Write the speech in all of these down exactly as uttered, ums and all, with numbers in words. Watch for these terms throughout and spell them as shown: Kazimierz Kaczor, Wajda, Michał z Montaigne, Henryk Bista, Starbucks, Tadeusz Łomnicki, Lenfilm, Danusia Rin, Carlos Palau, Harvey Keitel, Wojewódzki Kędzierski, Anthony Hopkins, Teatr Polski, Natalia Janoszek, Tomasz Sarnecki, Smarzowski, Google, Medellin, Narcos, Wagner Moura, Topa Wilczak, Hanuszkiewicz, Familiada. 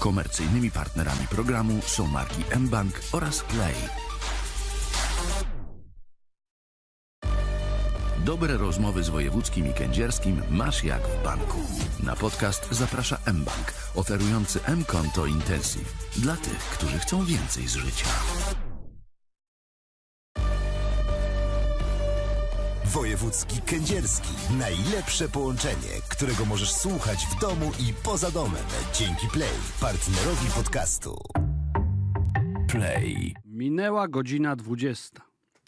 Komercyjnymi partnerami programu są marki mBank oraz Play. Dobre rozmowy z Wojewódzkim i Kędzierskim masz jak w banku. Na podcast zaprasza mBank, oferujący mKonto Intensive dla tych, którzy chcą więcej z życia. Wojewódzki Kędzierski. Najlepsze połączenie, którego możesz słuchać w domu i poza domem. Dzięki Play, partnerowi podcastu. Play. Minęła godzina dwudziesta.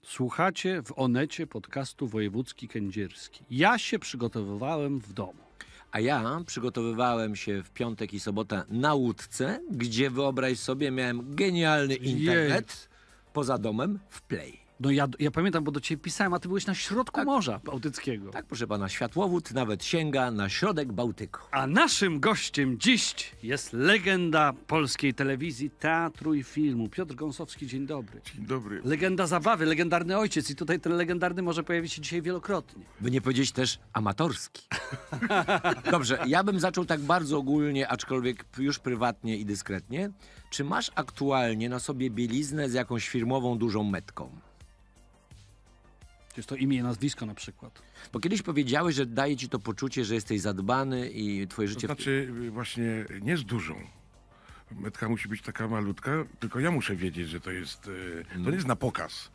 Słuchacie w Onecie podcastu Wojewódzki Kędzierski. Ja się przygotowywałem w domu. A ja przygotowywałem się w piątek i sobotę na łódce, gdzie wyobraź sobie, miałem genialny internet Jej. poza domem w Play. No ja, ja pamiętam, bo do ciebie pisałem, a ty byłeś na środku tak, Morza Bałtyckiego. Tak, proszę pana, światłowód nawet sięga na środek Bałtyku. A naszym gościem dziś jest legenda polskiej telewizji, teatru i filmu. Piotr Gąsowski, dzień dobry. Dzień dobry. Legenda zabawy, legendarny ojciec i tutaj ten legendarny może pojawić się dzisiaj wielokrotnie. By nie powiedzieć też amatorski. Dobrze, ja bym zaczął tak bardzo ogólnie, aczkolwiek już prywatnie i dyskretnie. Czy masz aktualnie na sobie bieliznę z jakąś firmową dużą metką? To jest to imię i nazwisko na przykład. Bo kiedyś powiedziałeś, że daje ci to poczucie, że jesteś zadbany i twoje życie... To znaczy właśnie nie z dużą. Metka musi być taka malutka, tylko ja muszę wiedzieć, że to jest... To nie jest na pokaz.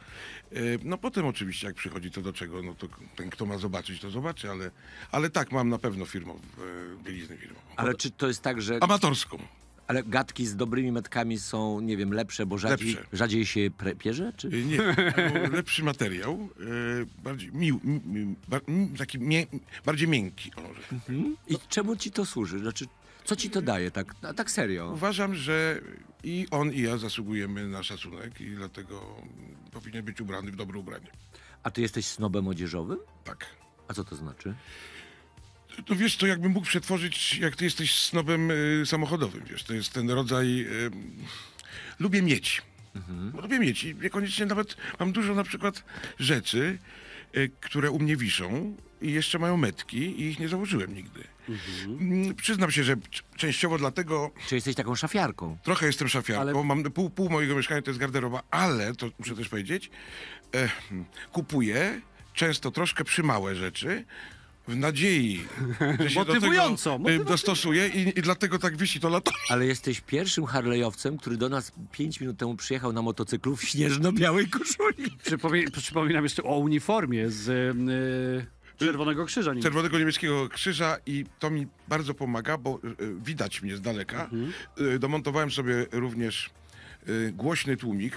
No potem oczywiście jak przychodzi to do czego, no to ten kto ma zobaczyć, to zobaczy, ale, ale tak, mam na pewno firmową, bieliznę firmową. Ale czy to jest tak, że... Amatorską. Ale gadki z dobrymi metkami są, nie wiem, lepsze, bo rzadziej, lepsze. rzadziej się pre- pierze? Czy? Nie, lepszy materiał, bardziej, mił, mi, bar, taki mię, bardziej miękki. Mhm. I czemu ci to służy? Znaczy, co ci to daje, tak, tak serio? Uważam, że i on, i ja zasługujemy na szacunek i dlatego powinien być ubrany w dobre ubranie. A ty jesteś snobem odzieżowym? Tak. A co to znaczy? No wiesz, to jakbym mógł przetworzyć, jak ty jesteś snobem y, samochodowym, wiesz, to jest ten rodzaj... Y, lubię mieć. Mhm. Lubię mieć i niekoniecznie nawet mam dużo na przykład rzeczy, y, które u mnie wiszą i jeszcze mają metki i ich nie założyłem nigdy. Mhm. Przyznam się, że częściowo dlatego... Czy jesteś taką szafiarką? Trochę jestem szafiarką, ale... mam pół, pół mojego mieszkania to jest garderoba, ale, to muszę też powiedzieć, y, kupuję często troszkę przymałe rzeczy, w nadziei, że się motywująco, do tego dostosuje i, i dlatego tak wisi to lato. Ale jesteś pierwszym harlejowcem, który do nas pięć minut temu przyjechał na motocyklu w śnieżno-białej koszuli. Przypomin- przypominam jeszcze o uniformie z yy, Czerwonego Krzyża. Niemieckiego. Czerwonego Niemieckiego Krzyża i to mi bardzo pomaga, bo yy, widać mnie z daleka. Mhm. Yy, domontowałem sobie również yy, głośny tłumik.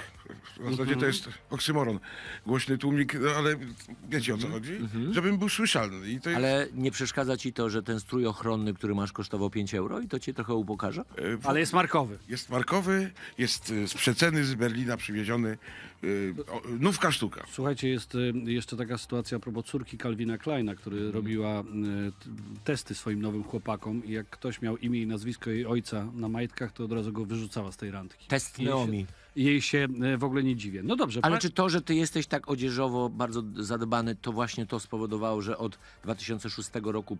W zasadzie to jest oksymoron. Głośny tłumik, no ale wiecie o co chodzi? Mm-hmm. Żebym był słyszalny. I to jest... Ale nie przeszkadza ci to, że ten strój ochronny, który masz, kosztował pięć euro i to cię trochę upokarza? E, w... Ale jest markowy. Jest markowy, jest z przeceny z Berlina przywieziony. E, nówka sztuka. Słuchajcie, jest jeszcze taka sytuacja a propos córki Calvina Kleina, który mm. robiła testy swoim nowym chłopakom i jak ktoś miał imię i nazwisko jej ojca na majtkach, to od razu go wyrzucała z tej randki. Test Neomi. Jej się w ogóle nie dziwię. No dobrze. Ale pa... czy to, że ty jesteś tak odzieżowo bardzo zadbany, to właśnie to spowodowało, że od dwa tysiące szóstego roku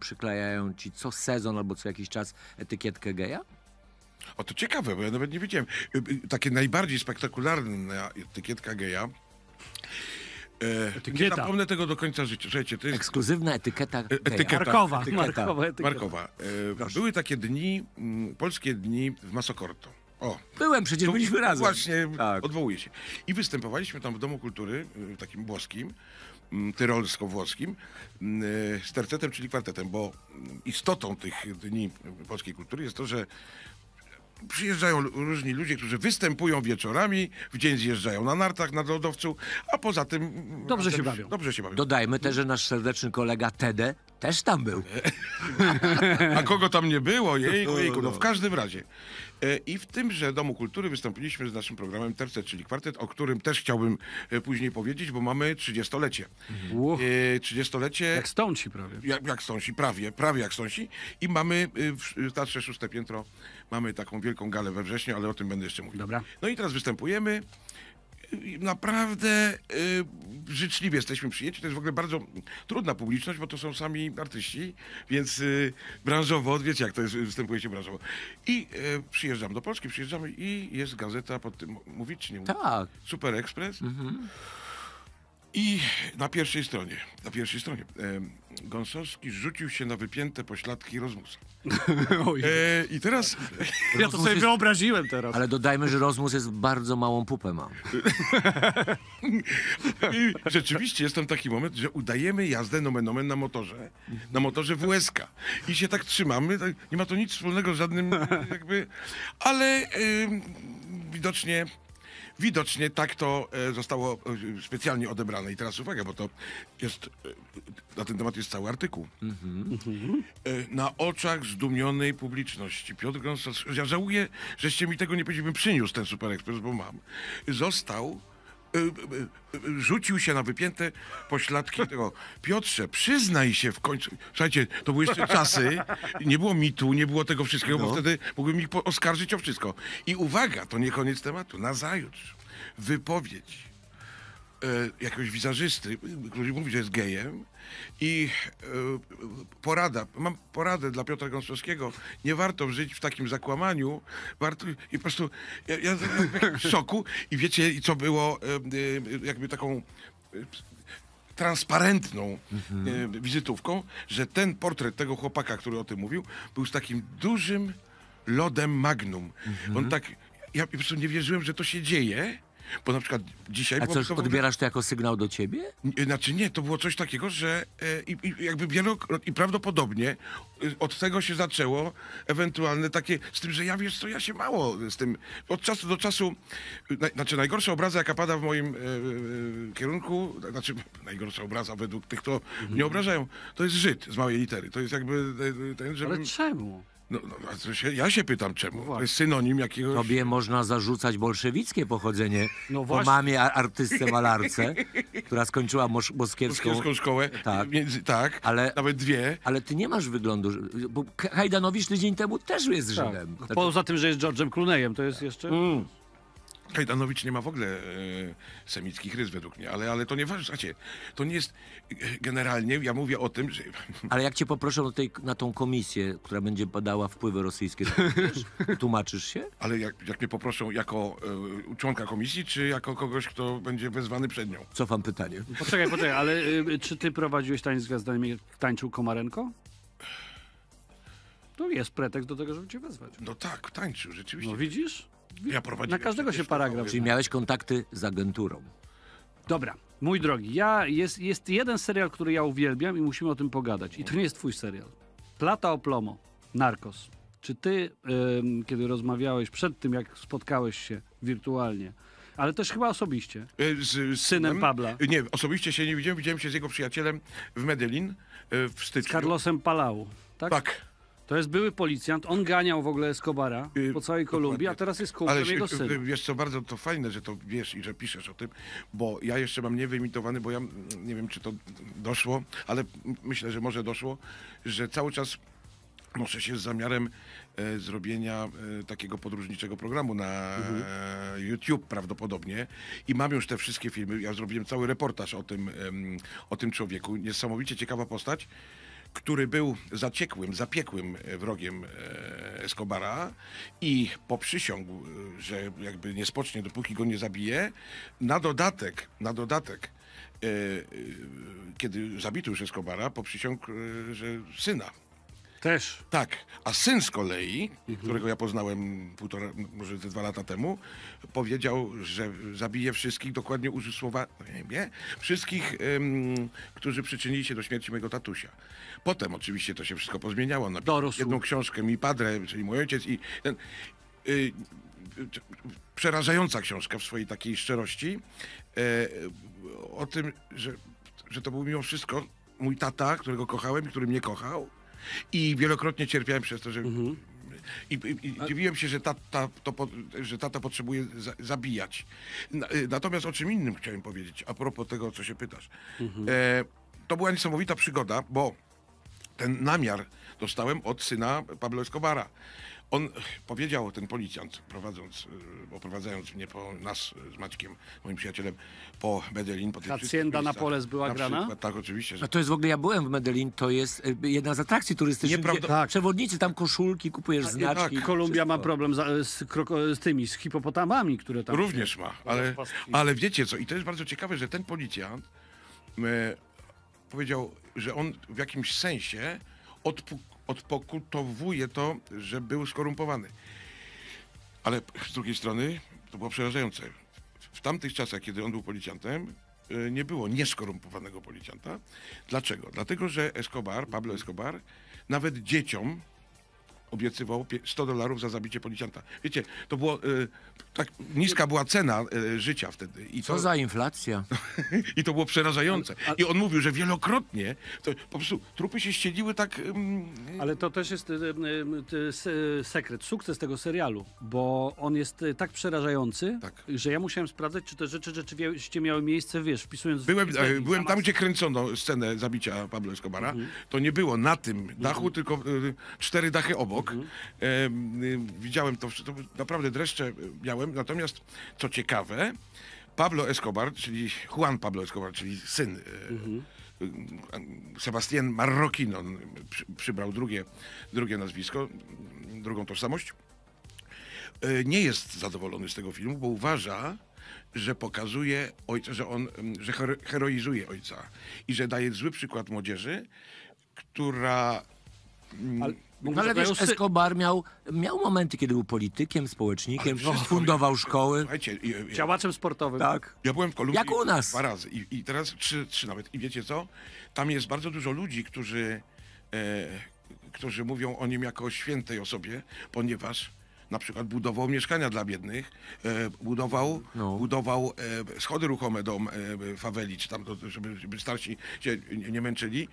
przyklejają ci co sezon albo co jakiś czas etykietkę geja? O, to ciekawe, bo ja nawet nie wiedziałem. Takie najbardziej spektakularna etykieta geja. E, nie zapomnę tego do końca życia. Słuchajcie, to jest... Ekskluzywna etykieta geja. Etykieta. Markowa. Etykieta. Markowa, etykieta. Markowa. E, były takie dni, m, polskie dni w Masokorto. O, byłem, przecież to, byliśmy razem. Właśnie, tak. Odwołuję się. I występowaliśmy tam w Domu Kultury, takim włoskim, tyrolsko-włoskim, z tercetem, czyli kwartetem, bo istotą tych dni polskiej kultury jest to, że przyjeżdżają różni ludzie, którzy występują wieczorami, w dzień zjeżdżają na nartach, na lodowcu, a poza tym... Dobrze a, się bawią. Dobrze się bawią. Dodajmy też, że nasz serdeczny kolega Tede też tam był. A kogo tam nie było? Jejku, jejku, no w każdym razie. I w tymże Domu Kultury wystąpiliśmy z naszym programem Tercet, czyli kwartet, o którym też chciałbym później powiedzieć, bo mamy trzydziestolecie. Uch, trzydziestolecie... Jak stąsi prawie. Jak, jak stąsi, prawie, prawie jak stąsi. I mamy w Teatrze Szóste Piętro, mamy taką wielką galę we wrześniu, ale o tym będę jeszcze mówił. Dobra. No i teraz występujemy. Naprawdę życzliwie jesteśmy przyjęci. To jest w ogóle bardzo trudna publiczność, bo to są sami artyści, więc y, branżowo, wiecie jak to jest, występujecie branżowo. I y, przyjeżdżam do Polski, przyjeżdżamy i jest gazeta pod tym, mówić czy nie mówić? Tak. Super Express. Mhm. I na pierwszej stronie, na pierwszej stronie e, Gąsowski rzucił się na wypięte pośladki Rozmusa. E, I teraz... Ja to sobie jest... wyobraziłem teraz. Ale dodajmy, że Rozmus jest bardzo małą pupę ma. I rzeczywiście jest tam taki moment, że udajemy jazdę nomen omen na motorze, na motorze W S K. I się tak trzymamy, tak, nie ma to nic wspólnego z żadnym jakby... Ale e, widocznie... Widocznie tak to zostało specjalnie odebrane. I teraz uwaga, bo to jest, na ten temat jest cały artykuł. Mm-hmm. Na oczach zdumionej publiczności Piotr Gąsowski, ja żałuję, żeście mi tego nie powiedzieli, bym przyniósł ten Super Express, bo mam. Został, rzucił się na wypięte pośladki tego. Piotrze, przyznaj się w końcu. Słuchajcie, to były jeszcze czasy, nie było mitu, nie było tego wszystkiego, no. Bo wtedy mogłem ich oskarżyć o wszystko. I uwaga, to nie koniec tematu. Nazajutrz wypowiedź e, jakiegoś wizerzysty, który mówi, że jest gejem i e, porada, mam poradę dla Piotra Gąsowskiego, nie warto żyć w takim zakłamaniu, warto, i po prostu ja, ja, ja w szoku i wiecie, i co było e, e, jakby taką e, transparentną mhm. e, wizytówką, że ten portret tego chłopaka, który o tym mówił, był z takim dużym lodem magnum. Mhm. On tak, ja po prostu nie wierzyłem, że to się dzieje. Bo na przykład dzisiaj... A coś odbierasz to jako sygnał do ciebie? Znaczy nie, to było coś takiego, że i, i, jakby wielokrotnie i prawdopodobnie od tego się zaczęło ewentualne takie... Z tym, że ja wiesz co, ja się mało z tym... Od czasu do czasu... Na, znaczy najgorsza obraza, jaka pada w moim e, kierunku, znaczy najgorsza obraza według tych, kto mhm. mnie obrażają, to jest Żyd z małej litery. To jest jakby... Ten, żebym... Ale czemu? No, no, się, ja się pytam czemu. To jest synonim jakiegoś... Tobie można zarzucać bolszewickie pochodzenie no po mamie artystce malarce, która skończyła mosz, moskiewską... moskiewską szkołę. Tak, między, tak ale, nawet dwie. Ale ty nie masz wyglądu... Bo Hajdanowicz tydzień temu też jest Żydem. Tak. Poza tym, że jest George'em Clooneyem, to jest jeszcze... Mm. Hajdanowicz nie ma w ogóle e, semickich rys według mnie, ale, ale to nie ważne, znaczy, to nie jest, generalnie ja mówię o tym, że... Ale jak cię poproszę o tej, na tą komisję, która będzie badała wpływy rosyjskie, to tłumaczysz się? Ale jak, jak mnie poproszą jako e, członka komisji, czy jako kogoś, kto będzie wezwany przed nią? Cofam pytanie. Poczekaj, poczekaj, ale y, czy ty prowadziłeś tańc z gwiazdami, tańczył Komarenko? To jest pretekst do tego, żeby cię wezwać. No tak, tańczył, rzeczywiście. No widzisz? Ja na każdego się paragraf. Czyli miałeś kontakty z agenturą. Dobra, mój drogi, ja jest, jest jeden serial, który ja uwielbiam i musimy o tym pogadać. I to nie jest twój serial. Plata o plomo, Narcos. Czy ty, ym, kiedy rozmawiałeś przed tym, jak spotkałeś się wirtualnie, ale też chyba osobiście, z, z synem Pabla. Nie, osobiście się nie widziałem, widziałem się z jego przyjacielem w Medellin w styczniu. Z Carlosem Palau, tak? Tak. To jest były policjant, on ganiał w ogóle Escobara po całej Kolumbii, a teraz jest kumplem jego syna. Wiesz co, bardzo to fajne, że to wiesz i że piszesz o tym, bo ja jeszcze mam niewymitowany, bo ja nie wiem, czy to doszło, ale myślę, że może doszło, że cały czas muszę się z zamiarem e, zrobienia e, takiego podróżniczego programu na mhm. e, YouTube prawdopodobnie i mam już te wszystkie filmy, ja zrobiłem cały reportaż o tym, em, o tym człowieku, niesamowicie ciekawa postać, który był zaciekłym, zapiekłym wrogiem Escobara i poprzysiągł, że jakby nie spocznie, dopóki go nie zabije. Na dodatek, na dodatek, kiedy zabito już Escobara, poprzysiągł, że syna. Też. Tak, a syn z kolei, mhm. którego ja poznałem półtora, może te dwa lata temu, powiedział, że zabije wszystkich, dokładnie użył słowa, nie wiem, wszystkich, ym, którzy przyczynili się do śmierci mojego tatusia. Potem oczywiście to się wszystko pozmieniało. On napisał jedną książkę, Mi Padre, czyli mój ojciec i ten... Yy, przerażająca książka w swojej takiej szczerości yy, o tym, że, że to był mimo wszystko mój tata, którego kochałem i który mnie kochał. I wielokrotnie cierpiałem przez to, że... Mhm. I, i, i dziwiłem się, że tata, to po, że tata potrzebuje za, zabijać. Natomiast o czym innym chciałem powiedzieć, a propos tego, o co się pytasz. Mhm. E, to była niesamowita przygoda, bo ten namiar dostałem od syna Pablo Escobara. On powiedział, ten policjant, prowadząc, oprowadzając mnie po nas z Maćkiem, moim przyjacielem, po Medellin. Po tych Hacienda na Poles była na grana? Przykład, tak, oczywiście. Że... No to jest w ogóle, ja byłem w Medellin, to jest jedna z atrakcji turystycznych. Nieprawda... Tak. Przewodnicy, tam koszulki, kupujesz tak, znaczki. Tak. Kolumbia ma problem z, z, z tymi, z hipopotamami, które tam... Również ma, ale, ale wiecie co, i to jest bardzo ciekawe, że ten policjant my, powiedział, że on w jakimś sensie odpukł odpokutowuje to, że był skorumpowany. Ale z drugiej strony to było przerażające. W tamtych czasach, kiedy on był policjantem, nie było nieskorumpowanego policjanta. Dlaczego? Dlatego, że Escobar, Pablo Escobar, nawet dzieciom obiecywał sto dolarów za zabicie policjanta. Wiecie, to było... E, tak niska była cena e, życia wtedy. I Co to, za inflacja. I to było przerażające. Ale, ale... I on mówił, że wielokrotnie to, po prostu trupy się ścieliły tak... Mm, ale to też jest y, y, y, sekret, sukces tego serialu, bo on jest tak przerażający, tak. że ja musiałem sprawdzać, czy te rzeczy rzeczywiście miały miejsce, wiesz, wpisując... Byłem, w, w, byłem tam, gdzie kręcono scenę zabicia Pablo Escobara. Mhm. To nie było na tym dachu, mhm. tylko y, cztery dachy obok. Mhm. E, y, widziałem to, to, naprawdę dreszcze miałem, natomiast co ciekawe, Pablo Escobar, czyli Juan Pablo Escobar, czyli syn mhm. e, Sebastian Marroquin, on przy, przybrał drugie, drugie nazwisko, drugą tożsamość, e, nie jest zadowolony z tego filmu, bo uważa, że pokazuje ojca, że on, że heroizuje ojca i że daje zły przykład młodzieży, która... Ale... No, ale wiesz, Escobar miał, miał momenty, kiedy był politykiem, społecznikiem, no, fundował szkoły. Ja, ja, działaczem sportowym. Tak. Ja byłem w Kolumbii jak u nas. Dwa razy i, i teraz trzy, trzy nawet. I wiecie co? Tam jest bardzo dużo ludzi, którzy, e, którzy mówią o nim jako o świętej osobie, ponieważ na przykład budował mieszkania dla biednych, e, budował, no. budował e, schody ruchome do e, faweli, czy tam, do, żeby, żeby starsi się nie, nie męczyli.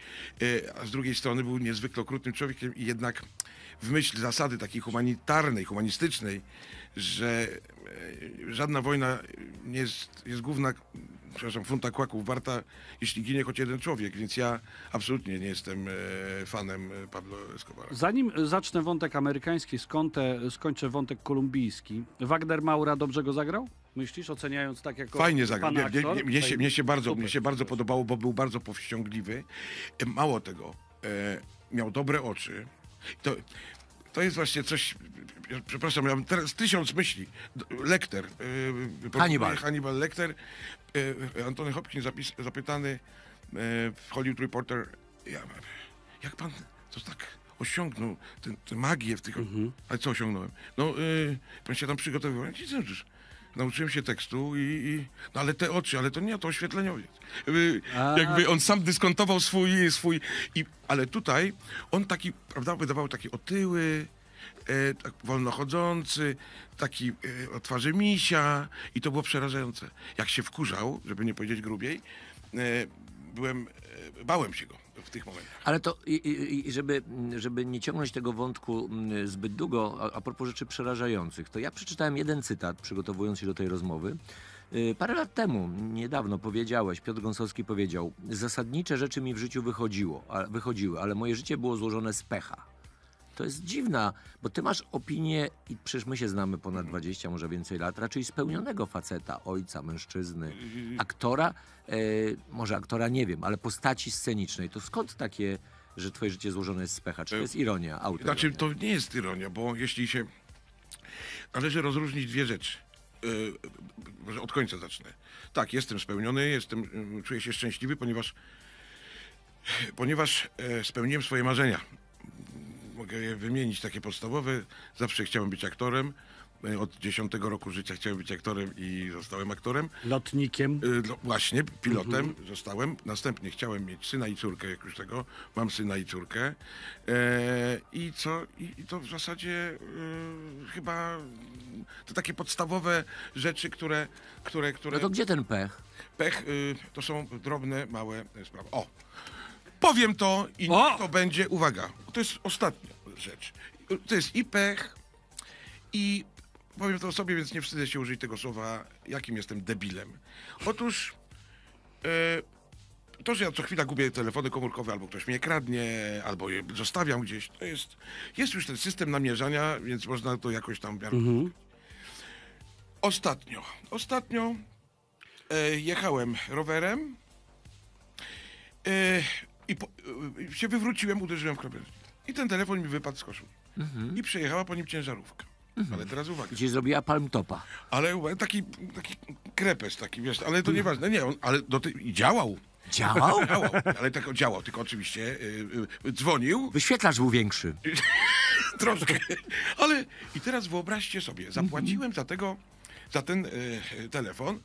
E, a z drugiej strony był niezwykle okrutnym człowiekiem i jednak w myśl zasady takiej humanitarnej, humanistycznej, że e, żadna wojna nie jest, jest główna, przepraszam, funta kłaków warta, jeśli ginie choć jeden człowiek, więc ja absolutnie nie jestem e, fanem Pablo Escobara. Zanim zacznę wątek amerykański, skończę, skończę wątek kolumbijski. Wagner Moura dobrze go zagrał? Myślisz, oceniając tak jako fajnie zagrał. Mnie, mnie, mnie, się, mnie, się bardzo, mnie się bardzo podobało, bo był bardzo powściągliwy. Mało tego, e, miał dobre oczy. To, to jest właśnie coś... Przepraszam, miałem teraz tysiąc myśli. Lecter. E, Hannibal. Hannibal Lecter. E, Anthony Hopkins zapis, zapytany e, w Hollywood Reporter. Ja, jak pan to tak... osiągnął tę, tę magię w tych... Mhm. Ale co osiągnąłem? No, yy, pan się tam przygotowywał. Ja nic nie słyszysz. Nauczyłem się tekstu i, i... No ale te oczy, ale to nie, to oświetleniowiec. Yy, jakby on sam dyskontował swój... swój i, ale tutaj on taki, prawda, wydawał taki otyły, e, tak wolnochodzący, taki e, o twarzy misia i to było przerażające. Jak się wkurzał, żeby nie powiedzieć grubiej, e, byłem... E, bałem się go. W tych momentach. Ale to, i, i, żeby, żeby nie ciągnąć tego wątku zbyt długo, a, a propos rzeczy przerażających, to ja przeczytałem jeden cytat, przygotowując się do tej rozmowy. Parę lat temu, niedawno powiedziałeś, Piotr Gąsowski powiedział, zasadnicze rzeczy mi w życiu wychodziło, a, wychodziły, ale moje życie było złożone z pecha. To jest dziwna, bo ty masz opinię, i przecież my się znamy ponad dwadzieścia, może więcej lat, raczej spełnionego faceta, ojca, mężczyzny, aktora, e, może aktora nie wiem, ale postaci scenicznej. To skąd takie, że twoje życie złożone jest z pecha? Czy to jest ironia? Autoironia? Znaczy to nie jest ironia, bo jeśli się... Należy rozróżnić dwie rzeczy. E, może od końca zacznę. Tak, jestem spełniony, jestem, czuję się szczęśliwy, ponieważ, ponieważ e, spełniłem swoje marzenia. Mogę je wymienić, takie podstawowe. Zawsze chciałem być aktorem. Od dziesiątego roku życia chciałem być aktorem i zostałem aktorem. Lotnikiem. L- właśnie, pilotem mhm. zostałem. Następnie chciałem mieć syna i córkę, jak już tego. Mam syna i córkę. E- I co? I, i to w zasadzie y- chyba to takie podstawowe rzeczy, które... które, które... No to gdzie ten pech? Pech y- to są drobne, małe sprawy. O! Powiem to i to będzie, uwaga, to jest ostatnia rzecz. To jest i pech, i powiem to o sobie, więc nie wstydzę się użyć tego słowa, jakim jestem debilem. Otóż e, to, że ja co chwila gubię telefony komórkowe, albo ktoś mnie kradnie, albo je zostawiam gdzieś, to jest, jest już ten system namierzania, więc można to jakoś tam miarować. Mhm. Ostatnio, ostatnio e, jechałem rowerem e, i po, e, się wywróciłem, uderzyłem w krawędź. I ten telefon mi wypadł z koszuli. Mhm. I przejechała po nim ciężarówka. Mhm. Ale teraz uwaga. Gdzie zrobiła palm topa. Ale taki, taki krepes, taki, wiesz, ale to nieważne. Nie, on ale do tej, działał. Działał? Działał, ale tak działał, tylko oczywiście yy, yy, dzwonił. Wyświetlacz był większy. Troszkę. Ale i teraz wyobraźcie sobie, zapłaciłem mhm. za tego, za ten yy, telefon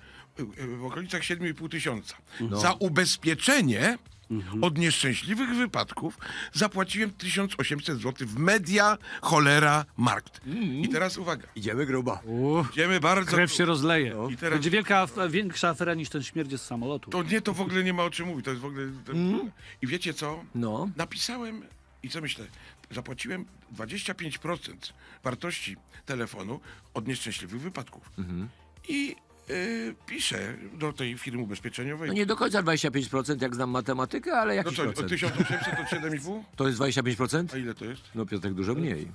yy, w okolicach siedmiu i pół tysiąca. No. Za ubezpieczenie mhm. od nieszczęśliwych wypadków zapłaciłem tysiąc osiemset złotych w media, cholera, markt. Mhm. I teraz uwaga. Idziemy grubo. Uff, Idziemy bardzo krew się rozleje. No. I teraz... Będzie wielka, większa afera niż ten śmierć z samolotu. To nie, to w ogóle nie ma o czym mówić. To jest w ogóle... Mhm. I wiecie co? No. Napisałem i co myślę? Zapłaciłem dwadzieścia pięć procent wartości telefonu od nieszczęśliwych wypadków. Mhm. I... Yy, piszę do tej firmy ubezpieczeniowej. No nie do końca dwadzieścia pięć procent, jak znam matematykę, ale jakiś no co, procent. tysiąc osiemset to siedem i pół? To jest dwadzieścia pięć procent? A ile to jest? No Piotrek, dużo mniej.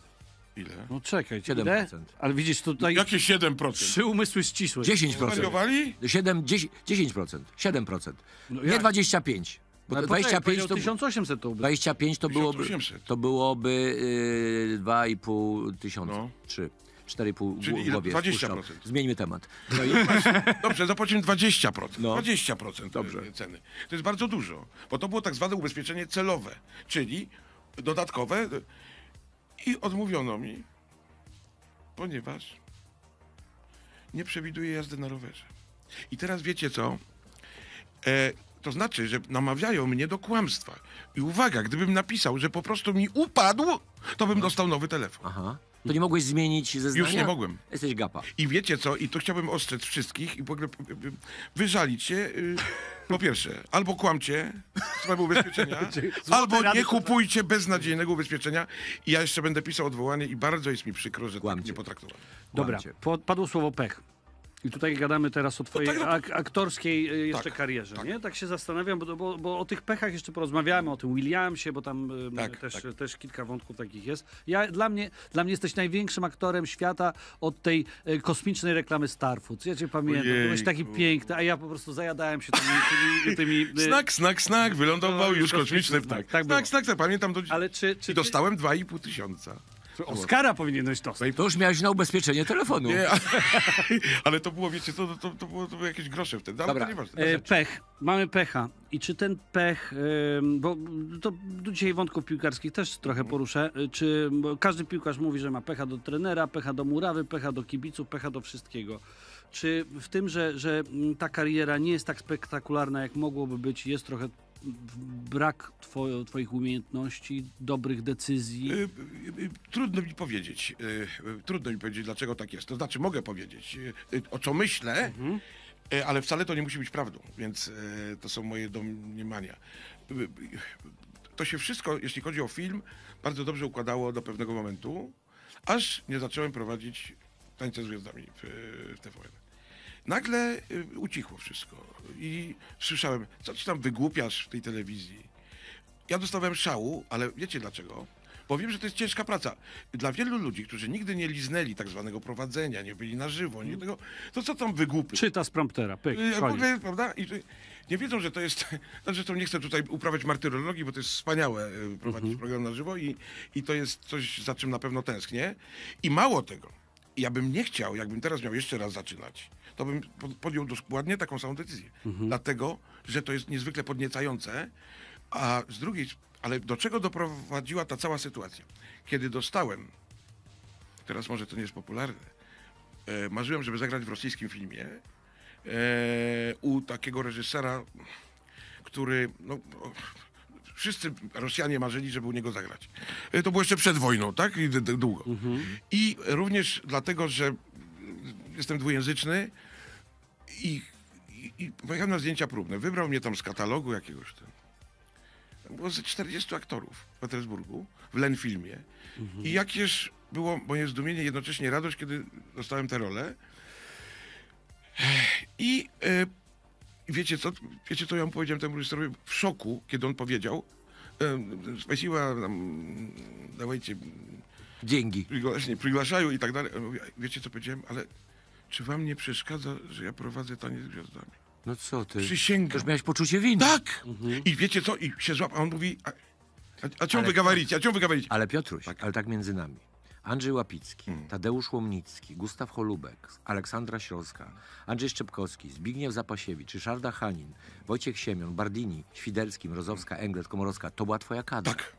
Ile? No czekaj, siedem procent. Ile? Ale widzisz tutaj... Jakie siedem procent? Trzy umysły ścisłe. dziesięć procent. Zwariowali? siedem, dziesięć procent. siedem procent. No nie dwadzieścia pięć procent. Bo no, dwadzieścia pięć to tysiąc osiemset to dwadzieścia pięć to byłoby... tysiąc osiemset. To byłoby yy, dwa i pół tysiąca. No. trzy. cztery i pół czyli głowie dwadzieścia procent. Zmieńmy temat. No i... Dobrze, zapłacimy dwadzieścia procent. No. dwadzieścia procent Dobrze. Ceny. To jest bardzo dużo, bo to było tak zwane ubezpieczenie celowe, czyli dodatkowe. I odmówiono mi, ponieważ nie przewiduję jazdy na rowerze. I teraz wiecie co? E, to znaczy, że namawiają mnie do kłamstwa. I uwaga, gdybym napisał, że po prostu mi upadł, to bym dostał nowy telefon. Aha. To nie mogłeś zmienić zeznania? Już nie mogłem. Jesteś gapa. I wiecie co? I to chciałbym ostrzec wszystkich i w ogóle wyżalić się. Po pierwsze, albo kłamcie swojego ubezpieczenia, albo nie kupujcie beznadziejnego ubezpieczenia. I ja jeszcze będę pisał odwołanie i bardzo jest mi przykro, że tak nie potraktowałem. Dobra, padło słowo pech. I tutaj gadamy teraz o twojej no tak, no... aktorskiej jeszcze tak, karierze, tak. Nie? Tak się zastanawiam, bo, bo, bo o tych pechach jeszcze porozmawiamy, o tym Williamsie, bo tam tak, też, tak. też kilka wątków takich jest. Ja, dla, mnie, dla mnie jesteś największym aktorem świata od tej kosmicznej reklamy Starfood. Ja cię pamiętam, Ojej, byłeś taki u... piękny, a ja po prostu zajadałem się tymi... tymi, tymi snak, snak, snak, wylądował już kosmiczny ptak. Tak, snak, snak, tak, pamiętam do dziś. Ale czy, czy I dostałem ty... dwa i pół tysiąca. Oscara powinieneś dostać. To już miałeś na ubezpieczenie telefonu. Nie, ale, ale to było, wiecie, to, to, to, było, to było jakieś grosze wtedy. Dobra. Ale to nie e, pech. Mamy pecha. I czy ten pech, bo to dzisiaj wątków piłkarskich też trochę poruszę, czy bo każdy piłkarz mówi, że ma pecha do trenera, pecha do murawy, pecha do kibiców, pecha do wszystkiego. Czy w tym, że, że ta kariera nie jest tak spektakularna, jak mogłoby być, jest trochę brak two, twoich umiejętności, dobrych decyzji? Trudno mi powiedzieć. Trudno mi powiedzieć, dlaczego tak jest. To znaczy, mogę powiedzieć, o co myślę, mhm. ale wcale to nie musi być prawdą, więc to są moje domniemania. To się wszystko, jeśli chodzi o film, bardzo dobrze układało do pewnego momentu, aż nie zacząłem prowadzić Tańca z Gwiazdami w T V N. Nagle ucichło wszystko i słyszałem, co ty tam wygłupiasz w tej telewizji. Ja dostałem szału, ale wiecie dlaczego? Bo wiem, że to jest ciężka praca. Dla wielu ludzi, którzy nigdy nie liznęli tak zwanego prowadzenia, nie byli na żywo, nie tego, to co tam wygłupy? Czyta z promptera, pyk, ogóle, prawda? I nie wiedzą, że to jest... Zresztą nie chcę tutaj uprawiać martyrologii, bo to jest wspaniałe prowadzić mhm. program na żywo i, i to jest coś, za czym na pewno tęsknię. I mało tego, ja bym nie chciał, jakbym teraz miał jeszcze raz zaczynać, to bym podjął dokładnie taką samą decyzję. Mhm. Dlatego, że to jest niezwykle podniecające, a z drugiej... Ale do czego doprowadziła ta cała sytuacja? Kiedy dostałem, teraz może to nie jest popularne, e, marzyłem, żeby zagrać w rosyjskim filmie e, u takiego reżysera, który... No, o, wszyscy Rosjanie marzyli, żeby u niego zagrać. E, to było jeszcze przed wojną, tak? I długo. Mhm. I również dlatego, że jestem dwujęzyczny i, i, i pojechałem na zdjęcia próbne. Wybrał mnie tam z katalogu jakiegoś tam. Było ze czterdziestu aktorów w Petersburgu, w Lenfilmie. Mhm. I jakież było moje zdumienie, jednocześnie radość, kiedy dostałem tę rolę. I I wiecie co, wiecie co ja mu powiedziałem temu reżyserowi? W szoku, kiedy on powiedział, spasiła, nam, dawajcie... Dzięki. Właśnie, przygłaszają i tak dalej. Wiecie co powiedziałem? Ale czy wam nie przeszkadza, że ja prowadzę Taniec z Gwiazdami? No co ty? Przysięgam. Też miałeś poczucie winy. Tak! Mhm. I wiecie co? I się złapał. A on mówi, a, a ciągle gawaricie, a ciągle gawaricie. Ale Piotruś, tak. ale tak między nami. Andrzej Łapicki, mm. Tadeusz Łomnicki, Gustaw Holoubek, Aleksandra Ślowska, Andrzej Szczepkowski, Zbigniew Zapasiewicz, Ryszarda Hanin, Wojciech Siemion, Bardini, Świdelski, Mrozowska, Englet, Komorowska. To była twoja kadra. Tak.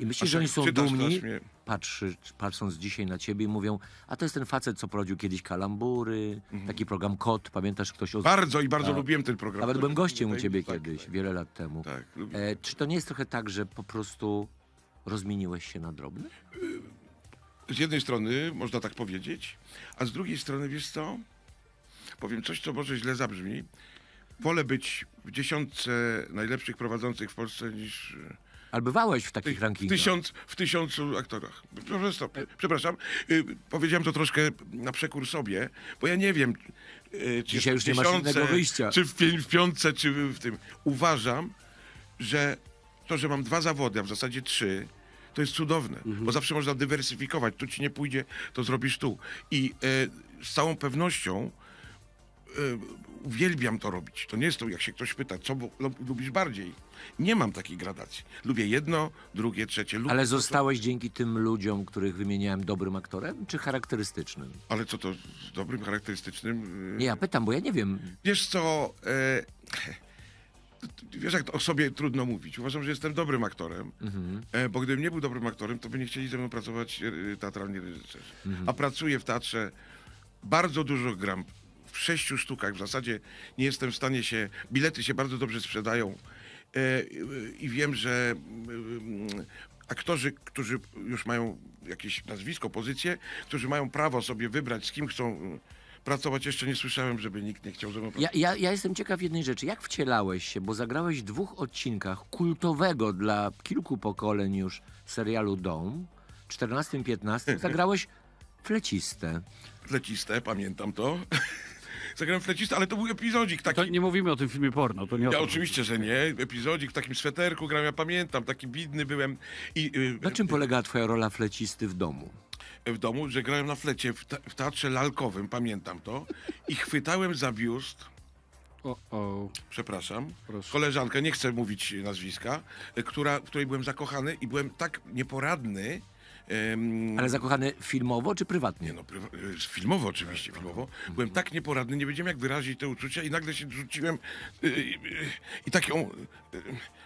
I myślisz, że oni są dumni, patrzy, patrząc dzisiaj na ciebie i mówią, a to jest ten facet, co prowadził kiedyś kalambury, mhm. taki program Kot, pamiętasz ktoś... O... Bardzo i bardzo a, lubiłem ten program. Nawet byłem gościem u ciebie tak, kiedyś, tak, wiele lat temu. Tak, e, czy to nie jest trochę tak, że po prostu rozmieniłeś się na drobne? Z jednej strony można tak powiedzieć, a z drugiej strony, wiesz co, powiem coś, co może źle zabrzmi. Wolę być w dziesiątce najlepszych prowadzących w Polsce niż... Ale bywałeś w takich rankingach. W, tysiąc, w tysiącu aktorach. Przepraszam, yy, powiedziałem to troszkę na przekór sobie, bo ja nie wiem, yy, czy dzisiaj już nie masz innego wyjścia. Czy w, pi w piątce, czy w tym. Uważam, że to, że mam dwa zawody, a w zasadzie trzy, to jest cudowne, mhm. bo zawsze można dywersyfikować. Tu ci nie pójdzie, to zrobisz tu. I yy, z całą pewnością yy, uwielbiam to robić. To nie jest to, jak się ktoś pyta, co lubisz bardziej. Nie mam takiej gradacji. Lubię jedno, drugie, trzecie. Lubię. Ale zostałeś to... dzięki tym ludziom, których wymieniałem, dobrym aktorem, czy charakterystycznym? Ale co to z dobrym, charakterystycznym? Nie, ja pytam, bo ja nie wiem. Wiesz co, e... wiesz, jak o sobie trudno mówić. Uważam, że jestem dobrym aktorem, mhm. bo gdybym nie był dobrym aktorem, to by nie chcieli ze mną pracować teatralni reżyserzy. Mhm. A pracuję w teatrze, bardzo dużo gram. W sześciu sztukach w zasadzie nie jestem w stanie się... Bilety się bardzo dobrze sprzedają e, i wiem, że e, aktorzy, którzy już mają jakieś nazwisko, pozycję, którzy mają prawo sobie wybrać, z kim chcą pracować, jeszcze nie słyszałem, żeby nikt nie chciał ze mną pracować. Ja, ja, ja jestem ciekaw jednej rzeczy. Jak wcielałeś się, bo zagrałeś w dwóch odcinkach kultowego dla kilku pokoleń już serialu Dom, czternastym, piętnastym, zagrałeś flecistę. Flecistę, pamiętam to. Zagrałem flecistę, ale to był epizodzik taki. To nie mówimy o tym filmie porno, to nie ja, o tym. Oczywiście, że nie. Epizodzik w takim sweterku grałem, ja pamiętam, taki bidny byłem. I, yy, na czym polegała twoja rola flecisty w domu? W domu, że grałem na flecie w, te, w teatrze lalkowym, pamiętam to. I chwytałem za biust. O, o. Przepraszam. Proszę. Koleżankę, nie chcę mówić nazwiska, która, w której byłem zakochany i byłem tak nieporadny. Um, Ale zakochany filmowo czy prywatnie? Nie no, prywa filmowo oczywiście, filmowo. Mm-hmm. Byłem tak nieporadny, nie wiedziałem jak wyrazić te uczucia i nagle się rzuciłem yy, yy, i tak ją yy,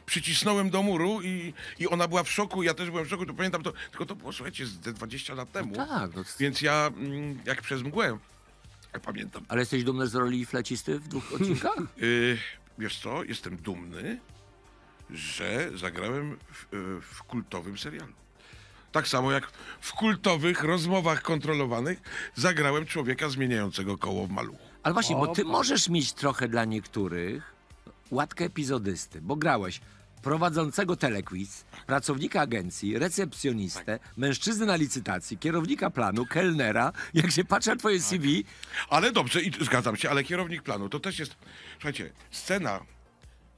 przycisnąłem do muru i, i ona była w szoku, ja też byłem w szoku, to pamiętam to, tylko to było, słuchajcie, ze dwadzieścia lat temu, no tak, to... więc ja yy, jak przez mgłę, ja pamiętam. Ale jesteś dumny z roli flecisty w dwóch odcinkach? yy, wiesz co, jestem dumny, że zagrałem w, w kultowym serialu. Tak samo jak w kultowych rozmowach kontrolowanych zagrałem człowieka zmieniającego koło w maluchu. Ale właśnie, bo ty możesz mieć trochę dla niektórych łatkę epizodysty, bo grałeś prowadzącego telequiz, pracownika agencji, recepcjonistę, mężczyznę na licytacji, kierownika planu, kelnera, jak się patrzy na twoje C V... Ale dobrze, i zgadzam się, ale kierownik planu to też jest... Słuchajcie, scena...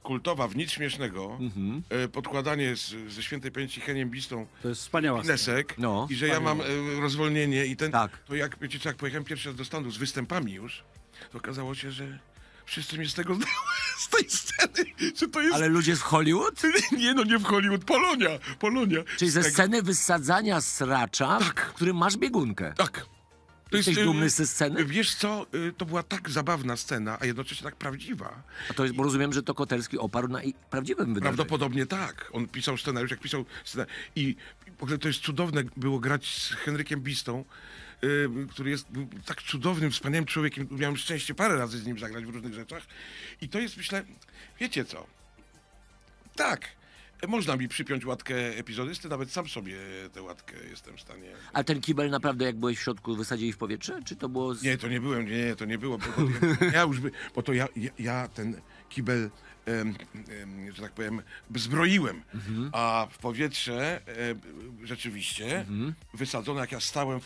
kultowa, w nic śmiesznego, mm-hmm. e, podkładanie z, ze świętej pamięci Heniem Bistą, to jest wspaniała pinesek, no, i że ja mam e, rozwolnienie i ten, tak. to jak, wiecie co, jak pojechałem pierwszy raz do Stanów z występami już, to okazało się, że wszyscy mnie z tego znały, z tej sceny, że to jest... Ale ludzie z Hollywood? Nie, no nie w Hollywood, Polonia, Polonia. Czyli ze sceny wysadzania sracza, tak. w którym masz biegunkę. Tak. To jesteś jest, dumny ze sceny? Wiesz co, to była tak zabawna scena, a jednocześnie tak prawdziwa. A to jest, bo rozumiem, że to Kotelski oparł na prawdziwym wydarzeniu. Prawdopodobnie tak. On pisał scenariusz, jak pisał scenariusz. I w ogóle to jest cudowne było grać z Henrykiem Bistą, yy, który jest tak cudownym, wspaniałym człowiekiem. Miałem szczęście parę razy z nim zagrać w różnych rzeczach. I to jest, myślę, wiecie co, tak. Można mi przypiąć łatkę epizodysty, nawet sam sobie tę łatkę jestem w stanie... A ten kibel naprawdę, jak byłeś w środku, wysadzili w powietrze? Czy to było... Z... Nie, to nie byłem, nie, to nie było. Bo to, ja, ja już by, bo to ja, ja, ja ten... kibel, że tak powiem, zbroiłem, mhm. a w powietrze rzeczywiście mhm. wysadzono, jak ja stałem,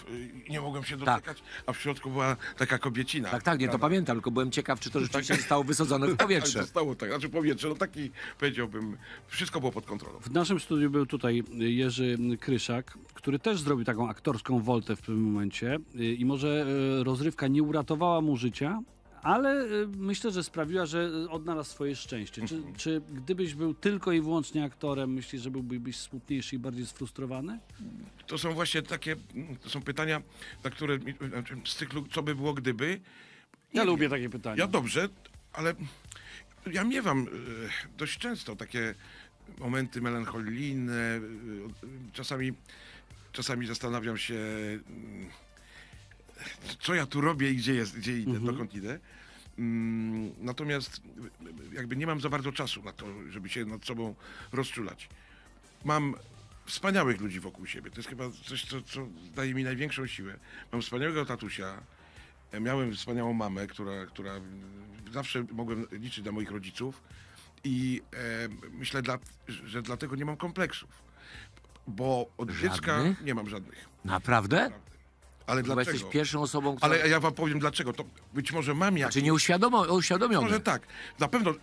nie mogłem się dotykać, tak. a w środku była taka kobiecina. Tak, tak, nie, to pamiętam, tylko byłem ciekaw, czy to rzeczywiście tak. zostało wysadzone w powietrze. Tak, to stało tak, znaczy powietrze, no taki, powiedziałbym, wszystko było pod kontrolą. W naszym studiu był tutaj Jerzy Kryszak, który też zrobił taką aktorską woltę w pewnym momencie i może rozrywka nie uratowała mu życia, ale myślę, że sprawiła, że odnalazł swoje szczęście. Czy, czy gdybyś był tylko i wyłącznie aktorem, myślisz, że byłbyś smutniejszy i bardziej sfrustrowany? To są właśnie takie, to są pytania, na które z cyklu, co by było gdyby. Ja nie, lubię takie pytania. Ja dobrze, ale ja miewam dość często takie momenty melancholijne. Czasami, czasami zastanawiam się, co ja tu robię i gdzie, jest, gdzie idę, mhm. dokąd idę. Mm, natomiast jakby nie mam za bardzo czasu na to, żeby się nad sobą rozczulać. Mam wspaniałych ludzi wokół siebie. To jest chyba coś, co, co daje mi największą siłę. Mam wspaniałego tatusia. Miałem wspaniałą mamę, która, która zawsze mogłem liczyć na moich rodziców. I e, myślę, dla, że dlatego nie mam kompleksów. Bo od żadnych? Dziecka nie mam żadnych. Naprawdę? Ale dlaczego? Bo jesteś pierwszą osobą, która... Ale ja wam powiem dlaczego. To być może mam jakieś... Znaczy nie uświadomiony. Uświadomiony. Może tak. Na pewno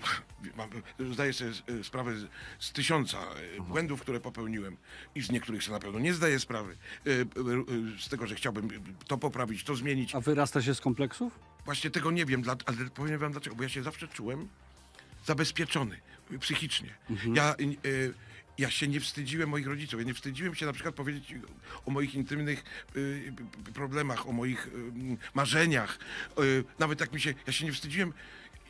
zdaję sobie sprawę z, z tysiąca mhm. błędów, które popełniłem. I z niektórych się na pewno nie zdaję sprawy. Z tego, że chciałbym to poprawić, to zmienić. A wyrasta się z kompleksów? Właśnie tego nie wiem. Ale powiem wam dlaczego. Bo ja się zawsze czułem zabezpieczony psychicznie. Mhm. Ja... Y Ja się nie wstydziłem moich rodziców. Ja nie wstydziłem się na przykład powiedzieć o moich intymnych y, problemach, o moich y, marzeniach. Y, nawet jak mi się... Ja się nie wstydziłem.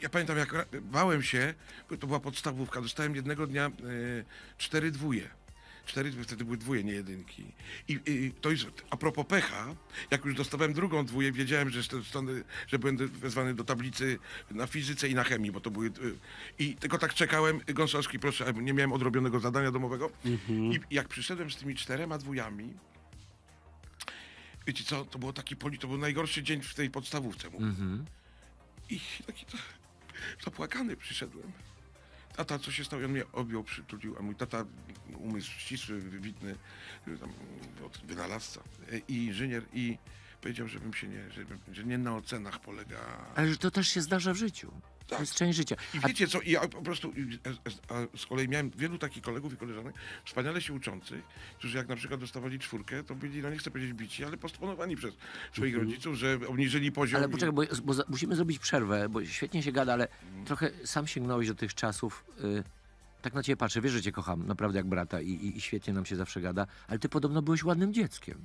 Ja pamiętam, jak bałem się, to była podstawówka, dostałem jednego dnia y, cztery dwóje. Cztery, wtedy były dwóje, nie jedynki. I, i to jest, a propos pecha, jak już dostawałem drugą dwóję, wiedziałem, że, że będę wezwany do tablicy na fizyce i na chemii, bo to były... I tylko tak czekałem, Gąsowski, proszę, nie miałem odrobionego zadania domowego. Mhm. I jak przyszedłem z tymi czterema dwójami, wiecie co, to było taki poli, to był najgorszy dzień w tej podstawówce. Mhm. I taki to, zapłakany przyszedłem. Tata, co się stało? On mnie objął, przytulił, a mój tata, umysł ścisły, wybitny, tam, wynalazca i inżynier, i powiedział, żebym się nie, żebym, że nie na ocenach polega... Ale że to też się zdarza w życiu. Tak. To jest część życia. I wiecie a... co, ja po prostu, a z kolei miałem wielu takich kolegów i koleżanek, wspaniale się uczących, którzy jak na przykład dostawali czwórkę, to byli, no nie chcę powiedzieć bici, ale postponowani przez swoich mm -hmm. rodziców, że obniżyli poziom. Ale poczekaj, i... bo, bo za, musimy zrobić przerwę, bo świetnie się gada, ale mm. trochę sam sięgnąłeś do tych czasów. Y, tak na ciebie patrzę, wiesz, że cię kocham, naprawdę jak brata i, i, i świetnie nam się zawsze gada, ale ty podobno byłeś ładnym dzieckiem.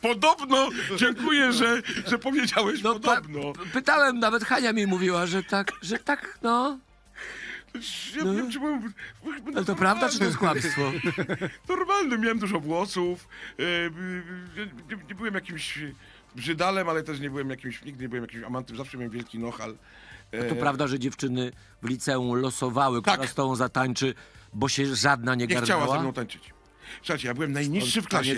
Podobno, dziękuję, że, że powiedziałeś no, podobno. Pytałem, nawet Hania mi mówiła, że tak, że tak, no. Ja no. Wiem, czy byłem, byłem ale to prawda, czy to jest kłamstwo? Normalny, miałem dużo włosów, nie, nie byłem jakimś brzydalem, ale też nie byłem jakimś, nigdy nie byłem jakimś amantem, zawsze miałem wielki nohal. A to prawda, że dziewczyny w liceum losowały, która tak. z tobą zatańczy, bo się żadna nie, nie garnęła? Nie chciała ze mną tańczyć. Słuchajcie, ja byłem najniższy w klasie.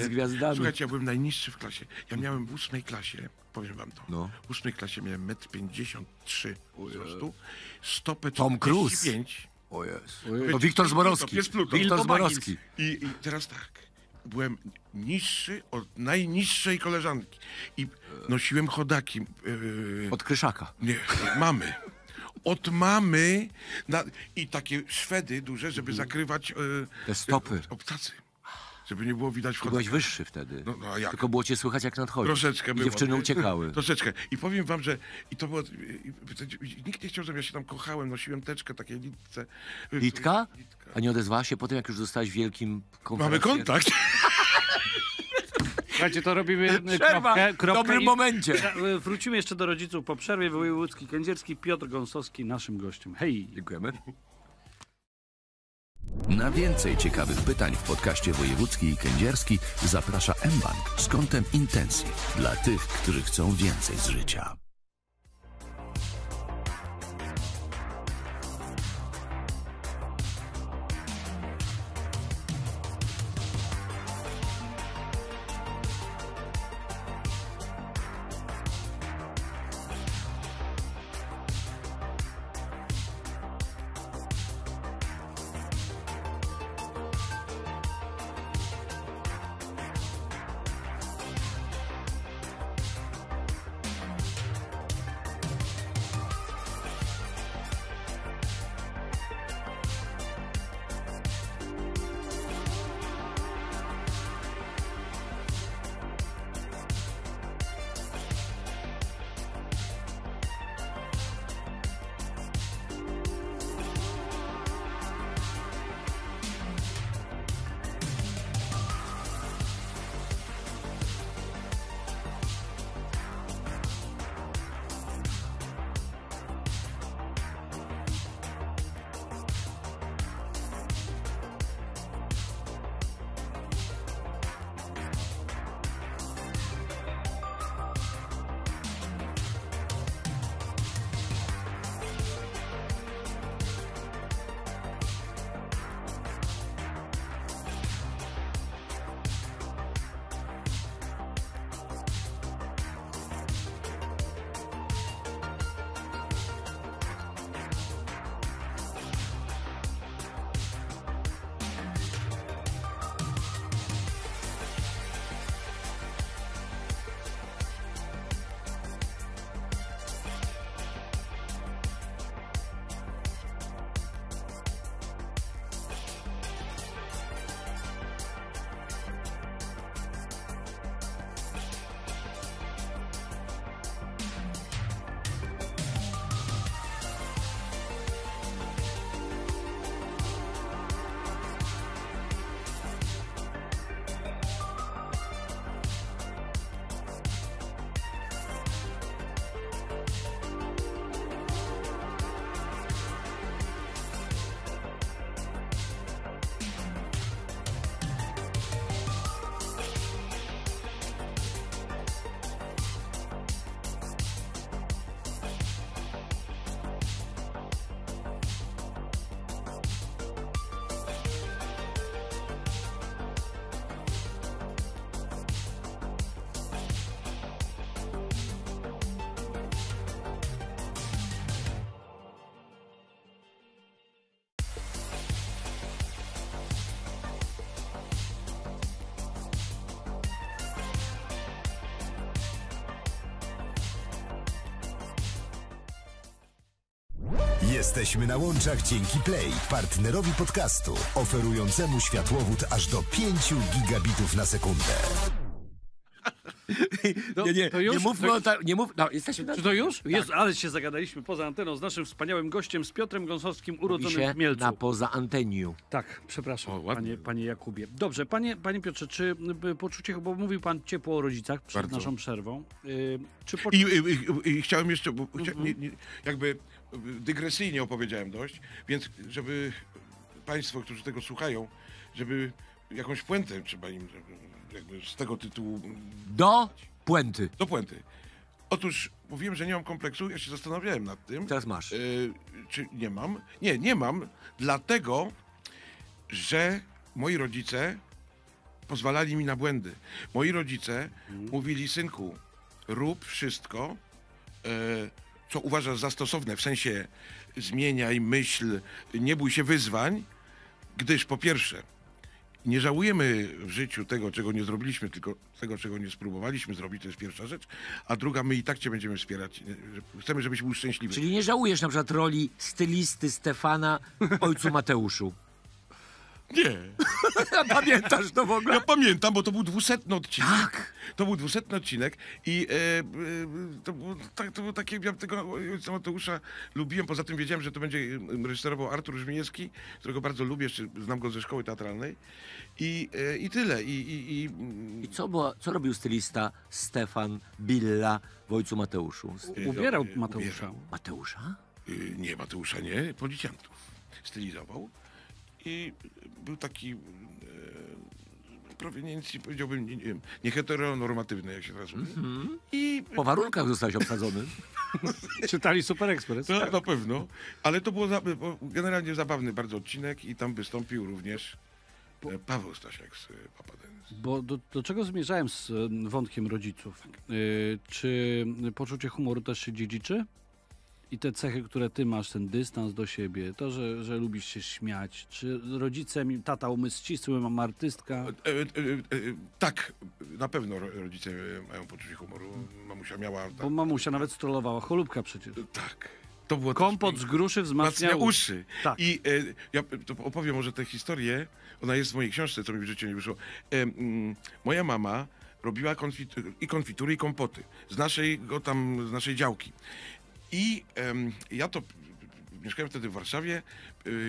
Słuchajcie, ja byłem najniższy w klasie. Ja miałem w ósmej klasie, powiem wam to, no. w ósmej klasie miałem metr pięćdziesiąt trzy wzrostu, stopę czterdzieści pięć. O jest. To Wiktor Zborowski. Wiktor Zborowski. I, I teraz tak. Byłem niższy od najniższej koleżanki i nosiłem chodaki. Yy, od Kryszaka? Nie, od mamy. Od mamy na, i takie szwedy duże, żeby zakrywać... Yy, Te stopy. Yy, obcacy. Żeby nie było widać w chodakach. Byłeś wyższy wtedy, no, no, a jak? Tylko było cię słychać jak nadchodzi. Troszeczkę było. Dziewczyny uciekały. Troszeczkę. I powiem wam, że i to było, i, i, nikt nie chciał, żebym ja się tam kochałem, nosiłem teczkę, takie litce. Litka? Litka? A nie odezwała się potem, jak już zostałeś wielkim konferencjerem? Mamy kontakt. Słuchajcie, to robimy kropkę, kropkę w dobrym i... momencie. Wrócimy jeszcze do rodziców po przerwie. Wojewódzki Kędzierski, Piotr Gąsowski naszym gościem. Hej. Dziękujemy. Na więcej ciekawych pytań w podcaście Wojewódzki i Kędzierski zaprasza mBank z kątem intencji dla tych, którzy chcą więcej z życia. Jesteśmy na łączach dzięki Play, partnerowi podcastu, oferującemu światłowód aż do pięć gigabitów na sekundę. No, nie, nie, to już, nie mówmy to, o ta, nie mów, no, jesteśmy na... Czy to już? Tak. Jezu, ale się zagadaliśmy poza anteną z naszym wspaniałym gościem, z Piotrem Gąsowskim, urodzonym w Mielcu. Na poza anteniu. Tak, przepraszam, o, panie, panie Jakubie. Dobrze, panie, panie Piotrze, czy poczucie, bo mówił pan ciepło o rodzicach przed Bardzo. naszą przerwą. Y, czy poczu... I, i, i, I chciałem jeszcze, bo chcia, nie, nie, jakby dygresyjnie opowiedziałem dość, więc żeby państwo, którzy tego słuchają, żeby jakąś puentę trzeba im... Jakby z tego tytułu... Do puenty. Do puenty. Otóż mówiłem, że nie mam kompleksu, ja się zastanawiałem nad tym. Teraz masz. Yy, czy nie mam? Nie, nie mam, dlatego, że moi rodzice pozwalali mi na błędy. Moi rodzice hmm. mówili, synku, rób wszystko, yy, co uważasz za stosowne, w sensie zmieniaj myśl, nie bój się wyzwań, gdyż po pierwsze, nie żałujemy w życiu tego, czego nie zrobiliśmy, tylko tego, czego nie spróbowaliśmy zrobić, to jest pierwsza rzecz. A druga, my i tak cię będziemy wspierać. Chcemy, żebyś był szczęśliwy. Czyli nie żałujesz na przykład roli stylisty Stefana ojcu Mateuszu? Nie. Pamiętasz to w ogóle? Ja pamiętam, bo to był dwusetny odcinek. Tak. To był dwusetny odcinek i e, e, to, było, tak, to było takie, ja tego ojca Mateusza lubiłem, poza tym wiedziałem, że to będzie reżyserował Artur Żmijewski, którego bardzo lubię, jeszcze znam go ze szkoły teatralnej i, e, i tyle. I, i, i... I co, była, co robił stylista Stefan Billa w ojcu Mateuszu? Styl... Ubierał Mateusza. Ubierał. Mateusza? Y, nie, Mateusza nie, policjantów stylizował. I był taki e, proweniencji, powiedziałbym, nie, nie wiem, nieheteronormatywny, jak się teraz mówi. Mm-hmm. I... Po warunkach zostałeś obsadzony. Czytali Super Express. No, tak. Na pewno. Ale to był generalnie zabawny bardzo odcinek i tam wystąpił również Bo... Paweł Stasiak z Papadens. Bo do, do czego zmierzałem z wątkiem rodziców? Yy, czy poczucie humoru też się dziedziczy? I te cechy, które ty masz, ten dystans do siebie, to, że, że lubisz się śmiać. Czy rodzicem, tata umysł ścisły, mam artystka? E, e, e, tak, na pewno rodzice mają poczucie humoru. Mamusia miała... Ta, Bo mamusia ta, ta, nawet strollowała Holoubka przecież. Tak. To było Kompot z gruszy wzmacnia uszy. Tak. I e, ja to opowiem może tę historię. Ona jest w mojej książce, co mi w życiu nie wyszło. E, m, moja mama robiła konfitur, i konfitury, i kompoty. Z naszego tam, z naszej działki. I um, ja to mieszkałem wtedy w Warszawie,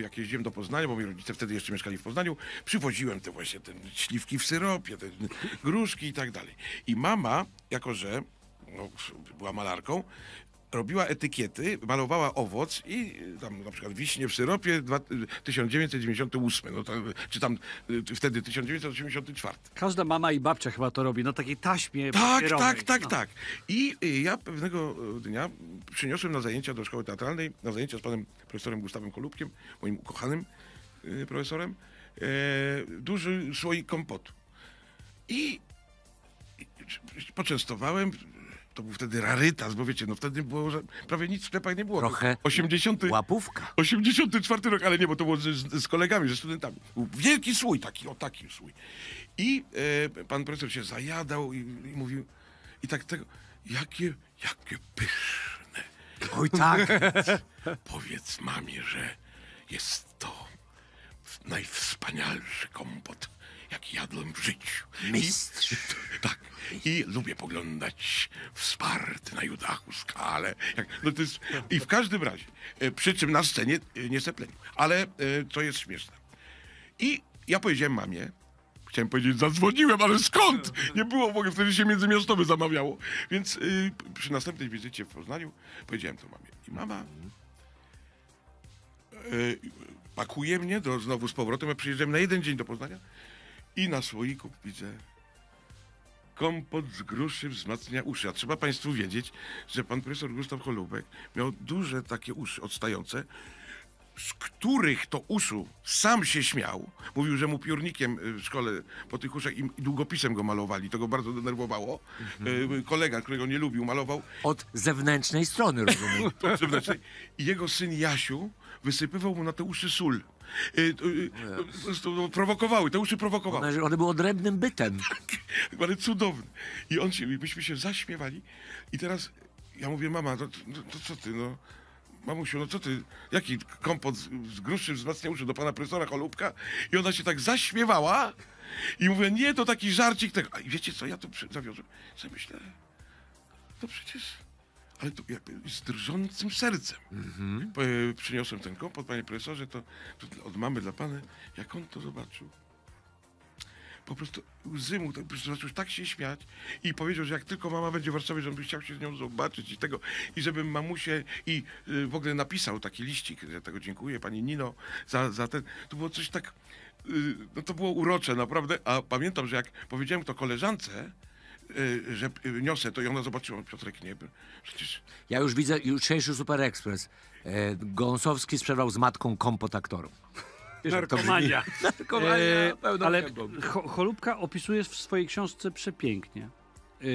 jak jeździłem do Poznania, bo moi rodzice wtedy jeszcze mieszkali w Poznaniu, przywoziłem te właśnie te śliwki w syropie, te gruszki i tak dalej. I mama, jako że no, była malarką, robiła etykiety, malowała owoc i tam na przykład wiśnie w syropie tysiąc dziewięćset dziewięćdziesiąty ósmy, no, tam, czy tam wtedy tysiąc dziewięćset osiemdziesiąty czwarty. Każda mama i babcia chyba to robi, na takiej taśmie tak, papierowej. Tak, tak, no. tak. I ja pewnego dnia przyniosłem na zajęcia do szkoły teatralnej, na zajęcia z panem profesorem Gustawem Holoubkiem, moim ukochanym profesorem, e, duży słoik kompotu. I poczęstowałem. To był wtedy rarytas, bo wiecie, no wtedy było, prawie nic w sklepach nie było. Trochę osiemdziesiąty łapówka. osiemdziesiąty czwarty rok, ale nie, bo to było z, z kolegami, ze studentami. Był wielki słój taki, o taki słój. I e, pan profesor się zajadał i, i mówił, i tak tego, jakie, jakie pyszne. Oj tak. Powiedz mamie, że jest to najwspanialszy kompot, jak jadłem w życiu. Mistrz. I, tak. I lubię poglądać wsparty na Judachu skalę. Jak, no to jest, I w każdym razie, przy czym na scenie nie sepleniu. Ale to jest śmieszne. I ja powiedziałem mamie, chciałem powiedzieć, zadzwoniłem, ale skąd? Nie było, bo wtedy się międzymiastowy zamawiało. Więc y, przy następnej wizycie w Poznaniu powiedziałem to mamie. I mama... Y, pakuje mnie do, znowu z powrotem, ja przyjeżdżałem na jeden dzień do Poznania. I na słoiku widzę kompot z gruszy wzmacnia uszy. A trzeba państwu wiedzieć, że pan profesor Gustaw Holoubek miał duże takie uszy odstające, z których to uszu sam się śmiał. Mówił, że mu piórnikiem w szkole po tych uszach i długopisem go malowali. To go bardzo denerwowało. Mhm. Kolega, którego nie lubił, malował. Od zewnętrznej strony, rozumiem. Od zewnętrznej. I jego syn Jasiu wysypywał mu na te uszy sól. Y, y, y, prowokowały, te uszy prowokowały. One, one były odrębnym bytem. Tak, ale cudowny. I on się, myśmy się zaśmiewali. I teraz ja mówię, mama, to, to, to co ty, no... mamusiu, no co ty, jaki kompot z, z gruszczy wzmacnia uszy do pana profesora Holoubka? I ona się tak zaśmiewała i mówię, nie, to taki żarcik tego. A wiecie co, ja tu zawiozłem, sobie myślę, to przecież... Ale to jakby z drżącym sercem. Mm-hmm. P- przyniosłem ten kompot, panie profesorze, to, to od mamy dla pana. Jak on to zobaczył? Po prostu łzy mu, to, zaczął tak się śmiać i powiedział, że jak tylko mama będzie w Warszawie, że on by chciał się z nią zobaczyć i tego, i żebym mamusię, i y, w ogóle napisał taki liścik, że tego dziękuję pani Nino za, za ten, to było coś tak, y, no to było urocze naprawdę, a pamiętam, że jak powiedziałem to koleżance, Y, że y, niosę to i ona zobaczyła, Piotrek nie był. Przecież... Ja już widzę jutrzejszy Super Express. E, Gąsowski sprzedawał z matką kompot aktorów. Narkomania. Narkomania e, ale ho, Holoubka opisujesz w swojej książce przepięknie. E,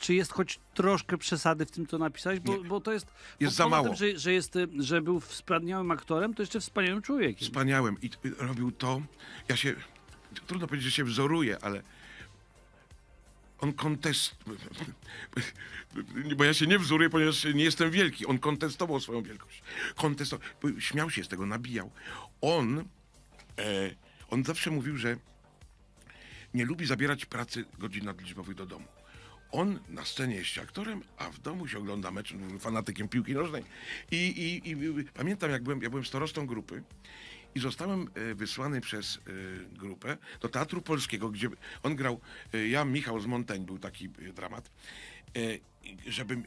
czy jest choć troszkę przesady w tym, co napisałeś? Bo, bo to jest... Jest za mało. Tym, że, że, jest, że był wspaniałym aktorem, to jeszcze wspaniałym człowiekiem. Wspaniałym. I robił to... Ja się... Trudno powiedzieć, że się wzoruję, ale... On kontest... Bo ja się nie wzoruję, ponieważ nie jestem wielki. On kontestował swoją wielkość. Kontestował... Śmiał się z tego, nabijał. On... E, on zawsze mówił, że nie lubi zabierać pracy godzin nadliczbowych do domu. On na scenie jest aktorem, a w domu się ogląda mecz, fanatykiem piłki nożnej. I, i, i pamiętam, jak byłem, ja byłem starostą grupy i zostałem wysłany przez grupę do Teatru Polskiego, gdzie on grał, ja, Michał z Montaigne, był taki dramat, żebym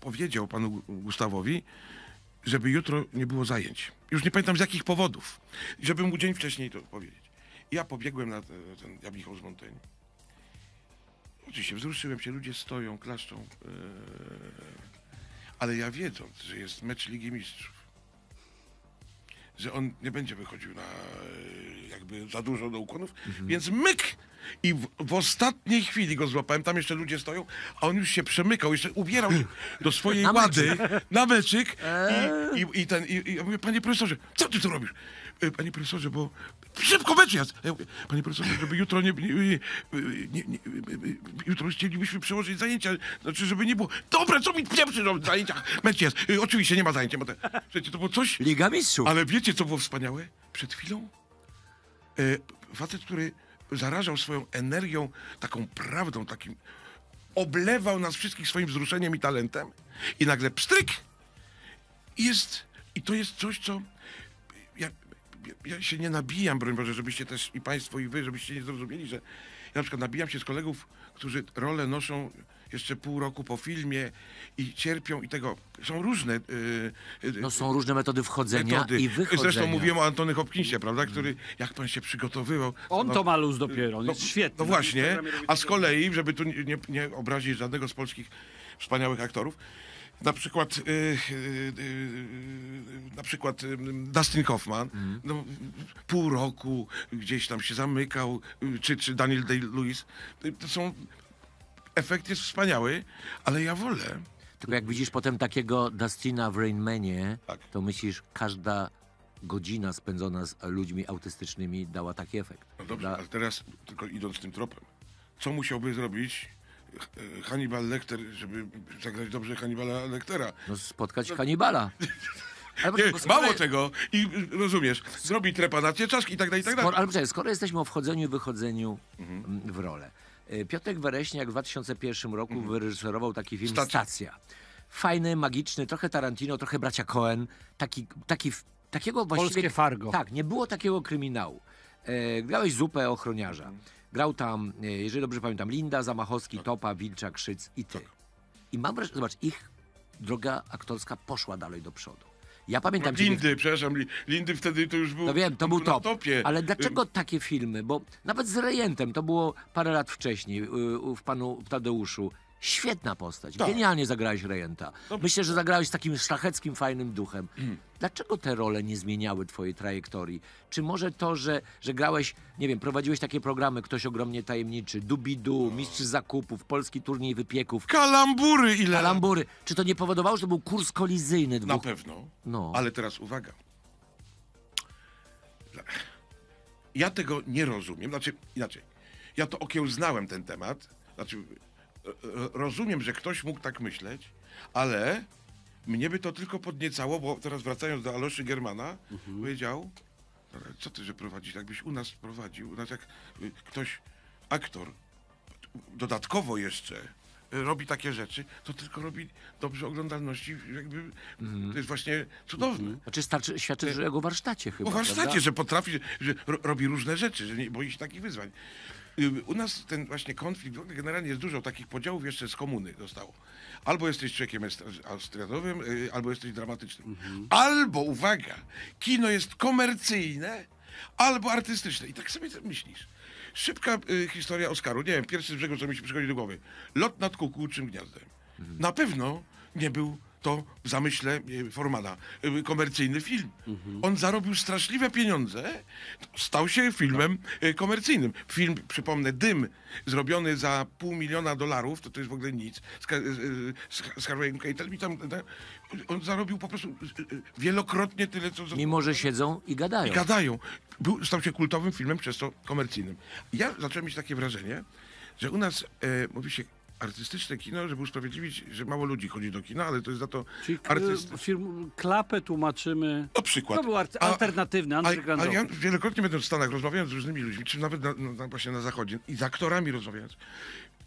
powiedział panu Gustawowi, żeby jutro nie było zajęć. Już nie pamiętam z jakich powodów. Żebym mu dzień wcześniej to powiedzieć. Ja pobiegłem na ten, ja Michał z Montaigne. Oczywiście wzruszyłem się, ludzie stoją, klaszczą, ale ja wiedząc, że jest mecz Ligi Mistrzów, że on nie będzie wychodził na jakby za dużo do ukłonów, mhm. więc myk! I w, w ostatniej chwili go złapałem, tam jeszcze ludzie stoją, a on już się przemykał, jeszcze ubierał się do swojej na łady, meczyk. na meczyk i, i, i ten, i, i ja mówię, panie profesorze, co ty tu robisz? Panie profesorze, bo szybko mecz jest! Ja mówię, panie profesorze, żeby jutro nie, nie, nie, nie, nie... Jutro chcielibyśmy przełożyć zajęcia, znaczy, żeby nie było... Dobra, co mi pieprzysz o zajęciach? Mecz jest! Oczywiście nie ma zajęcia, bo te... Przecież to było coś... Liga Mistrzów! Ale wiecie, co było wspaniałe? Przed chwilą e, facet, który zarażał swoją energią, taką prawdą, takim... Oblewał nas wszystkich swoim wzruszeniem i talentem i nagle pstryk! Jest... I to jest coś, co... Ja się nie nabijam, broń Boże, żebyście też i państwo i wy, żebyście nie zrozumieli, że ja na przykład nabijam się z kolegów, którzy rolę noszą jeszcze pół roku po filmie i cierpią i tego. Są różne... Yy, no są różne metody wchodzenia metody. i wychodzenia. Zresztą mówiłem o Antony Hopkinsie, prawda, który, jak pan się przygotowywał... On no, to ma luz dopiero, on no, jest świetny. No właśnie, a z kolei, żeby tu nie, nie obrazić żadnego z polskich wspaniałych aktorów, na przykład, yy, yy, yy, na przykład yy, Dustin Hoffman, mm. no, pół roku gdzieś tam się zamykał, yy, czy, czy Daniel Day-Lewis. Yy, to są, efekt jest wspaniały, ale ja wolę. Tylko jak widzisz potem takiego Dustina w Rain Manie, tak. to myślisz, każda godzina spędzona z ludźmi autystycznymi dała taki efekt. No dobrze, Dla... ale teraz tylko idąc tym tropem, co musiałby zrobić Hannibal Lecter, żeby zagrać dobrze Hannibala Lectera. No spotkać no. Hannibala. Ale nie, skoro... Mało tego i rozumiesz, zrobić trepanację czaszki i tak dalej, i tak dalej. Skoro, ale przecież, skoro jesteśmy o wchodzeniu i wychodzeniu mhm. w rolę. Piotrek Wereśniak w dwa tysiące pierwszym roku mhm. wyreżyserował taki film Stacja. Stacja. Fajny, magiczny, trochę Tarantino, trochę bracia Coen. Taki, taki, takiego właściwie... Polskie Fargo. Tak, nie było takiego kryminału. E, grałeś zupę ochroniarza. Mhm. Grał tam, jeżeli dobrze pamiętam, Linda Zamachowski, tak. Topa, Wilczak, Szyc i ty. Tak. I mam wrażenie, zobacz, ich droga aktorska poszła dalej do przodu. Ja pamiętam... No, Lindy, ciebie... przepraszam, Lindy wtedy to już był... No wiem, to był top. Topie. Ale dlaczego takie filmy? Bo nawet z Rejentem, to było parę lat wcześniej, w panu Tadeuszu. Świetna postać, tak. Genialnie zagrałeś Rejenta. No, myślę, że zagrałeś z takim szlacheckim, fajnym duchem. Mm. Dlaczego te role nie zmieniały twojej trajektorii? Czy może to, że, że grałeś, nie wiem, prowadziłeś takie programy Ktoś Ogromnie Tajemniczy, Dubidu, no. Mistrz Zakupów, Polski Turniej Wypieków. Kalambury ile? Kalambury. Czy to nie powodowało, że to był kurs kolizyjny dwóch? Na pewno, no. ale teraz uwaga. Ja tego nie rozumiem, znaczy inaczej. Ja to okiełznałem ten temat, znaczy... Rozumiem, że ktoś mógł tak myśleć, ale Mnie by to tylko podniecało, bo teraz wracając do Aloszy Germana, mhm. powiedział, co ty, że prowadzisz, jakbyś u nas prowadził, u nas jak ktoś, aktor, dodatkowo jeszcze robi takie rzeczy, to tylko robi dobrze oglądalności, jakby mm. to jest właśnie cudowne. Mm. Znaczy starczy, świadczy Te... że jego warsztacie chyba. O warsztacie, prawda? Że potrafi, że ro, robi różne rzeczy, że nie boi się takich wyzwań. U nas ten właśnie konflikt, generalnie jest dużo takich podziałów, jeszcze z komuny zostało. Albo jesteś człowiekiem estriadowym, albo jesteś dramatycznym. Mm-hmm. Albo, uwaga, kino jest komercyjne, albo artystyczne. I tak sobie myślisz. Szybka y, historia Oscaru. Nie wiem, pierwszy z brzegu, co mi się przychodzi do głowy. Lot nad kukułczym gniazdem. Mhm. Na pewno nie był to w zamyśle y, Formana y, komercyjny film. Mhm. On zarobił straszliwe pieniądze, stał się filmem y, komercyjnym. Film, przypomnę, Dym, zrobiony za pół miliona dolarów, to to jest w ogóle nic, z, y, z, z Harvey'em Keitelem i tam... Ta, on zarobił po prostu wielokrotnie tyle, co... Mimo, że siedzą i gadają. I gadają. Był, stał się kultowym filmem, przez to komercyjnym. Ja zacząłem mieć takie wrażenie, że u nas, e, mówi się, artystyczne kino, żeby usprawiedliwić, że mało ludzi chodzi do kina, ale to jest za to artystyczne. Firm, klapę tłumaczymy. Na przykład. To był art, alternatywny, antygrandzowy. A, a ja wielokrotnie będąc w Stanach, rozmawiając z różnymi ludźmi, czy nawet na, na, właśnie na zachodzie, i z aktorami rozmawiając,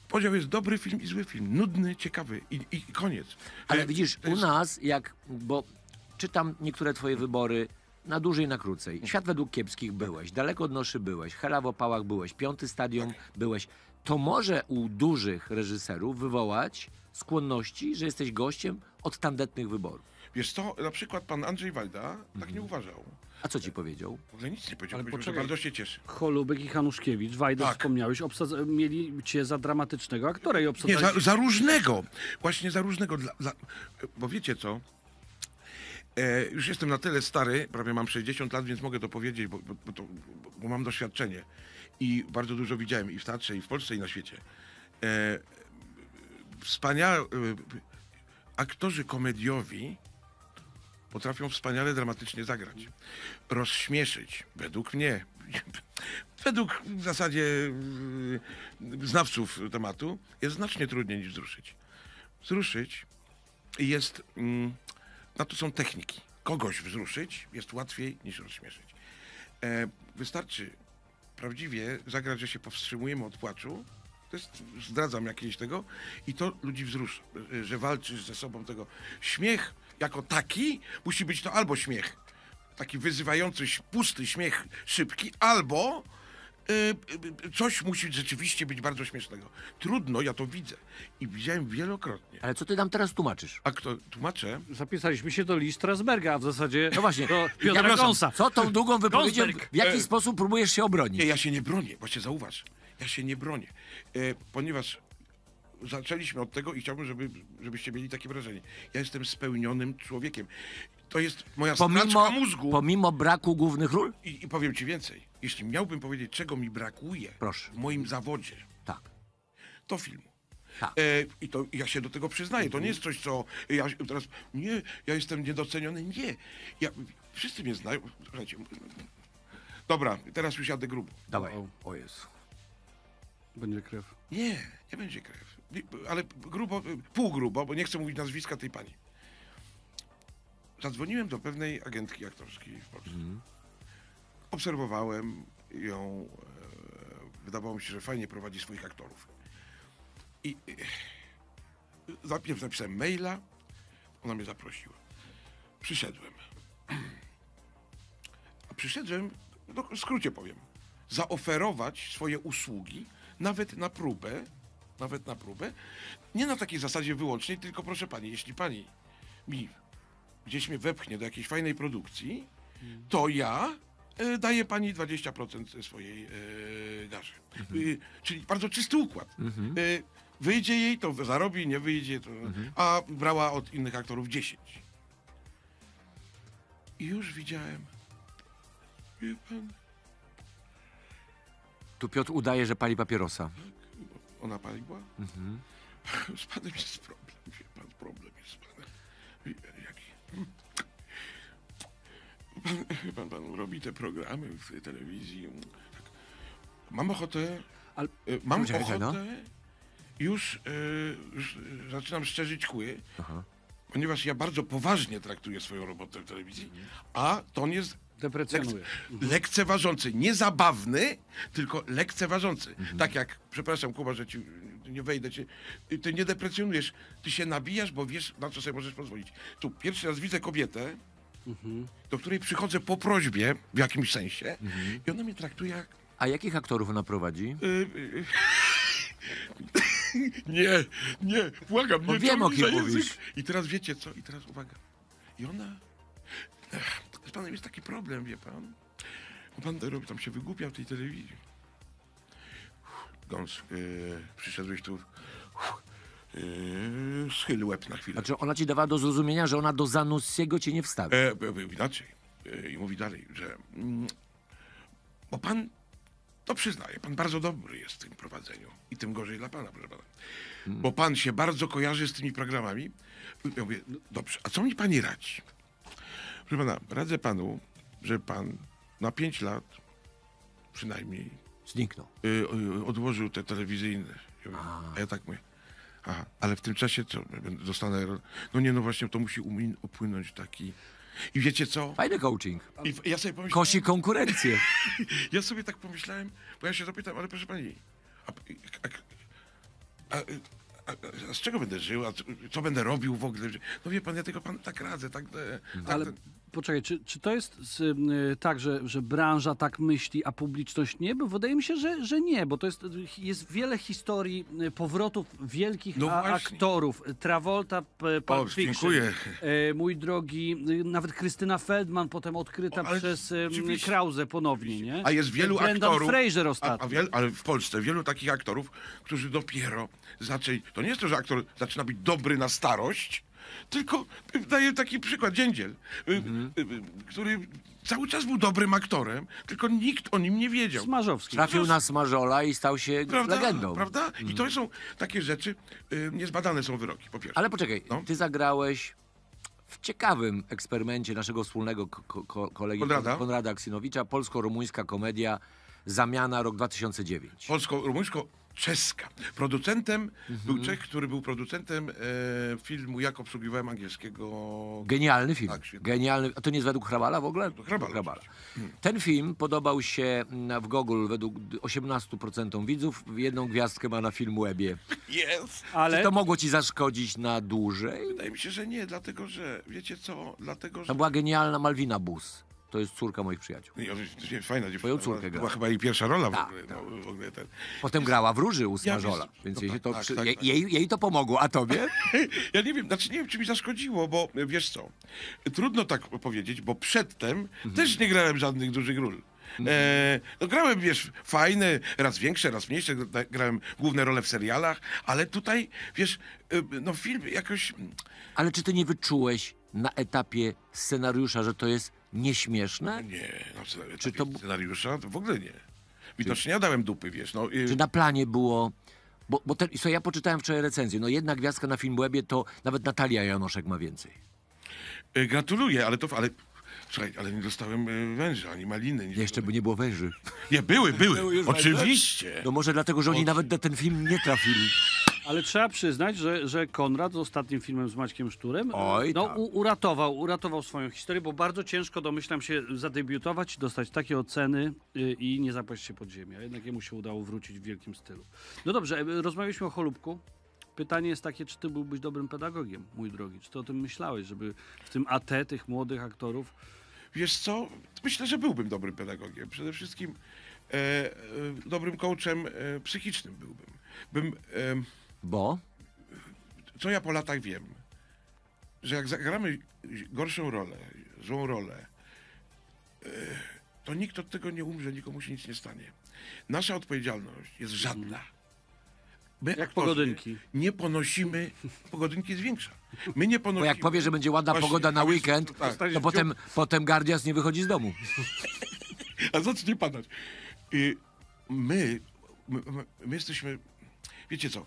podział jest dobry film i zły film, nudny, ciekawy i, i koniec. Ale to, widzisz, to jest... u nas, jak, bo czytam niektóre twoje wybory, na dłużej, na krócej. Świat według kiepskich byłeś, Daleko od noszy byłeś, Hela w opałach byłeś, Piąty stadium okay. byłeś. To może u dużych reżyserów wywołać skłonności, że jesteś gościem od tandetnych wyborów. Wiesz co, na przykład pan Andrzej Wajda mm. tak nie uważał. A co ci powiedział? W ogóle nic nie powiedział, ale powiedział, że bardzo się cieszy. Holoubek i Hanuszkiewicz, Wajda tak. wspomniałeś, obsadza, mieli cię za dramatycznego aktora i obsadzali... Nie, za, za różnego. Właśnie za różnego. Dla, dla, bo wiecie co? E, już jestem na tyle stary, prawie mam sześćdziesiąt lat, więc mogę to powiedzieć, bo, bo, bo, to, bo mam doświadczenie. I bardzo dużo widziałem i w teatrze, i w Polsce, i na świecie. E, wspaniale... Aktorzy komediowi potrafią wspaniale dramatycznie zagrać. Rozśmieszyć, według mnie, według w zasadzie znawców tematu, jest znacznie trudniej niż wzruszyć. Wzruszyć jest... Mm, na to są techniki. Kogoś wzruszyć jest łatwiej niż rozśmieszyć. E, wystarczy prawdziwie zagrać, że się powstrzymujemy od płaczu. To jest, zdradzam jakieś tego i to ludzi wzrusza, że walczysz ze sobą tego. Śmiech jako taki musi być to albo śmiech, taki wyzywający, pusty śmiech szybki, albo y, coś musi rzeczywiście być bardzo śmiesznego. Trudno, ja to widzę i widziałem wielokrotnie. Ale co ty nam teraz tłumaczysz? A kto tłumaczę? Zapisaliśmy się do Lee Strasberga, a w zasadzie no właśnie, do Piotra ja Gąsa. Co tą długą wypowiedzią, w jaki e... sposób próbujesz się obronić? Nie, ja się nie bronię, właśnie zauważ. Ja się nie bronię, e, ponieważ zaczęliśmy od tego i chciałbym, żeby, żebyście mieli takie wrażenie. Ja jestem spełnionym człowiekiem. To jest moja straczka mózgu. Pomimo braku głównych ról? I, i powiem ci więcej. Jeśli miałbym powiedzieć, czego mi brakuje Proszę. w moim zawodzie, tak. to filmu. Tak. E, I to ja się do tego przyznaję. To nie jest coś, co ja teraz... Nie, ja jestem niedoceniony. Nie. Ja, wszyscy mnie znają. Słuchajcie. Dobra, teraz już jadę grubo. Dawaj. O, o Jezu. Będzie krew. Nie, nie będzie krew. Ale grubo, pół grubo, bo nie chcę mówić nazwiska tej pani. Zadzwoniłem do pewnej agentki aktorskiej w Polsce. Mm. Obserwowałem ją. E, wydawało mi się, że fajnie prowadzi swoich aktorów. I e, najpierw napisałem maila. Ona mnie zaprosiła. Przyszedłem. A przyszedłem, no, w skrócie powiem, zaoferować swoje usługi nawet na próbę, nawet na próbę, nie na takiej zasadzie wyłącznej, tylko proszę pani, jeśli pani mi gdzieś mnie wepchnie do jakiejś fajnej produkcji, hmm. to ja y, daję pani dwadzieścia procent swojej y, garzy. Mhm. Y, czyli bardzo czysty układ. Mhm. Y, wyjdzie jej, to zarobi, nie wyjdzie, to, mhm. a brała od innych aktorów dziesięć. I już widziałem, wie pan, tu Piotr udaje, że pali papierosa. Ona paliła? Mhm. Z panem jest problem, wie pan, problem jest z panem. Jaki? Pan, pan, pan robi te programy w telewizji. Tak. Mam ochotę, Ale, mam ochotę, no? już, już zaczynam szczerzyć kły. Aha. ponieważ ja bardzo poważnie traktuję swoją robotę w telewizji, a ton jest lekce, lekceważący. Nie zabawny, tylko lekceważący. Mhm. Tak jak, przepraszam Kuba, że ci nie wejdę, ci, ty nie deprecjonujesz, ty się nabijasz, bo wiesz, na co sobie możesz pozwolić. Tu pierwszy raz widzę kobietę, mhm. do której przychodzę po prośbie, w jakimś sensie, mhm. i ona mnie traktuje jak... A jakich aktorów ona prowadzi? Y y nie, nie, błagam, nie. Bo wiem, o kim mówisz. I teraz wiecie co? I teraz uwaga. I ona... Z panem jest taki problem, wie pan. Pan robi, tam się wygłupia w tej telewizji. Gąs, yy, przyszedłeś tu... Yy, schyl łeb na chwilę. Znaczy ona ci dawała do zrozumienia, że ona do Zanussiego cię nie wstawi. E, inaczej. E, I mówi dalej, że... Mm, bo pan... To przyznaję, pan bardzo dobry jest w tym prowadzeniu. I tym gorzej dla pana, proszę pana. Hmm. Bo pan się bardzo kojarzy z tymi programami. Ja mówię, no dobrze, a co mi pani radzi? Proszę pana, radzę panu, że pan na pięć lat przynajmniej... Zniknął. Y, y, odłożył te telewizyjne. Ja mówię, a ja tak mówię, aha, ale w tym czasie co? Dostanę... No nie, no właśnie, to musi upłynąć taki... I wiecie co? Fajny coaching. I ja sobie pomyślałem, kosi konkurencję. Ja sobie tak pomyślałem, bo ja się zapytam, ale proszę pani, a, a, a, a, a z czego będę żył? A co, co będę robił w ogóle? No wie pan, ja tego pan tak radzę. Tak, tak, ale ten... poczekaj, czy, czy to jest yy, tak, że, że branża tak myśli, a publiczność nie? Bo wydaje mi się, że, że nie, bo to jest, jest wiele historii powrotów wielkich no a, aktorów. Travolta, Pulp Fiction, yy, mój drogi, yy, nawet Krystyna Feldman potem odkryta o, przez yy, Krause ponownie, nie? A jest wielu Brendan aktorów, Fraser ostatnio. A, a wiel, ale w Polsce wielu takich aktorów, którzy dopiero zaczęli, to nie jest to, że aktor zaczyna być dobry na starość, tylko daję taki przykład, Dziędziel, mhm. który cały czas był dobrym aktorem, tylko nikt o nim nie wiedział. Smarzowski. Trafił na Smarzola i stał się prawda, legendą. Prawda? Mhm. I to są takie rzeczy, y, niezbadane są wyroki, po pierwsze. Ale poczekaj, no. ty zagrałeś w ciekawym eksperymencie naszego wspólnego ko ko kolegi Konrada, Konrada Aksinowicza, polsko-rumuńska komedia Zamiana, rok dwa tysiące dziewięć. Polsko-rumuńsko... Czeska. Producentem mhm. był Czech, który był producentem e, filmu Jak obsługiwałem angielskiego... Genialny film. Tak, genialny. A to nie jest według Hrabala w ogóle? Hrabala. Hrabala. Hmm. Ten film podobał się w Google według osiemnastu procent widzów. Jedną gwiazdkę ma na Filmwebie. Jest. Ale... Czy to mogło ci zaszkodzić na dłużej? Wydaje mi się, że nie, dlatego że... Wiecie co? Dlatego, że... To była genialna Malwina Bus. To jest córka moich przyjaciół. I, fajna dziewczyna. Córkę była grała. Chyba jej pierwsza rola w, ta, ogóle, ta. No, w ogóle. Ten. Potem grała w Róży u Smażola. Ja, więc no, jej, tak, to, tak, przy... tak, jej, tak. Jej, jej to pomogło, a tobie? Ja nie wiem, znaczy nie wiem, czy mi zaszkodziło, bo wiesz co, trudno tak powiedzieć, bo przedtem mhm. też nie grałem żadnych dużych ról. Mhm. E, no, grałem, wiesz, fajne, raz większe, raz mniejsze, grałem główne role w serialach, ale tutaj, wiesz, no film jakoś... Ale czy ty nie wyczułeś na etapie scenariusza, że to jest nieśmieszne? Nie, no, czy to scenariusza to w ogóle nie. Widocznie ja dałem dupy, wiesz. No, y... Czy na planie było... Bo, bo ten, ja poczytałem wczoraj recenzję. No jedna gwiazdka na Filmwebie to nawet Natalia Janoszek ma więcej. Y, gratuluję, ale to... Ale... Słuchaj, ale nie dostałem węża, ani maliny. Jeszcze dostałem. By nie było węży. Nie, były, były. były Oczywiście. No może dlatego, że oni o... nawet na ten film nie trafili. Ale trzeba przyznać, że, że Konrad z ostatnim filmem z Maćkiem Szturem Oj, no, tak. u, uratował, uratował swoją historię, bo bardzo ciężko, domyślam się, zadebiutować, dostać takie oceny yy, i nie zapaść się pod ziemię. Jednak jemu się udało wrócić w wielkim stylu. No dobrze, rozmawialiśmy o Holoubku. Pytanie jest takie, czy ty byłbyś dobrym pedagogiem, mój drogi? Czy ty o tym myślałeś, żeby w tym A T tych młodych aktorów... Wiesz co? Myślę, że byłbym dobrym pedagogiem. Przede wszystkim e, e, dobrym coachem e, psychicznym byłbym. Bym... E, Bo? Co ja po latach wiem, że jak zagramy gorszą rolę, złą rolę, to nikt od tego nie umrze, nikomu się nic nie stanie. Nasza odpowiedzialność jest żadna. My, jak aktorzy, pogodynki. Nie ponosimy, pogodynki jest większa. My nie ponosimy. Bo jak powie, że będzie ładna właśnie, pogoda na weekend, to, tak, to, to potem, potem Gardias nie wychodzi z domu. A zacznie padać. My, my, my, my jesteśmy, wiecie co,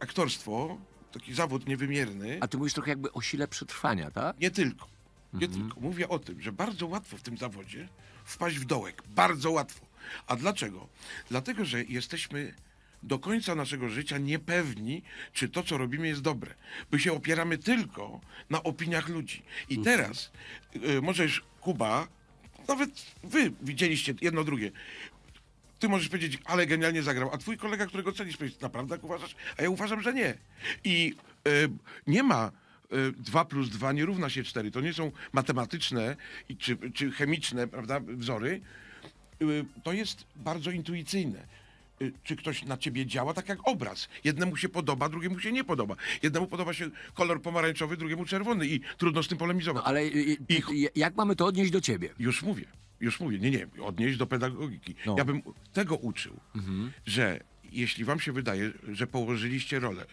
aktorstwo, taki zawód niewymierny. A ty mówisz trochę jakby o sile przetrwania, tak? Nie tylko. Nie mhm. tylko. Mówię o tym, że bardzo łatwo w tym zawodzie wpaść w dołek. Bardzo łatwo. A dlaczego? Dlatego, że jesteśmy do końca naszego życia niepewni, czy to, co robimy, jest dobre. Bo się opieramy tylko na opiniach ludzi. I teraz, y, możesz, Kuba, nawet wy widzieliście jedno drugie. Ty możesz powiedzieć, ale genialnie zagrał, a twój kolega, którego cenisz, powiedzieć, naprawdę tak uważasz? A ja uważam, że nie. I y, nie ma y, dwa plus dwa nie równa się cztery. To nie są matematyczne i, czy, czy chemiczne, prawda, wzory. Y, to jest bardzo intuicyjne. Czy ktoś na ciebie działa, tak jak obraz. Jednemu się podoba, drugiemu się nie podoba. Jednemu podoba się kolor pomarańczowy, drugiemu czerwony i trudno z tym polemizować. No, ale i, I, jak mamy to odnieść do ciebie? Już mówię, już mówię. Nie, nie, odnieść do pedagogiki. No. Ja bym tego uczył, mhm. że jeśli wam się wydaje, że położyliście rolę,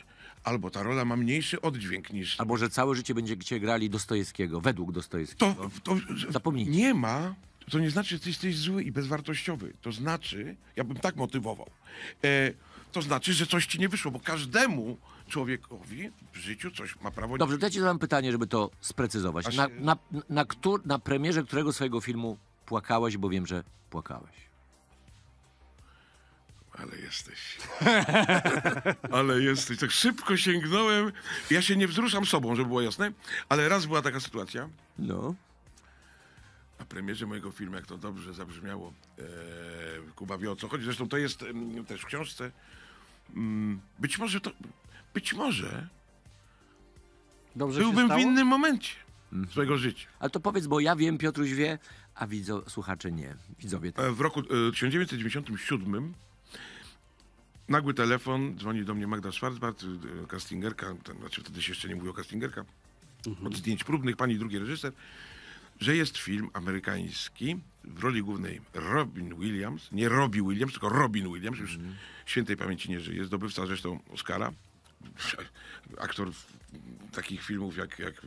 albo ta rola ma mniejszy oddźwięk niż... Albo że całe życie będziecie grali Dostojewskiego, według Dostojewskiego. To, to, Zapomnijcie. Nie ma... To nie znaczy, że ty jesteś zły i bezwartościowy. To znaczy, ja bym tak motywował, e, to znaczy, że coś ci nie wyszło, bo każdemu człowiekowi w życiu coś ma prawo... Dobrze, to ja ci zadam pytanie, żeby to sprecyzować. Aż... Na, na, na, któr, na premierze którego swojego filmu płakałeś, bo wiem, że płakałeś? Ale jesteś. Ale jesteś. Tak szybko sięgnąłem. Ja się nie wzruszam sobą, żeby było jasne, ale raz była taka sytuacja. No... Na premierze mojego filmu, jak to dobrze zabrzmiało, e, Kuba wie, o co chodzi. Zresztą to jest m, też w książce. M, być może to... Być może... Dobrze byłbym w innym momencie mm. swojego życia. Ale to powiedz, bo ja wiem, Piotruś wie, a widzo, słuchacze nie. Widzowie tak. W roku e, tysiąc dziewięćset dziewięćdziesiątym siódmym nagły telefon, dzwoni do mnie Magda Schwarzbart, e, castingerka, ten, znaczy wtedy się jeszcze nie mówiło castingerka, mhm. od zdjęć próbnych, pani drugi reżyser, że jest film amerykański, w roli głównej Robin Williams, nie Robbie Williams, tylko Robin Williams, już mm. świętej pamięci nie żyje, zdobywca zresztą Oscara, aktor takich filmów jak, jak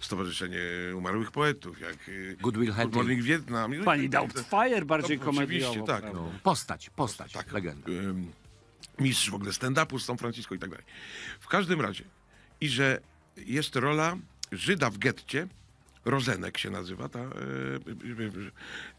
Stowarzyszenie Umarłych Poetów, jak Goodwill Hunting, Wietnam. Pani Doubtfire bardziej komediowo. Oczywiście, tak. No. Postać, postać, tak, legenda. Um, mistrz w ogóle stand-upu z San Francisco i tak dalej. W każdym razie, i że jest rola Żyda w getcie, Rozenek się nazywa, ta...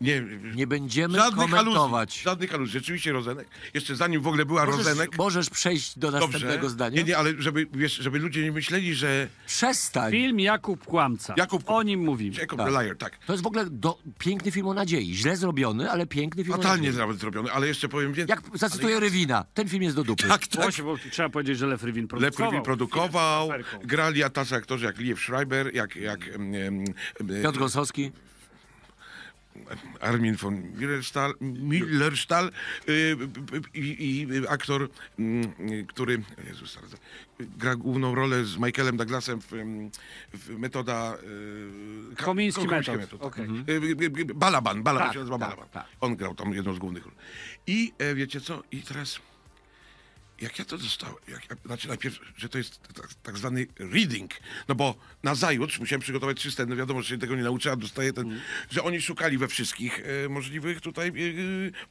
Nie, nie będziemy żadnych komentować. Aluzji, żadnych aluzji, rzeczywiście Rozenek. Jeszcze zanim w ogóle była możesz, Rozenek... Możesz przejść do następnego dobrze. zdania? Nie, nie, ale żeby, wiesz, żeby ludzie nie myśleli, że... Przestań! Film Jakub Kłamca. Jakub Kłamca. O nim mówimy. Jakub tak. The Liar, tak. To jest w ogóle do... piękny film o nadziei. Źle zrobiony, ale piękny film Totalnie o nadziei. Totalnie zrobiony, ale jeszcze powiem więcej. Jak zacytuję ale... Rywina, ten film jest do dupy. Tak, tak. Właśnie, bo trzeba powiedzieć, że Lew Rywin produkował. Lew Rywin produkował, grali a tacy aktorzy jak Liev Schreiber, jak... jak Piotr Gąsowski, Armin von Millerstahl, Millerstahl i, i aktor, który Jezus, gra główną rolę z Michaelem Douglasem w, w metoda... Komiński metod. metod tak. okay. Balaban, Balaban tak, się nazywa tak, Balaban. Tak. On grał tam jedną z głównych ról. I wiecie co? I teraz... Jak ja to dostałem, jak ja, znaczy najpierw, że to jest tak, tak zwany reading, no bo na zajutrz musiałem przygotować trzy sceny, no wiadomo, że się tego nie nauczyła, dostaję ten, mm. że oni szukali we wszystkich e, możliwych tutaj e,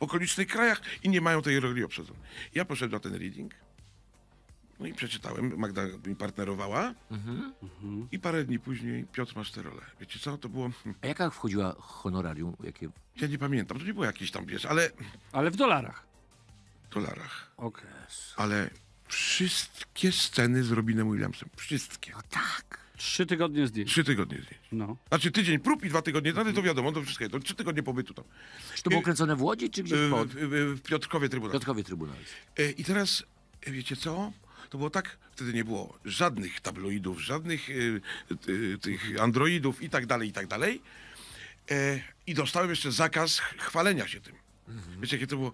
okolicznych krajach i nie mają tej roli obsadzonej. Ja poszedłem na ten reading, no i przeczytałem, Magda mi partnerowała mm-hmm. i parę dni później Piotr, masz tę rolę. Wiecie co, to było... A jaka wchodziła honorarium? Jakie... Ja nie pamiętam, to nie było jakieś tam, wiesz, ale... Ale w dolarach. dolarach. Okay. Ale wszystkie sceny z Robinem Williamsem. Wszystkie. No tak. Trzy tygodnie zdjęć. Trzy tygodnie zdjęć. No. Znaczy tydzień prób i dwa tygodnie, no to wiadomo, to wszystko. To trzy tygodnie pobytu tam. Czy to było kręcone w Łodzi, czy gdzieś pod? W Piotrkowie Trybunalskim. Piotrkowie Trybunalskim. I teraz, wiecie co? To było tak, wtedy nie było żadnych tabloidów, żadnych y, y, tych androidów i tak dalej, i tak dalej. E, I dostałem jeszcze zakaz chwalenia się tym. Mhm. Wiecie, jakie to było?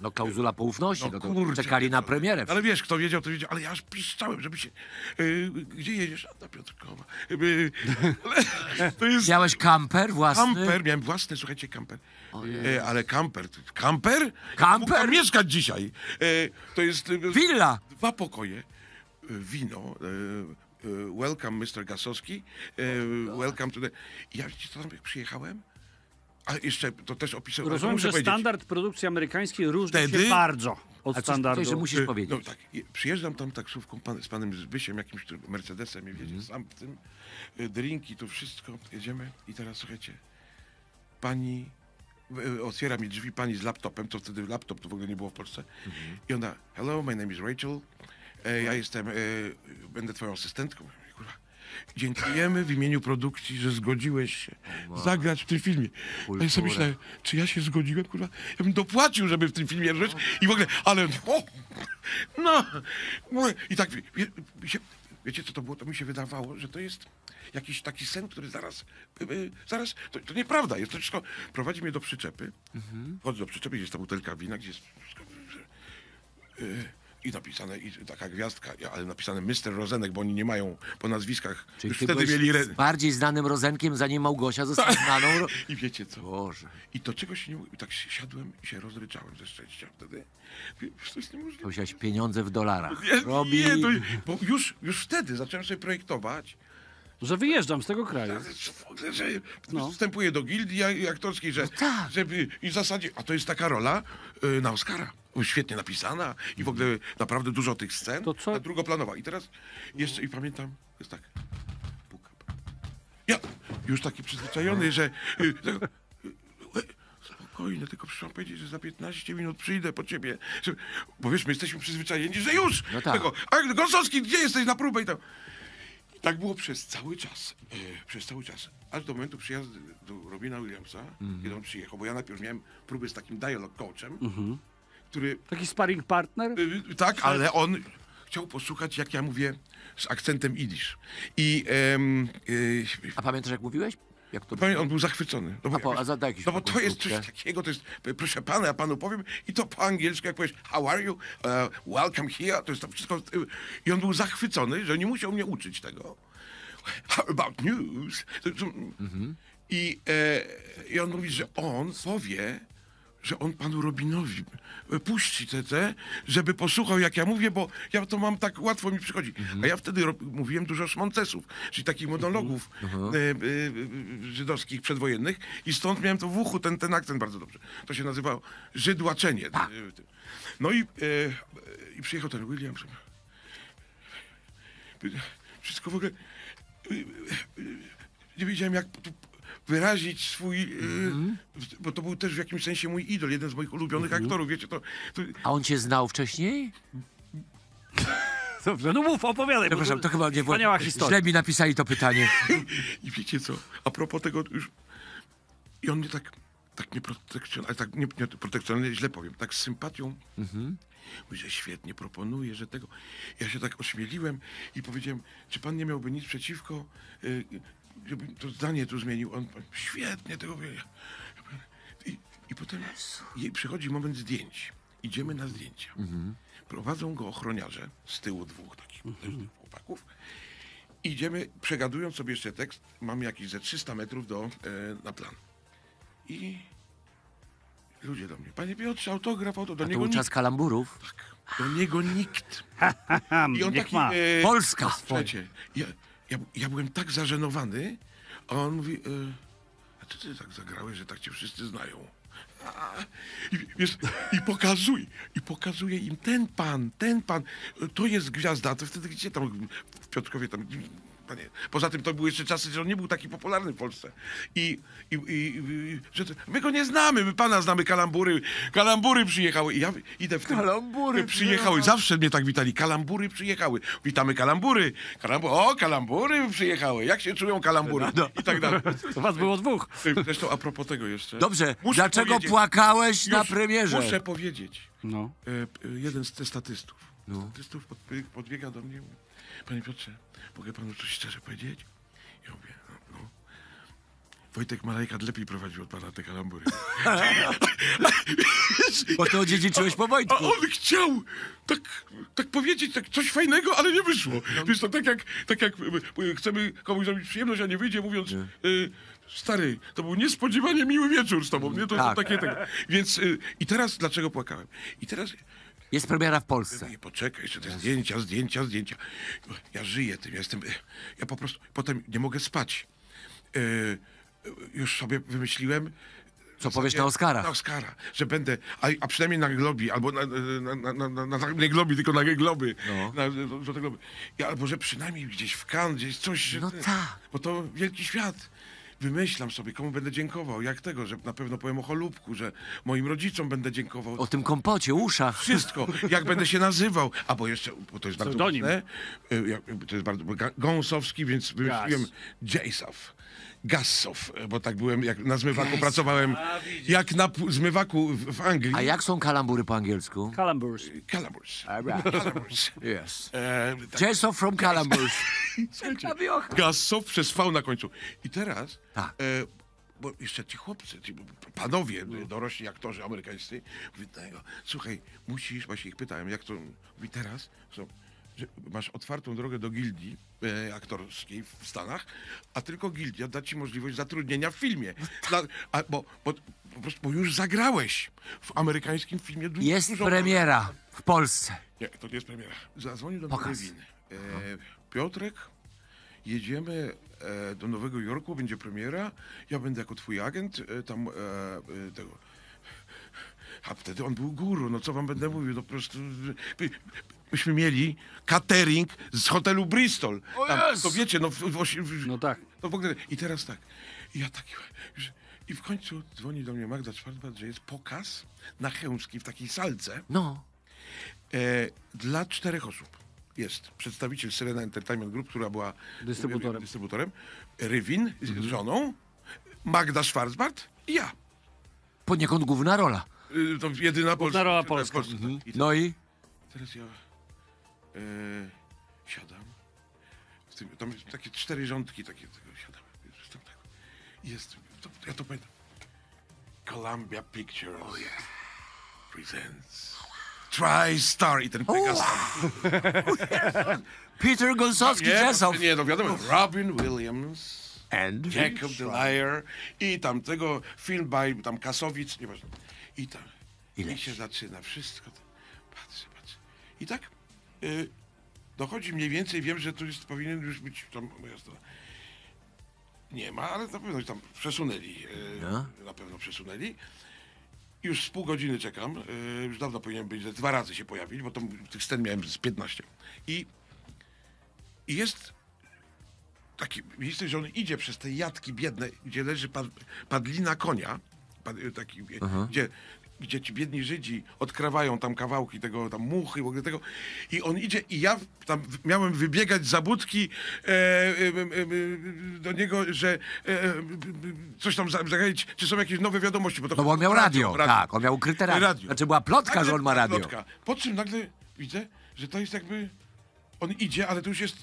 No klauzula poufności, no, to, kurczę, czekali na premierę. Ale wiesz, kto wiedział, to wiedział, ale ja aż piszczałem, żeby się... Yy, gdzie jedziesz? A, na Piotrkowa. Yy, to jest... Miałeś kamper własny? Kamper, miałem własny, słuchajcie, kamper. Yy, ale kamper, kamper? Kamper? Ja mieszkać dzisiaj. Yy, to jest... Yy, Willa! Dwa pokoje, yy, wino, yy, yy, welcome mister Gąsowski, yy, welcome to the... Ja wiecie, co tam jak przyjechałem? A jeszcze to też opisałem. Rozumiem, że powiedzieć. Standard produkcji amerykańskiej różni Wtedy... się bardzo od standardu. Coś, że musisz y powiedzieć. No, tak. Przyjeżdżam tam taksówką pan, z panem Zbysiem, jakimś Mercedesem, i wiecie, mm. sam w tym, drinki, to wszystko, jedziemy i teraz słuchajcie, pani otwiera mi drzwi pani z laptopem, to wtedy laptop to w ogóle nie było w Polsce. Mhm. I ona, hello, my name is Rachel, e, ja jestem, e, będę twoją asystentką. Kurwa. Dziękujemy w imieniu produkcji, że zgodziłeś się wow. zagrać w tym filmie. Kultura. Ja sobie myślałem, czy ja się zgodziłem, kurwa? Ja bym dopłacił, żeby w tym filmie żyć i w ogóle, ale o, no, i tak, wie, się, wiecie co to było? To mi się wydawało, że to jest jakiś taki sen, który zaraz, yy, zaraz, to, to nieprawda jest, to wszystko prowadzi mnie do przyczepy, mhm. Wchodzę do przyczepy, gdzie jest ta butelka wina, gdzie jest wszystko, yy, i napisane, i taka gwiazdka, ale napisane mister Rozenek, bo oni nie mają po nazwiskach. Czyli już wtedy mieli re... bardziej znanym Rozenkiem, zanim Małgosia została znaną. I wiecie co? Boże. I to czegoś nie... I tak siadłem i się rozryczałem ze szczęścia wtedy. To jest niemożliwe. Musiałeś pieniądze w dolarach. Nie, Robi... nie, to... bo już, już wtedy zacząłem sobie projektować. Że wyjeżdżam z tego kraju. Że, że no. Wstępuję do gildii aktorskiej, że, no tak. żeby, i w zasadzie, a to jest taka rola yy, na Oscara. Świetnie napisana i w ogóle naprawdę dużo tych scen. To co? Ta drugoplanowa. I teraz jeszcze, i pamiętam, jest tak. Puka. Ja już taki przyzwyczajony, że... Yy, tego, yy, spokojnie, tylko przyszłam powiedzieć, że za piętnaście minut przyjdę po ciebie. Żeby, bo wiesz, my jesteśmy przyzwyczajeni, że już! No tak. Tego, a Gąsowski, gdzie jesteś na próbę? I tam... Tak było przez cały czas, e, przez cały czas, aż do momentu przyjazdu do Robina Williamsa, mm. kiedy on przyjechał, bo ja najpierw miałem próby z takim dialogue coachem, mm-hmm. który... Taki sparring partner? E, tak, ale on chciał posłuchać, jak ja mówię z akcentem jidysz. I... Em, e, A pamiętasz, jak mówiłeś? Jak to Pamię, on był zachwycony. No bo, a po, a zadaj jakiś no bo to jest coś takiego, to jest, proszę pana, ja panu powiem, i to po angielsku, jak powiesz, how are you, uh, welcome here, to jest to wszystko. I on był zachwycony, że nie musiał mnie uczyć tego. How about news? Mhm. I, e, I on mówi, że on powie, że on panu Robinowi puści te, te, żeby posłuchał, jak ja mówię, bo ja to mam tak, łatwo mi przychodzi. Mhm. A ja wtedy mówiłem dużo szmoncesów, czyli takich monologów mhm. y y żydowskich, przedwojennych i stąd miałem to w uchu, ten, ten akcent bardzo dobrze. To się nazywało żydłaczenie. Tak. No i, y i przyjechał ten Williams. Wszystko w ogóle... Nie wiedziałem, jak... wyrazić swój... Mm. Y, bo to był też w jakimś sensie mój idol, jeden z moich ulubionych mm. aktorów, wiecie to, to... A on cię znał wcześniej? Dobrze, no mów, opowiadaj. Przepraszam, to chyba nie było... Źle mi napisali to pytanie. I wiecie co, a propos tego już... I on mnie tak... Tak nieprotekcjonalnie, tak nie, nie protekcjonalnie, źle powiem, tak z sympatią. Mhm. Mówi, że świetnie proponuje, że tego... Ja się tak ośmieliłem i powiedziałem, czy pan nie miałby nic przeciwko... Y, żeby to zdanie tu zmienił, on świetnie tego wie. I, i potem jej przychodzi moment zdjęć. Idziemy na zdjęcia. Mm-hmm. Prowadzą go ochroniarze z tyłu dwóch takich mm-hmm. chłopaków. Idziemy, przegadując sobie jeszcze tekst, mamy jakieś ze trzysta metrów do, e, na plan. I ludzie do mnie, panie Piotrze, autograf, auto, do A niego to był czas kalamburów? Tak, do niego nikt. I on taki, ma. E, Polska! Słuchajcie, ja, Ja, ja byłem tak zażenowany, a on mówi, e, a ty, ty tak zagrałeś, że tak cię wszyscy znają. A, i, wiesz, i pokazuj, i pokazuje im, ten pan, ten pan, to jest gwiazda, to wtedy gdzie tam w Piotrkowie tam... Panie. Poza tym to były jeszcze czasy, że on nie był taki popularny w Polsce. I, i, i, i że to, my go nie znamy, my pana znamy, kalambury. Kalambury przyjechały. I ja idę w tym. Kalambury przyjechały. Zawsze mnie tak witali. Kalambury przyjechały. Witamy kalambury. Kalambury. O, kalambury przyjechały. Jak się czują kalambury? No. I tak dalej. To was było dwóch. Zresztą a propos tego jeszcze. Dobrze, muszę dlaczego płakałeś na premierze? Muszę powiedzieć. No. Jeden z tych statystów. No. Statystów podbiega do mnie. Panie Piotrze, mogę panu coś szczerze powiedzieć? Ja mówię, no, no. Wojtek Malajkat lepiej prowadził od pana te kalambury. Bo to odziedziczyłeś po Wojtku. A on chciał tak, tak powiedzieć, tak coś fajnego, ale nie wyszło. No. Wiesz, to tak jak, tak jak chcemy komuś zrobić przyjemność, a nie wyjdzie, mówiąc... Nie. Y Stary, to był niespodziewanie miły wieczór z tobą, nie? To tak. takie tego. Więc y i teraz dlaczego płakałem? I teraz... Jest premiera w Polsce. Nie, poczekaj, jeszcze te zdjęcia, zdjęcia, zdjęcia. Ja żyję tym, ja jestem... Ja po prostu potem nie mogę spać. Yy, już sobie wymyśliłem... Co powiesz na Oscara? Na Oscara, że będę, a, a przynajmniej na Globie, albo na, na, na, na, na, na nie Globie, tylko na Globy, no. na, na, na Globy. Ja, albo że przynajmniej gdzieś w Cannes, gdzieś coś... No tak. Bo to wielki świat. wymyślam sobie, komu będę dziękował, jak tego, że na pewno powiem o Holoubku, że moim rodzicom będę dziękował. O tym kompocie, uszach. Wszystko, jak będę się nazywał. A bo jeszcze, bo to jest bardzo ważne, to jest bardzo Gąsowski, więc wymyśliłem Jasow. Gassow, bo tak byłem, jak na zmywaku Gassow. Pracowałem, jak na zmywaku w Anglii. A jak są kalambury po angielsku? Kalamburs. Kalamburs. Kalamburs. Yes. E, tak. Jasow from Kalamburs. Gassow przez V na końcu. I teraz, e, bo jeszcze ci chłopcy, ci panowie, dorośli aktorzy amerykańscy, mówię, słuchaj, musisz, właśnie ich pytałem, jak to, mówi teraz, so, że masz otwartą drogę do gildii e, aktorskiej w Stanach, a tylko gildia da ci możliwość zatrudnienia w filmie. Dla, a, bo, bo, bo już zagrałeś w amerykańskim filmie. Du jest dużo premiera mamy. W Polsce. Nie, to nie jest premiera. Zadzwonił do Pokaz. mnie Rywin. E, Piotrek, jedziemy e, do Nowego Jorku, będzie premiera. Ja będę jako twój agent e, tam e, e, tego. A wtedy on był guru, no co wam będę mówił, no po prostu... Myśmy mieli catering z hotelu Bristol. Tam, oh yes. To wiecie, no... W, w, w, no tak. No w ogóle, i teraz tak, i ja taki... Już, i w końcu dzwoni do mnie Magda Schwarzbart, że jest pokaz na Chełmskiej w takiej salce. No. E, dla czterech osób. Jest przedstawiciel Serena Entertainment Group, która była... Dystrybutorem. Dystrybutorem. Rywin z mhm. żoną, Magda Schwarzbart i ja. Poniekąd główna rola. To jedyna Polska. Rola Polska. Polska. Mhm. I no i? Teraz ja e, siadam. W tym, tam jest takie cztery rządki takie. Tego, siadam. Tam, tak. Jest. To, ja to pamiętam. Columbia Pictures oh, yeah. presents Tri-Star i ten Pegasus. Piotr Gąsowski, Jasow. Nie, no wiadomo. Robin Williams. And Jacob the Liar. I tam tego film by tam Kasowic. Nieważne. I tam, Ile? i się zaczyna wszystko, patrzę, patrzę, i tak yy, dochodzi mniej więcej, wiem, że tu jest, powinien już być tam moja strona. Nie ma, ale na pewno tam przesunęli, yy, no. na pewno przesunęli. Już z pół godziny czekam, yy, już dawno powinienem być, że dwa razy się pojawić, bo tam tych scen miałem z piętnaście. I, i jest taki miejsce, że on idzie przez te jatki biedne, gdzie leży pad, padlina konia. Taki, gdzie, gdzie ci biedni Żydzi odkrawają tam kawałki tego, tam muchy, w ogóle tego. I on idzie i ja tam miałem wybiegać z zabudki e, e, e, do niego, że e, coś tam zagadać, czy są jakieś nowe wiadomości. Bo to no bo on miał radio, radio, tak, on miał ukryte radio. radio. Znaczy była plotka, nagle, że on ma radio. Plotka. Po czym nagle widzę, że to jest jakby, on idzie, ale to już jest...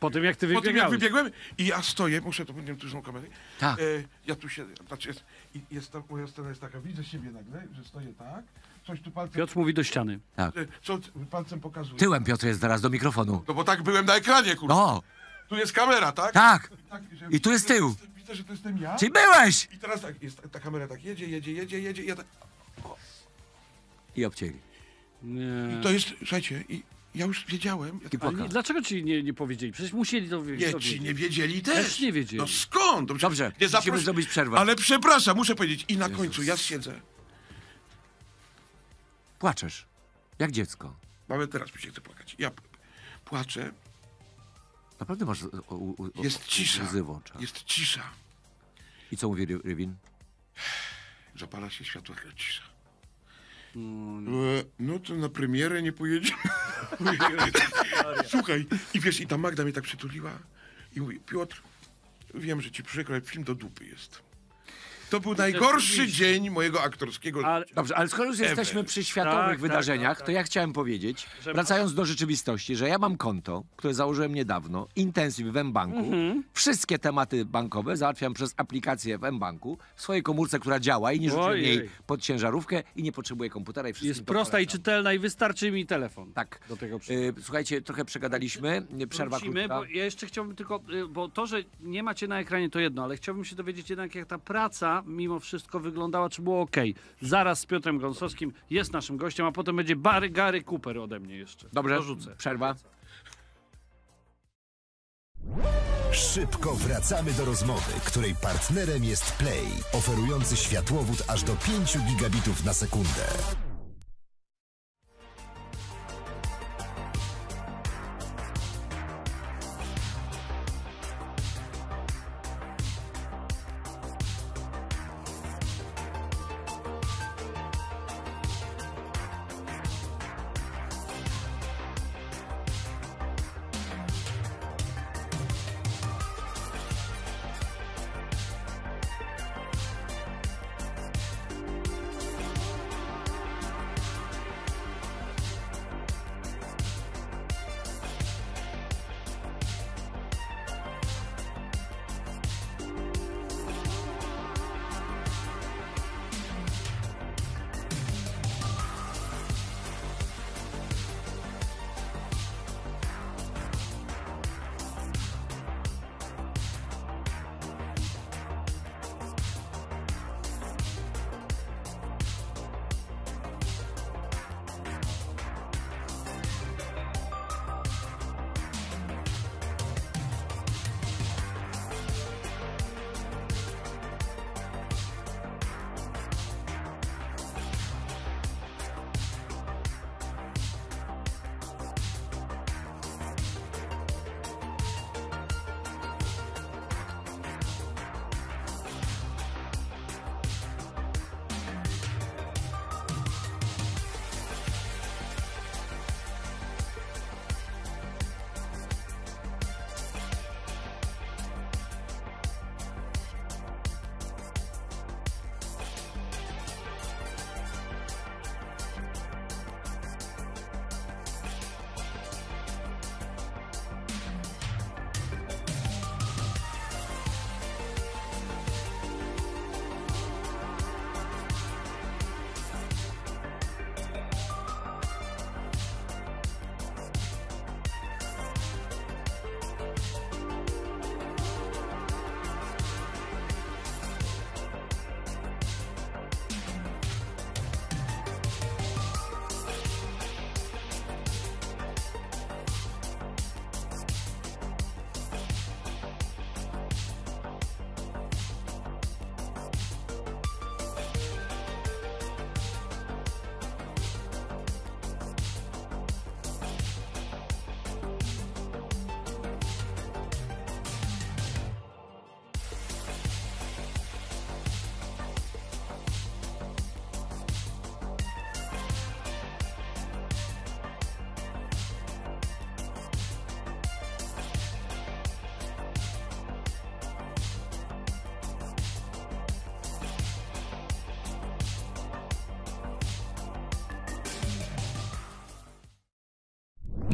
Po tym jak ty wybiegłeś. Po tym jak wybiegłem i ja stoję, muszę to powiedzieć, tu są kamery. Tak. E, ja tu siedzę, znaczy jest, jest ta, moja scena jest taka, widzę siebie nagle, że stoję tak, coś tu palcem... Piotr mówi do ściany. Tak. E, co palcem pokazuje. Tyłem Piotr jest zaraz do mikrofonu. No bo tak byłem na ekranie, kurczę. No. Tu jest kamera, tak? Tak. I, tak, że, I tu jest tył. Że, widzę, że to jestem ja. Czyli byłeś. I teraz tak, jest, ta kamera tak jedzie, jedzie, jedzie, jedzie i ja tak... O. I obcięli. Nie. I to jest, słuchajcie, i... Ja już wiedziałem. Ja... Dlaczego ci nie, nie powiedzieli? Przecież musieli to wiedzieć. Nie, ci nie wiedzieli też. też nie wiedzieli. No skąd? Dobrze, Dobrze nie musimy zrobić przerwę. Ale przepraszam, muszę powiedzieć. I na Jezus. końcu ja siedzę. Płaczesz. Jak dziecko. Nawet teraz mi się chce płakać. Ja płaczę. Naprawdę masz... O, u, u, jest cisza. Jest cisza. I co mówi Rywin? Zapala się światło, cisza. No to na premierę nie pojedziemy. Słuchaj, i wiesz, i ta Magda mnie tak przytuliła i mówi, Piotr, wiem, że ci przykro, ale film do dupy jest. To był najgorszy dzień mojego aktorskiego ale, życia. Dobrze, ale skoro już jesteśmy przy światowych tak, wydarzeniach, tak, tak, to ja chciałem powiedzieć, że wracając do rzeczywistości, że ja mam konto, które założyłem niedawno, intensyw w mBanku. Mhm. Wszystkie tematy bankowe załatwiam przez aplikację w mBanku, w swojej komórce, która działa i nie rzucę jej pod ciężarówkę i nie potrzebuję komputera. I jest prosta polecam. i czytelna i wystarczy mi telefon. Tak. Do tego y, słuchajcie, trochę przegadaliśmy. Przerwa Wrócimy, bo ja jeszcze chciałbym tylko, bo to, że nie macie na ekranie, to jedno, ale chciałbym się dowiedzieć jednak, jak ta praca mimo wszystko wyglądała, czy było ok. Zaraz z Piotrem Gąsowskim jest naszym gościem, a potem będzie Barry Gary Cooper ode mnie jeszcze. Dobrze, dorzucę. Przerwa. Szybko wracamy do rozmowy, której partnerem jest Play, oferujący światłowód aż do pięć gigabitów na sekundę.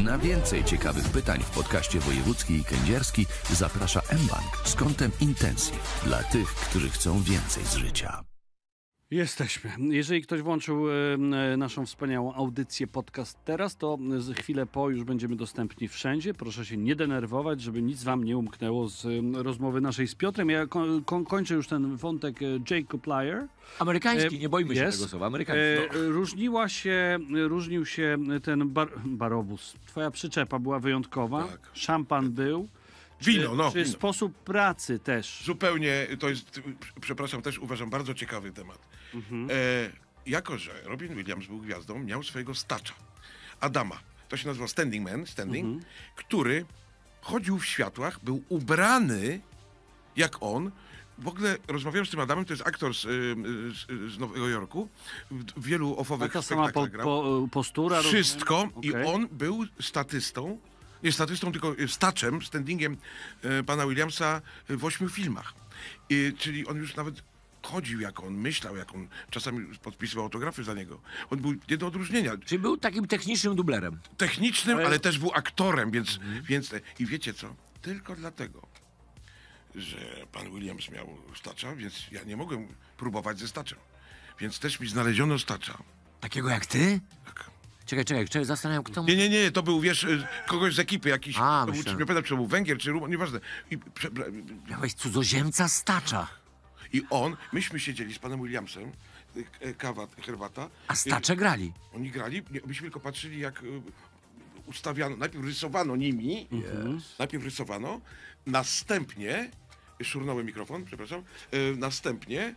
Na więcej ciekawych pytań w podcaście Wojewódzki i Kędzierski zaprasza mBank z kątem intencji dla tych, którzy chcą więcej z życia. Jesteśmy. Jeżeli ktoś włączył naszą wspaniałą audycję podcast teraz, to chwilę po już będziemy dostępni wszędzie. Proszę się nie denerwować, żeby nic wam nie umknęło z rozmowy naszej z Piotrem. Ja ko- kończę już ten wątek Jacob Liar. Amerykański, nie boimy się yes. tego słowa. Amerykański. No. Różniła się, różnił się ten bar- barobus. Twoja przyczepa była wyjątkowa. Tak. Szampan był. Wino, no. Czy wino. Sposób pracy też. Zupełnie, to jest, przepraszam, też uważam bardzo ciekawy temat. Mhm. E, jako że Robin Williams był gwiazdą, miał swojego stacza, Adama. To się nazywał Standing Man, standing, mhm. który chodził w światłach, był ubrany jak on. W ogóle rozmawiałem z tym Adamem, to jest aktor z, z, z Nowego Jorku, w wielu ofowych spektaklach grał. Taka sama po, po, postura? Wszystko rozumiem. I okay. on był statystą. Nie statystą, tylko staczem, standingiem e, pana Williamsa w ośmiu filmach. I, czyli on już nawet chodził jak on, myślał jak on, czasami podpisywał autografy za niego. On był nie do odróżnienia. Czyli był takim technicznym dublerem. Technicznym, ale, ale też był aktorem, więc, mhm. więc... I wiecie co? Tylko dlatego, że pan Williams miał stacza, więc ja nie mogłem próbować ze staczem. Więc też mi znaleziono stacza. Takiego jak ty? Tak. Czekaj, czekaj, czekaj, zastanawiam kto... Nie, nie, nie, to był, wiesz, kogoś z ekipy jakiś... A, myślę. Nie pamiętam, czy to był Węgier, czy Rumun, nieważne. I prze... Miałeś cudzoziemca stacza. I on, myśmy siedzieli z panem Williamsem, kawa, herbata... A stacze I... grali? Oni grali, myśmy tylko patrzyli jak ustawiano, najpierw rysowano nimi, yes. najpierw rysowano, następnie, szurnąłem mikrofon, przepraszam, następnie...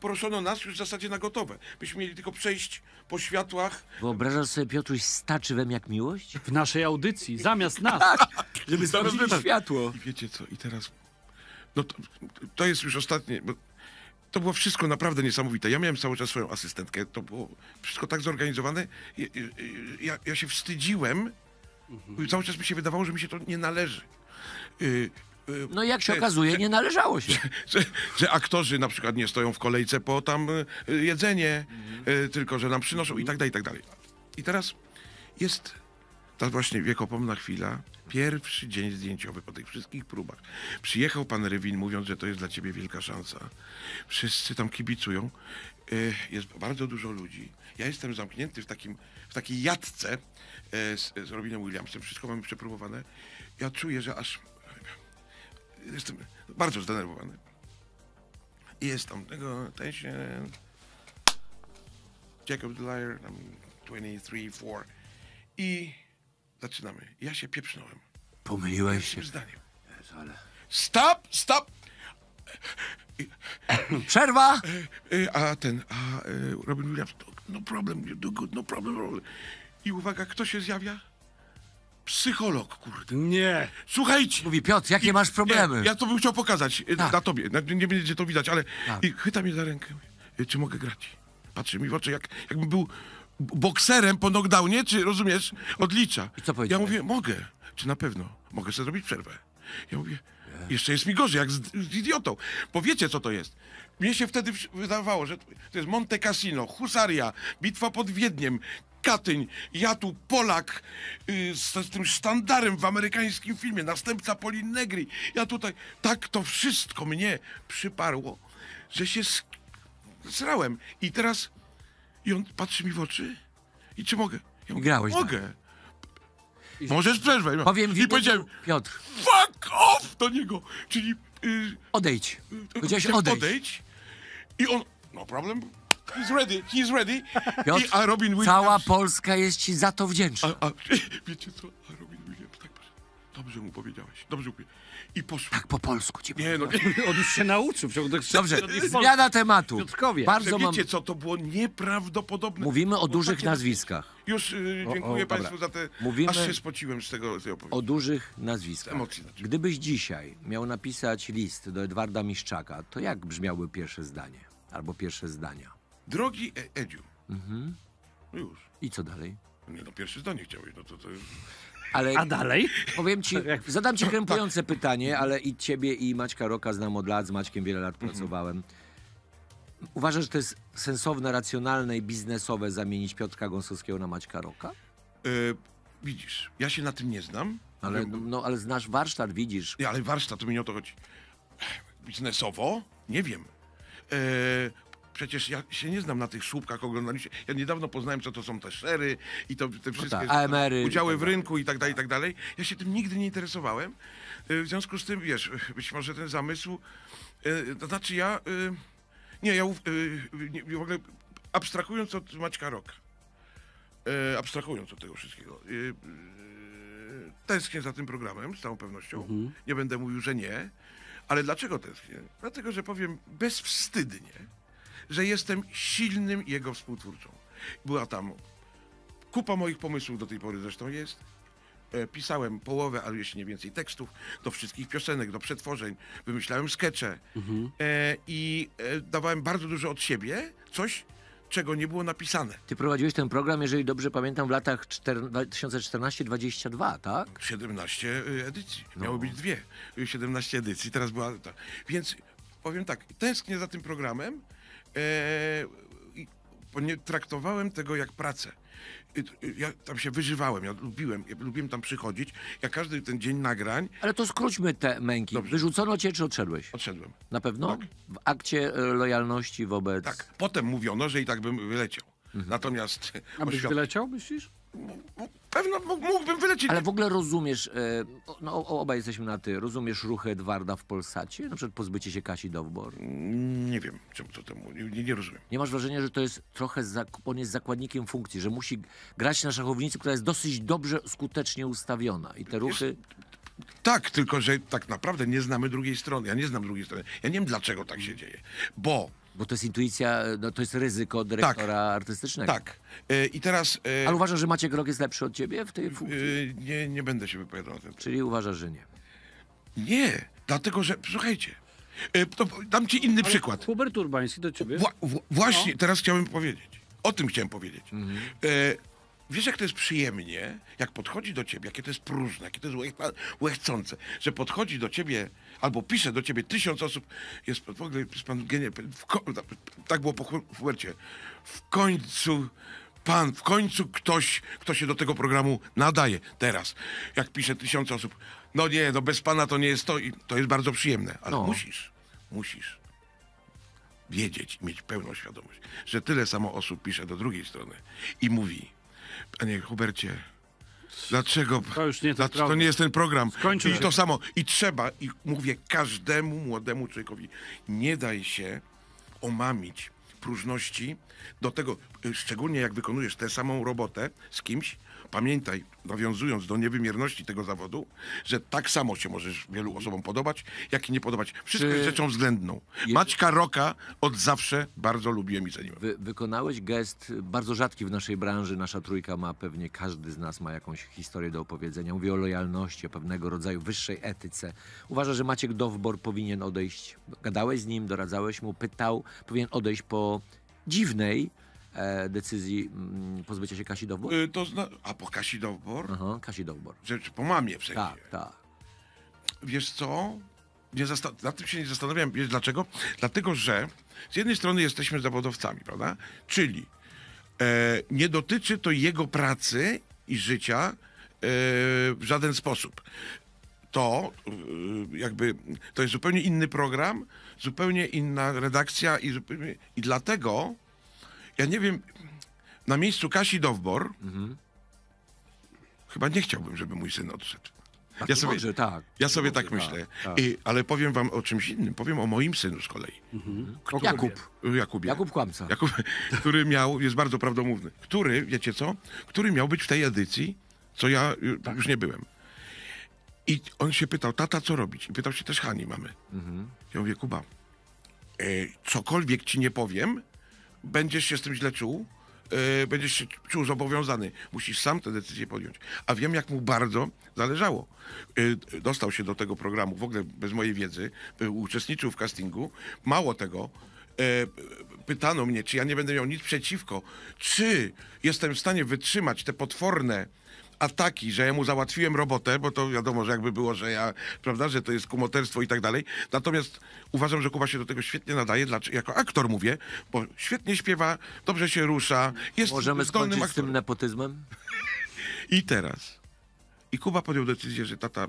Poroszono nas już w zasadzie na gotowe. Byśmy mieli tylko przejść po światłach. Wyobrażasz sobie, Piotruś, staczy wam jak miłość? W naszej audycji, zamiast nas. Tak, żeby zrobić światło. I wiecie co, i teraz... No to, to jest już ostatnie... Bo to było wszystko naprawdę niesamowite. Ja miałem cały czas swoją asystentkę. To było wszystko tak zorganizowane. Ja, ja, ja się wstydziłem. Mhm. Cały czas mi się wydawało, że mi się to nie należy. Y- No jak się że, okazuje, że, nie należało się. Że, że, że aktorzy na przykład nie stoją w kolejce po tam jedzenie, mm. tylko że nam przynoszą mm. i tak dalej, i tak dalej. I teraz jest ta właśnie wiekopomna chwila, pierwszy dzień zdjęciowy po tych wszystkich próbach. Przyjechał pan Rywin mówiąc, że to jest dla ciebie wielka szansa. Wszyscy tam kibicują. Jest bardzo dużo ludzi. Ja jestem zamknięty w, takim, w takiej jatce z, z Robinem Williamsem. Wszystko mamy przepróbowane. Ja czuję, że aż... Jestem bardzo zdenerwowany. I jest tam tego tension. Jacob the Liar, tam dwadzieścia trzy, cztery. I zaczynamy. Ja się pieprznąłem. Pomyliłem się. Zdaniem. Jezu, ale... Stop, stop! Przerwa! A ten, a Robin Williams, no problem, you do good, no problem, problem. I uwaga, kto się zjawia? Psycholog, kurde. Nie. Słuchajcie. Mówi Piotr, jakie i, masz problemy? Nie, ja to bym chciał pokazać tak. na tobie. Nie będzie to widać, ale tak. I chwyta mnie za rękę. Czy mogę grać? Patrzy mi w oczy, jak, jakbym był bokserem po knockdownie, czy rozumiesz, odlicza. I co powiedziałeś? Ja mówię, mogę. Czy na pewno? Mogę sobie zrobić przerwę. Ja mówię, nie. Jeszcze jest mi gorzej, jak z, z idiotą. Bo wiecie, co to jest. Mnie się wtedy wydawało, że to jest Monte Cassino, Husaria, bitwa pod Wiedniem, Katyń, ja tu Polak yy, z, z tym sztandarem w amerykańskim filmie, następca Poli Negri. Ja tutaj, tak to wszystko mnie przyparło, że się sk- srałem. I teraz, i on patrzy mi w oczy i czy mogę? Ja mówię, grałeś mogę. Tak. Możesz przerwać. Powiem I powiedziałem, Piotr. Fuck off do niego. Czyli... Yy, odejdź. Powiedziałeś odejdź. Odejdź. I on, no problem. He's ready, he's ready. Piotr, I, a Robin Williams... Cała Polska jest ci za to wdzięczna. A, a, wiecie co? A Robin Williams tak poszedł. Dobrze mu powiedziałeś. Dobrze mu powiedziałeś. I poszło. Tak po polsku ci nie, no, nie. On już się nauczył. Dobrze, zmiana tematu. Piotrkowie. Bardzo wiecie mam... co? To było nieprawdopodobne. Mówimy o dużych takie... nazwiskach. Już yy, dziękuję o, o, państwu za te... Mówimy aż się spociłem z tego, z tej opowieści. O dużych nazwiskach. Emocji, znaczy. Gdybyś dzisiaj miał napisać list do Edwarda Miszczaka, to jak brzmiałby pierwsze zdanie? Albo pierwsze zdania? Drogi e- Edziu. Mhm. No już. I co dalej? Nie no, pierwsze zdanie chciałeś, no to to już... Ale a dalej? Powiem ci, zadam ci krępujące tak. pytanie, ale i ciebie i Maćka Roka znam od lat, z Maćkiem wiele lat mhm. pracowałem. Uważasz, że to jest sensowne, racjonalne i biznesowe zamienić Piotra Gąsowskiego na Maćka Roka? Y- Widzisz, ja się na tym nie znam. Ale, no, ale znasz warsztat, widzisz. Nie, ale warsztat, to mi nie o to chodzi. Biznesowo? Nie wiem. Eee, przecież ja się nie znam na tych słupkach, oglądaliście. Ja niedawno poznałem, co to są te szery i to, te wszystkie no tak, A M R-y, udziały tak w rynku i tak dalej, i tak dalej. Ja się tym nigdy nie interesowałem. Eee, w związku z tym, wiesz, być może ten zamysł... Eee, to znaczy ja... Eee, nie, ja eee, nie, w ogóle abstrahując od Maćka Roka, eee, abstrahując od tego wszystkiego, eee, tęsknię za tym programem, z całą pewnością. Mhm. Nie będę mówił, że nie. Ale dlaczego tęsknię? Dlatego, że powiem bezwstydnie, że jestem silnym jego współtwórcą. Była tam kupa moich pomysłów, do tej pory zresztą jest. E, pisałem połowę, ale jeśli nie więcej tekstów, do wszystkich piosenek, do przetworzeń. Wymyślałem skecze. Mhm. E, I e, dawałem bardzo dużo od siebie, coś, czego nie było napisane. Ty prowadziłeś ten program, jeżeli dobrze pamiętam, w latach dwa tysiące czternaście dwa tysiące dwadzieścia dwa, tak? siedemnaście edycji. No. Miało być dwie. siedemnaście edycji, teraz była ta. Więc powiem tak, tęsknię za tym programem, ee, bo nie traktowałem tego jak pracę. Ja tam się wyżywałem, ja lubiłem, ja lubiłem tam przychodzić, ja każdy ten dzień nagrań... Ale to skróćmy te męki. Dobrze. Wyrzucono cię, czy odszedłeś? Odszedłem. Na pewno? Tak. W akcie lojalności wobec... Tak. Potem mówiono, że i tak bym wyleciał. Mhm. Natomiast... A byś oświat... wyleciał, myślisz? Pewno mógłbym wylecieć. Ale w ogóle rozumiesz, no obaj jesteśmy na ty, rozumiesz ruchy Edwarda w Polsacie? Na przykład pozbycie się Kasi Dowbor? Nie wiem, czemu to temu, nie, nie rozumiem. Nie masz wrażenia, że to jest trochę, on jest zakładnikiem funkcji, że musi grać na szachownicy, która jest dosyć dobrze, skutecznie ustawiona i te ruchy... Tak, tylko że tak naprawdę nie znamy drugiej strony. Ja nie znam drugiej strony. Ja nie wiem, dlaczego tak się dzieje, bo... Bo to jest intuicja, no to jest ryzyko dyrektora tak, artystycznego. Tak. Yy, i teraz... Yy... Ale uważasz, że Maciek Rok jest lepszy od ciebie w tej funkcji? Yy, nie, nie będę się wypowiadał na ten temat. Czyli uważasz, że nie? Nie, dlatego że... Słuchajcie, yy, to dam ci inny Ale przykład. Hubert Urbański do ciebie. Wła w właśnie, no. Teraz chciałem powiedzieć. O tym chciałem powiedzieć. Mhm. Yy, Wiesz, jak to jest przyjemnie, jak podchodzi do ciebie, jakie to jest próżne, jakie to jest łechcące, że podchodzi do ciebie, albo pisze do ciebie tysiąc osób. Jest w ogóle, pan genie, tak było po Hubercie. W końcu pan, w końcu ktoś, kto się do tego programu nadaje teraz, jak pisze tysiąc osób. No nie, no bez pana to nie jest to i to jest bardzo przyjemne, ale no. musisz, musisz wiedzieć i mieć pełną świadomość, że tyle samo osób pisze do drugiej strony i mówi: panie Hubercie, dlaczego to, już nie to, dlaczego, to nie jest ten program? Skończymy. I to samo. I trzeba, i mówię każdemu młodemu człowiekowi, nie daj się omamić próżności do tego, szczególnie jak wykonujesz tę samą robotę z kimś. Pamiętaj, nawiązując do niewymierności tego zawodu, że tak samo się możesz wielu osobom podobać, jak i nie podobać. Wszystko jest rzeczą względną. Maćka Roka od zawsze bardzo lubiłem i ceniłem. Wy, wykonałeś gest bardzo rzadki w naszej branży. Nasza trójka ma, pewnie każdy z nas ma jakąś historię do opowiedzenia. Mówię o lojalności, o pewnego rodzaju wyższej etyce. Uważasz, że Maciek Dowbor powinien odejść? Gadałeś z nim, doradzałeś mu, pytał. Powinien odejść po dziwnej decyzji pozbycia się Kasi Dowbor? Yy, to zna... A po Kasi Dowbor? Aha, Kasi Dowbor. Rzecz po mamie w sensie. Tak, tak. Wiesz co? Nie zasta... Nad tym się nie zastanawiałem. Wiesz dlaczego? Dlatego, że z jednej strony jesteśmy zawodowcami, prawda? Czyli e, nie dotyczy to jego pracy i życia e, w żaden sposób. To e, jakby to jest zupełnie inny program, zupełnie inna redakcja i, zupełnie... I dlatego ja nie wiem, na miejscu Kasi Dowbor mhm. chyba nie chciałbym, żeby mój syn odszedł. Tak, ja sobie, może, tak. Ja sobie może, tak myślę. Tak, tak. I, ale powiem wam o czymś innym. Powiem o moim synu z kolei. Mhm. Który, Jakub. Jakubie, Jakub Kłamca. Jakub, który miał, jest bardzo prawdomówny. Który, wiecie co? Który miał być w tej edycji, co ja tak. już nie byłem. I on się pytał, tata, co robić? I pytał się też Hani, mamy. Mhm. Ja mówię, Kuba, e, cokolwiek ci nie powiem, będziesz się z tym źle czuł, yy, będziesz się czuł zobowiązany. Musisz sam tę decyzję podjąć. A wiem, jak mu bardzo zależało. Yy, dostał się do tego programu w ogóle bez mojej wiedzy, yy, uczestniczył w castingu. Mało tego, yy, pytano mnie, czy ja nie będę miał nic przeciwko, czy jestem w stanie wytrzymać te potworne ataki, że ja mu załatwiłem robotę, bo to wiadomo, że jakby było, że ja, prawda, że to jest kumoterstwo i tak dalej. Natomiast uważam, że Kuba się do tego świetnie nadaje, dlaczego? Jako aktor mówię, bo świetnie śpiewa, dobrze się rusza, jest zdolnym aktorem. Możemy skończyć z tym nepotyzmem? I teraz. I Kuba podjął decyzję, że tata,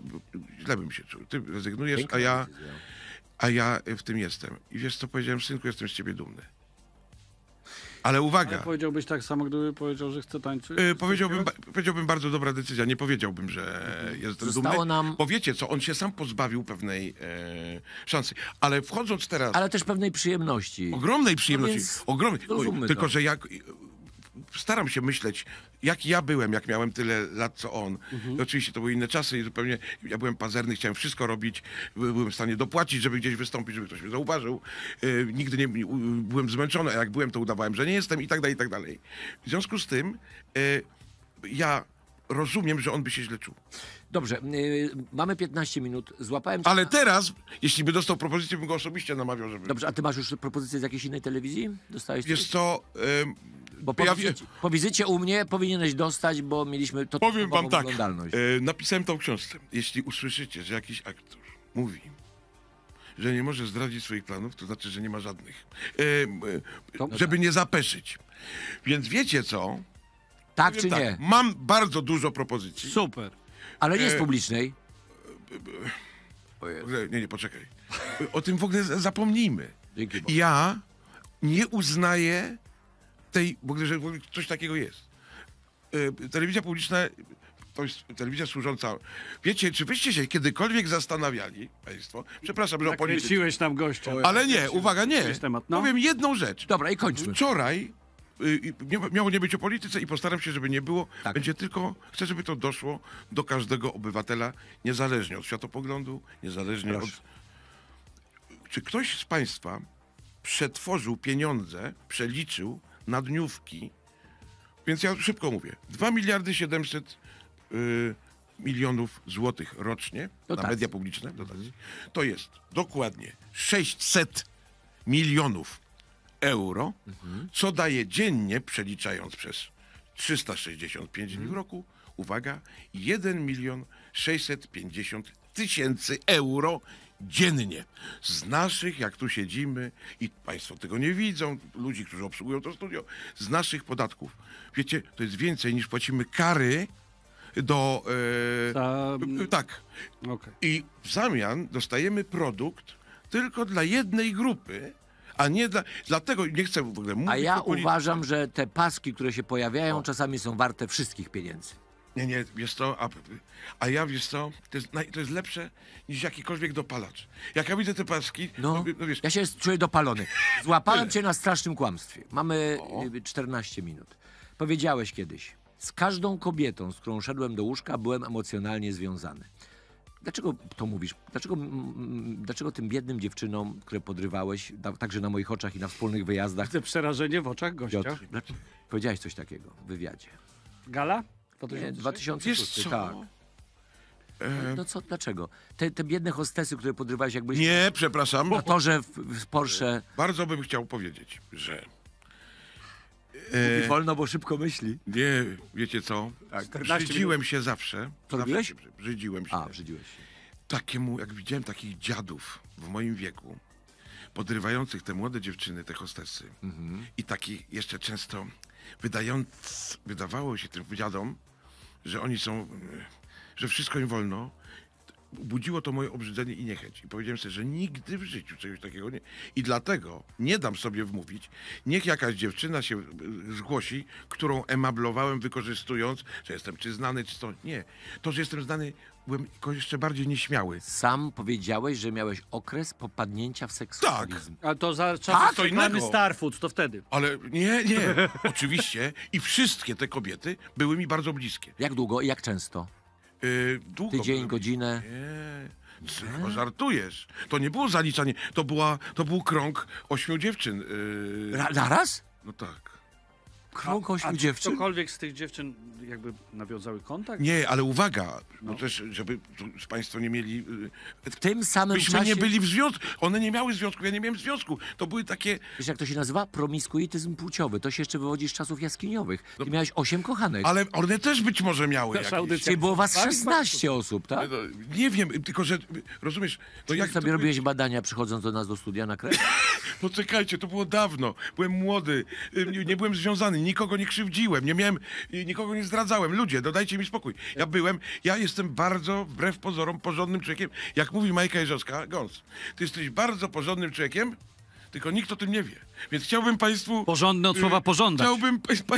źle bym się czuł, ty rezygnujesz, a ja, a ja w tym jestem. I wiesz co powiedziałem, synku, jestem z ciebie dumny. Ale uwaga. Ale powiedziałbyś tak samo, gdyby powiedział, że chce tańczyć? Yy, powiedziałbym, ba powiedziałbym bardzo dobra decyzja. Nie powiedziałbym, że mhm. jestem Zostało dumny. Nam... Bo wiecie co, on się sam pozbawił pewnej e, szansy. Ale wchodząc teraz... Ale też pewnej przyjemności. Ogromnej przyjemności. No ogromnej. Bo, tylko, to. że jak... Staram się myśleć, jak ja byłem, jak miałem tyle lat, co on. Mhm. Oczywiście to były inne czasy i zupełnie ja byłem pazerny, chciałem wszystko robić, byłem w stanie dopłacić, żeby gdzieś wystąpić, żeby ktoś mnie zauważył. Yy, nigdy nie byłem zmęczony, a jak byłem, to udawałem, że nie jestem i tak dalej, i tak dalej. W związku z tym yy, ja rozumiem, że on by się źle czuł. Dobrze, yy, mamy piętnaście minut, złapałem cię. Ale na... teraz, jeśli by dostał propozycję, bym go osobiście namawiał, żeby... Dobrze, a ty masz już propozycję z jakiejś innej telewizji? Dostałeś? Wiesz co... Yy... Bo po, ja wizycie, po wizycie u mnie powinieneś dostać, bo mieliśmy to Powiem wam tak, e, napisałem tą książkę. Jeśli usłyszycie, że jakiś aktor mówi, że nie może zdradzić swoich planów, to znaczy, że nie ma żadnych. E, e, żeby nie zapeszyć. Więc wiecie co? Tak Powiem czy tak, nie? Mam bardzo dużo propozycji. Super. Ale nie z publicznej. E, e, e, nie, nie, poczekaj. O tym w ogóle zapomnijmy. Dzięki Bogu. Ja nie uznaję... tej, bo że coś takiego jest. Yy, telewizja publiczna, to jest telewizja służąca. Wiecie, czy wyście się kiedykolwiek zastanawiali, państwo, przepraszam, że tak o polityce, nam gościa. Ale nie, uwaga, nie. Temat, no. Powiem jedną rzecz. Dobra, i kończmy. Wczoraj yy, miało nie być o polityce i postaram się, żeby nie było. Tak. Będzie tylko, chcę, żeby to doszło do każdego obywatela, niezależnie od światopoglądu, niezależnie Proszę. od... Czy ktoś z państwa przetworzył pieniądze, przeliczył na dniówki, więc ja szybko mówię, dwa miliardy siedemset y, milionów złotych rocznie no na tak. media publiczne, to jest dokładnie sześćset milionów euro, mhm. co daje dziennie, przeliczając przez trzysta sześćdziesiąt pięć mhm. dni w roku, uwaga, jeden milion sześćset pięćdziesiąt tysięcy euro dziennie. Z naszych, jak tu siedzimy i państwo tego nie widzą, ludzi, którzy obsługują to studio, z naszych podatków. Wiecie, to jest więcej niż płacimy kary do... Yy, Za... Tak. Okay. I w zamian dostajemy produkt tylko dla jednej grupy, a nie dla... Dlatego nie chcę w ogóle mówić... A ja uważam, że te paski, które się pojawiają, o. czasami są warte wszystkich pieniędzy. Nie, nie, wiesz co, a, a ja, wiesz co, to jest, to jest lepsze niż jakikolwiek dopalacz. Jak ja widzę te paski... No, no, wiesz. Ja się czuję dopalony. Złapałem cię na strasznym kłamstwie. Mamy o. czternaście minut. Powiedziałeś kiedyś, z każdą kobietą, z którą szedłem do łóżka, byłem emocjonalnie związany. Dlaczego to mówisz? Dlaczego, dlaczego tym biednym dziewczynom, które podrywałeś, także na moich oczach i na wspólnych wyjazdach... Widzę przerażenie w oczach gościa. Piotr, dlaczego, powiedziałeś coś takiego w wywiadzie. Gala? dwa tysiące szósty, tak. No, no co, dlaczego? Te, te biedne hostesy, które podrywałeś jakbyś... Nie, przepraszam. Na torze w, w Porsche... Bardzo bym chciał powiedzieć, że... E... Wolno, bo szybko myśli. Nie, wiecie co? Tak, brzydziłem się zawsze. Co robiłeś? Brzydziłem się. A, brzydziłeś się. Takiemu, jak widziałem takich dziadów w moim wieku, podrywających te młode dziewczyny, te hostesy mhm. i taki jeszcze często... Wydając, wydawało się tym dziadom, że oni są, że wszystko im wolno, budziło to moje obrzydzenie i niechęć. I powiedziałem sobie, że nigdy w życiu czegoś takiego nie... I dlatego nie dam sobie wmówić, niech jakaś dziewczyna się zgłosi, którą emablowałem, wykorzystując, że jestem czy znany, czy stąd. Nie. To, że jestem znany, byłem jeszcze bardziej nieśmiały. Sam powiedziałeś, że miałeś okres popadnięcia w seksualizm. Tak. Ale to za czasem tak, mamy Starfood, to wtedy. Ale nie, nie. Oczywiście. I wszystkie te kobiety były mi bardzo bliskie. Jak długo i jak często? Yy, długo Tydzień, byłem. godzinę. Nie, co, żartujesz. To nie było zaliczanie. To, była, to był krąg ośmiu dziewczyn. Yy... Ra, naraz? No tak. Krąg ośmiu dziewczyn? Ktokolwiek z tych dziewczyn jakby nawiązały kontakt? Nie, ale uwaga, no. bo też, żeby państwo nie mieli... W tym samym byśmy czasie... nie byli w związku. One nie miały związku, ja nie miałem związku. To były takie... Wiesz, jak to się nazywa? Promiskuityzm płciowy. To się jeszcze wywodzi z czasów jaskiniowych. Ty no. miałeś osiem kochanek. Ale one też być może miały jakieś... Czyli było was szesnaście osób, tak? No, nie wiem, tylko że... Rozumiesz... No jak sobie robiłeś być? badania, przychodząc do nas do studia na kraj? Poczekajcie, to było dawno. Byłem młody. Nie byłem związany. nikogo nie krzywdziłem, nie miałem, nikogo nie zdradzałem. Ludzie, dodajcie mi spokój. Ja byłem, ja jestem bardzo, wbrew pozorom, porządnym człowiekiem. Jak mówi Majka Jeżowska-Gąs, ty jesteś bardzo porządnym człowiekiem, tylko nikt o tym nie wie. Więc chciałbym państwu... Porządny od słowa pożądać. Chciałbym pa, pa,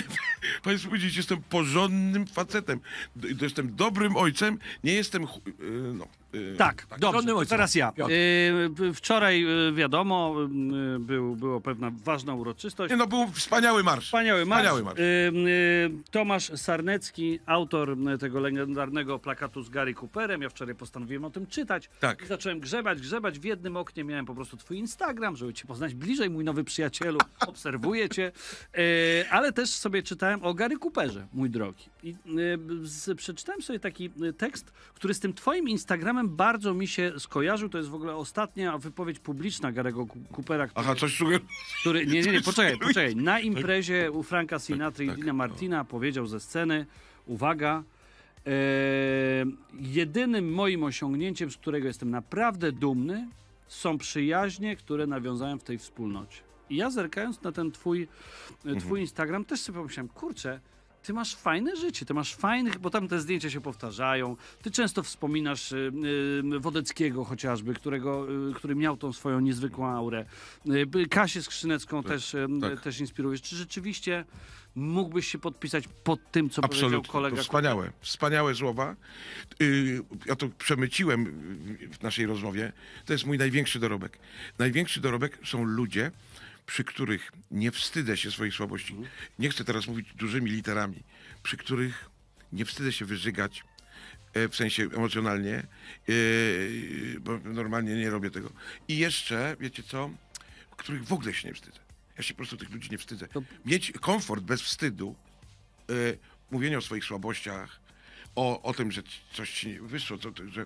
państwu powiedzieć, jestem porządnym facetem. Jestem dobrym ojcem, nie jestem... No, tak, tak, dobrze. Teraz ja. Yy, wczoraj, wiadomo, był, była pewna ważna uroczystość. Nie, no, był wspaniały marsz. Wspaniały marsz. Wspaniały marsz. Yy, Tomasz Sarnecki, autor tego legendarnego plakatu z Gary Cooperem. Ja wczoraj postanowiłem o tym czytać. Tak. Zacząłem grzebać, grzebać. W jednym oknie miałem po prostu twój Instagram, żeby cię poznać bliżej, mój nowy przyjacielu. Obserwuję cię. Yy, ale też sobie czytałem o Gary Cooperze, mój drogi. I yy, z, przeczytałem sobie taki tekst, który z tym twoim Instagramem bardzo mi się skojarzył. To jest w ogóle ostatnia wypowiedź publiczna Garego Coopera, który... Aha, coś który, nie, nie, nie, poczekaj, poczekaj. Na imprezie u Franka Sinatry tak, i Dina tak, Martina no. powiedział ze sceny, uwaga, e, jedynym moim osiągnięciem, z którego jestem naprawdę dumny, są przyjaźnie, które nawiązałem w tej wspólnocie. I ja zerkając na ten twój, mhm. twój Instagram, też sobie pomyślałem, kurczę, ty masz fajne życie, ty masz fajnych, bo tam te zdjęcia się powtarzają. Ty często wspominasz yy, Wodeckiego chociażby, którego, yy, który miał tą swoją niezwykłą aurę. Yy, Kasię Skrzynecką tak, też, yy, tak. też inspirujesz. Czy rzeczywiście mógłbyś się podpisać pod tym, co Absolutnie. Powiedział kolega? To wspaniałe, wspaniałe słowa. Yy, ja to przemyciłem w naszej rozmowie. To jest mój największy dorobek. Największy dorobek są ludzie, przy których nie wstydzę się swoich słabości, nie chcę teraz mówić dużymi literami, przy których nie wstydzę się wyżygać, w sensie emocjonalnie, bo normalnie nie robię tego. I jeszcze, wiecie co, których w ogóle się nie wstydzę. Ja się po prostu tych ludzi nie wstydzę. Mieć komfort bez wstydu, mówienie o swoich słabościach, o, o tym, że coś ci nie wyszło, co, że...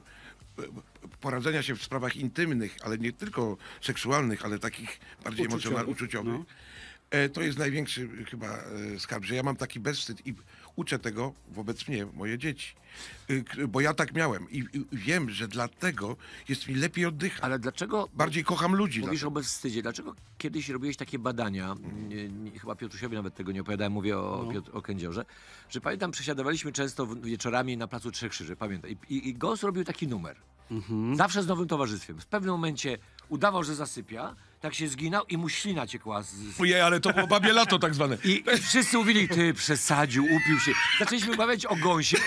poradzenia się w sprawach intymnych, ale nie tylko seksualnych, ale takich bardziej emocjonalnych, uczuciowych. No. E, to jest największy chyba e, skarb, że ja mam taki bezwstyd i uczę tego wobec mnie, moje dzieci. E, bo ja tak miałem i, i wiem, że dlatego jest mi lepiej oddychać. Ale dlaczego... Bardziej kocham ludzi. Mówisz o bezwstydzie. Dlaczego kiedyś robiłeś takie badania, mm. nie, nie, chyba Piotrusiowi nawet tego nie opowiadałem, mówię o, no. Piotr, o Kędziorze, że pamiętam, przesiadowaliśmy często w, wieczorami na Placu Trzech Krzyży, pamiętam. I, i, i Gąs robił taki numer. Mhm. Zawsze z nowym towarzystwem. W pewnym momencie udawał, że zasypia, tak się zginął i mu ślina ciekła. Z... Ojej, ale to było babie lato tak zwane. I wszyscy mówili, ty przesadził, upił się. Zaczęliśmy bawić o Gąsie,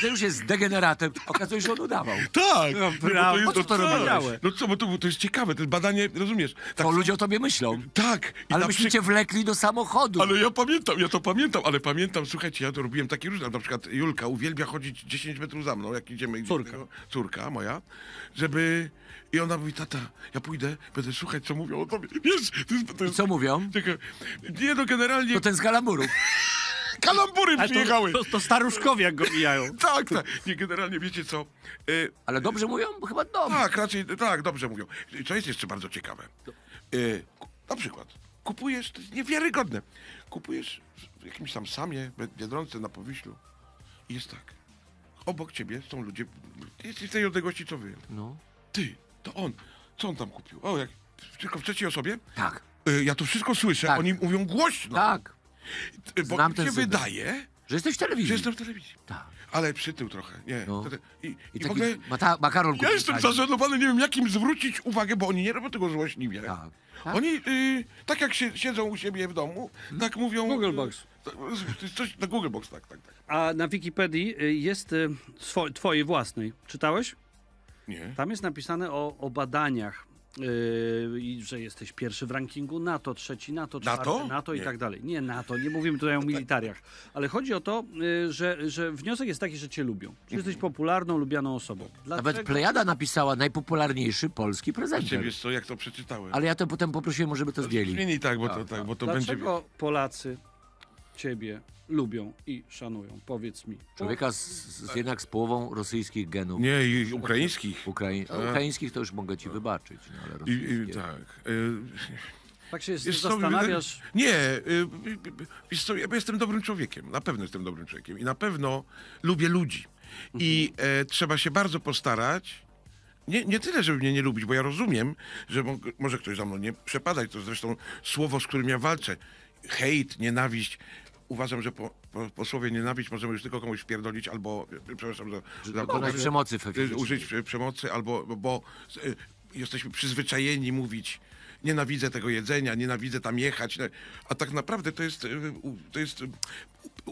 że już jest degeneratem. Okazuje się, że on udawał. Tak. No, no, bo to, to, to robiłeś? No co, bo to, to jest ciekawe, to jest badanie, rozumiesz. Tak, bo ludzie o tobie myślą. Tak. I ale myśmy przy... cię wlekli do samochodu. Ale ja pamiętam, ja to pamiętam, ale pamiętam, słuchajcie, ja to robiłem takie różne, na przykład Julka uwielbia chodzić dziesięć metrów za mną, jak idziemy. Córka. Tego, córka moja, żeby... I ona mówi, tata, ja pójdę, będę słuchać, co mówią o tobie. Wiesz, to jest, to jest... I co mówią? Nie, no generalnie... To ten z kalamburów. Kalambury przyjechały. To, to, to staruszkowie jak go mijają. tak, tak. Nie, generalnie wiecie co... Y... Ale dobrze mówią? Chyba dobrze. Tak, raczej, tak, dobrze mówią. Co jest jeszcze bardzo ciekawe. Y... Na przykład, kupujesz, to jest niewiarygodne, kupujesz w jakimś tam Samie, Biedronce, na Powiślu i jest tak. Obok ciebie są ludzie, jesteś w tej odległości, co wy. No. Ty. To on. Co on tam kupił? O, jak tylko w trzeciej osobie? Tak. Y, ja to wszystko słyszę, tak. Oni mówią głośno. Tak. Y, bo mi się wydaje... Że jesteś w telewizji. Że jestem w telewizji. Tak. Ale przytył trochę. Nie. No. I, i, I taki ogóle... mata, makaron kupił. Ja jestem zażenowany, nie wiem, jak im zwrócić uwagę, bo oni nie robią tego złośliwie. Tak. Tak? Oni y, tak jak się, siedzą u siebie w domu, hmm? tak mówią... Google Box. Coś na Google Box, tak, tak, tak. A na Wikipedii jest swo, twojej własnej. Czytałeś? Nie. Tam jest napisane o, o badaniach, yy, że jesteś pierwszy w rankingu NATO, trzeci NATO, czwarty NATO, NATO i nie. tak dalej. Nie NATO, nie mówimy tutaj o militariach, ale chodzi o to, yy, że, że wniosek jest taki, że cię lubią. Czy jesteś popularną, lubianą osobą. Dlaczego? Nawet Plejada napisała najpopularniejszy polski prezenter. Wiesz co, jak to przeczytałem. Ale ja to potem poprosiłem, żeby to zdjęli. Zmieni tak, bo to, tak, tak, bo to dlaczego będzie... Polacy ciebie lubią i szanują, powiedz mi. Człowieka z, z jednak z połową rosyjskich genów. Nie, i ukraińskich. Ukrai A. Ukraińskich to już mogę ci wybaczyć, no, ale rosyjskich. Tak. Y tak się jest, jest zastanawiasz? Co, nie, y wiesz co, ja jestem dobrym człowiekiem, na pewno jestem dobrym człowiekiem i na pewno lubię ludzi. Mhm. I e, trzeba się bardzo postarać, nie, nie tyle, żeby mnie nie lubić, bo ja rozumiem, że mo może ktoś za mną nie przepadać, to zresztą słowo, z którym ja walczę. Hejt, nienawiść. uważam, że po, po, po słowie nienawiść możemy już tylko komuś wpierdolić albo, przepraszam, za, za, użyć przemocy, użyć przemocy, albo, bo y, jesteśmy przyzwyczajeni mówić: nienawidzę tego jedzenia, nienawidzę tam jechać. A tak naprawdę to jest, to jest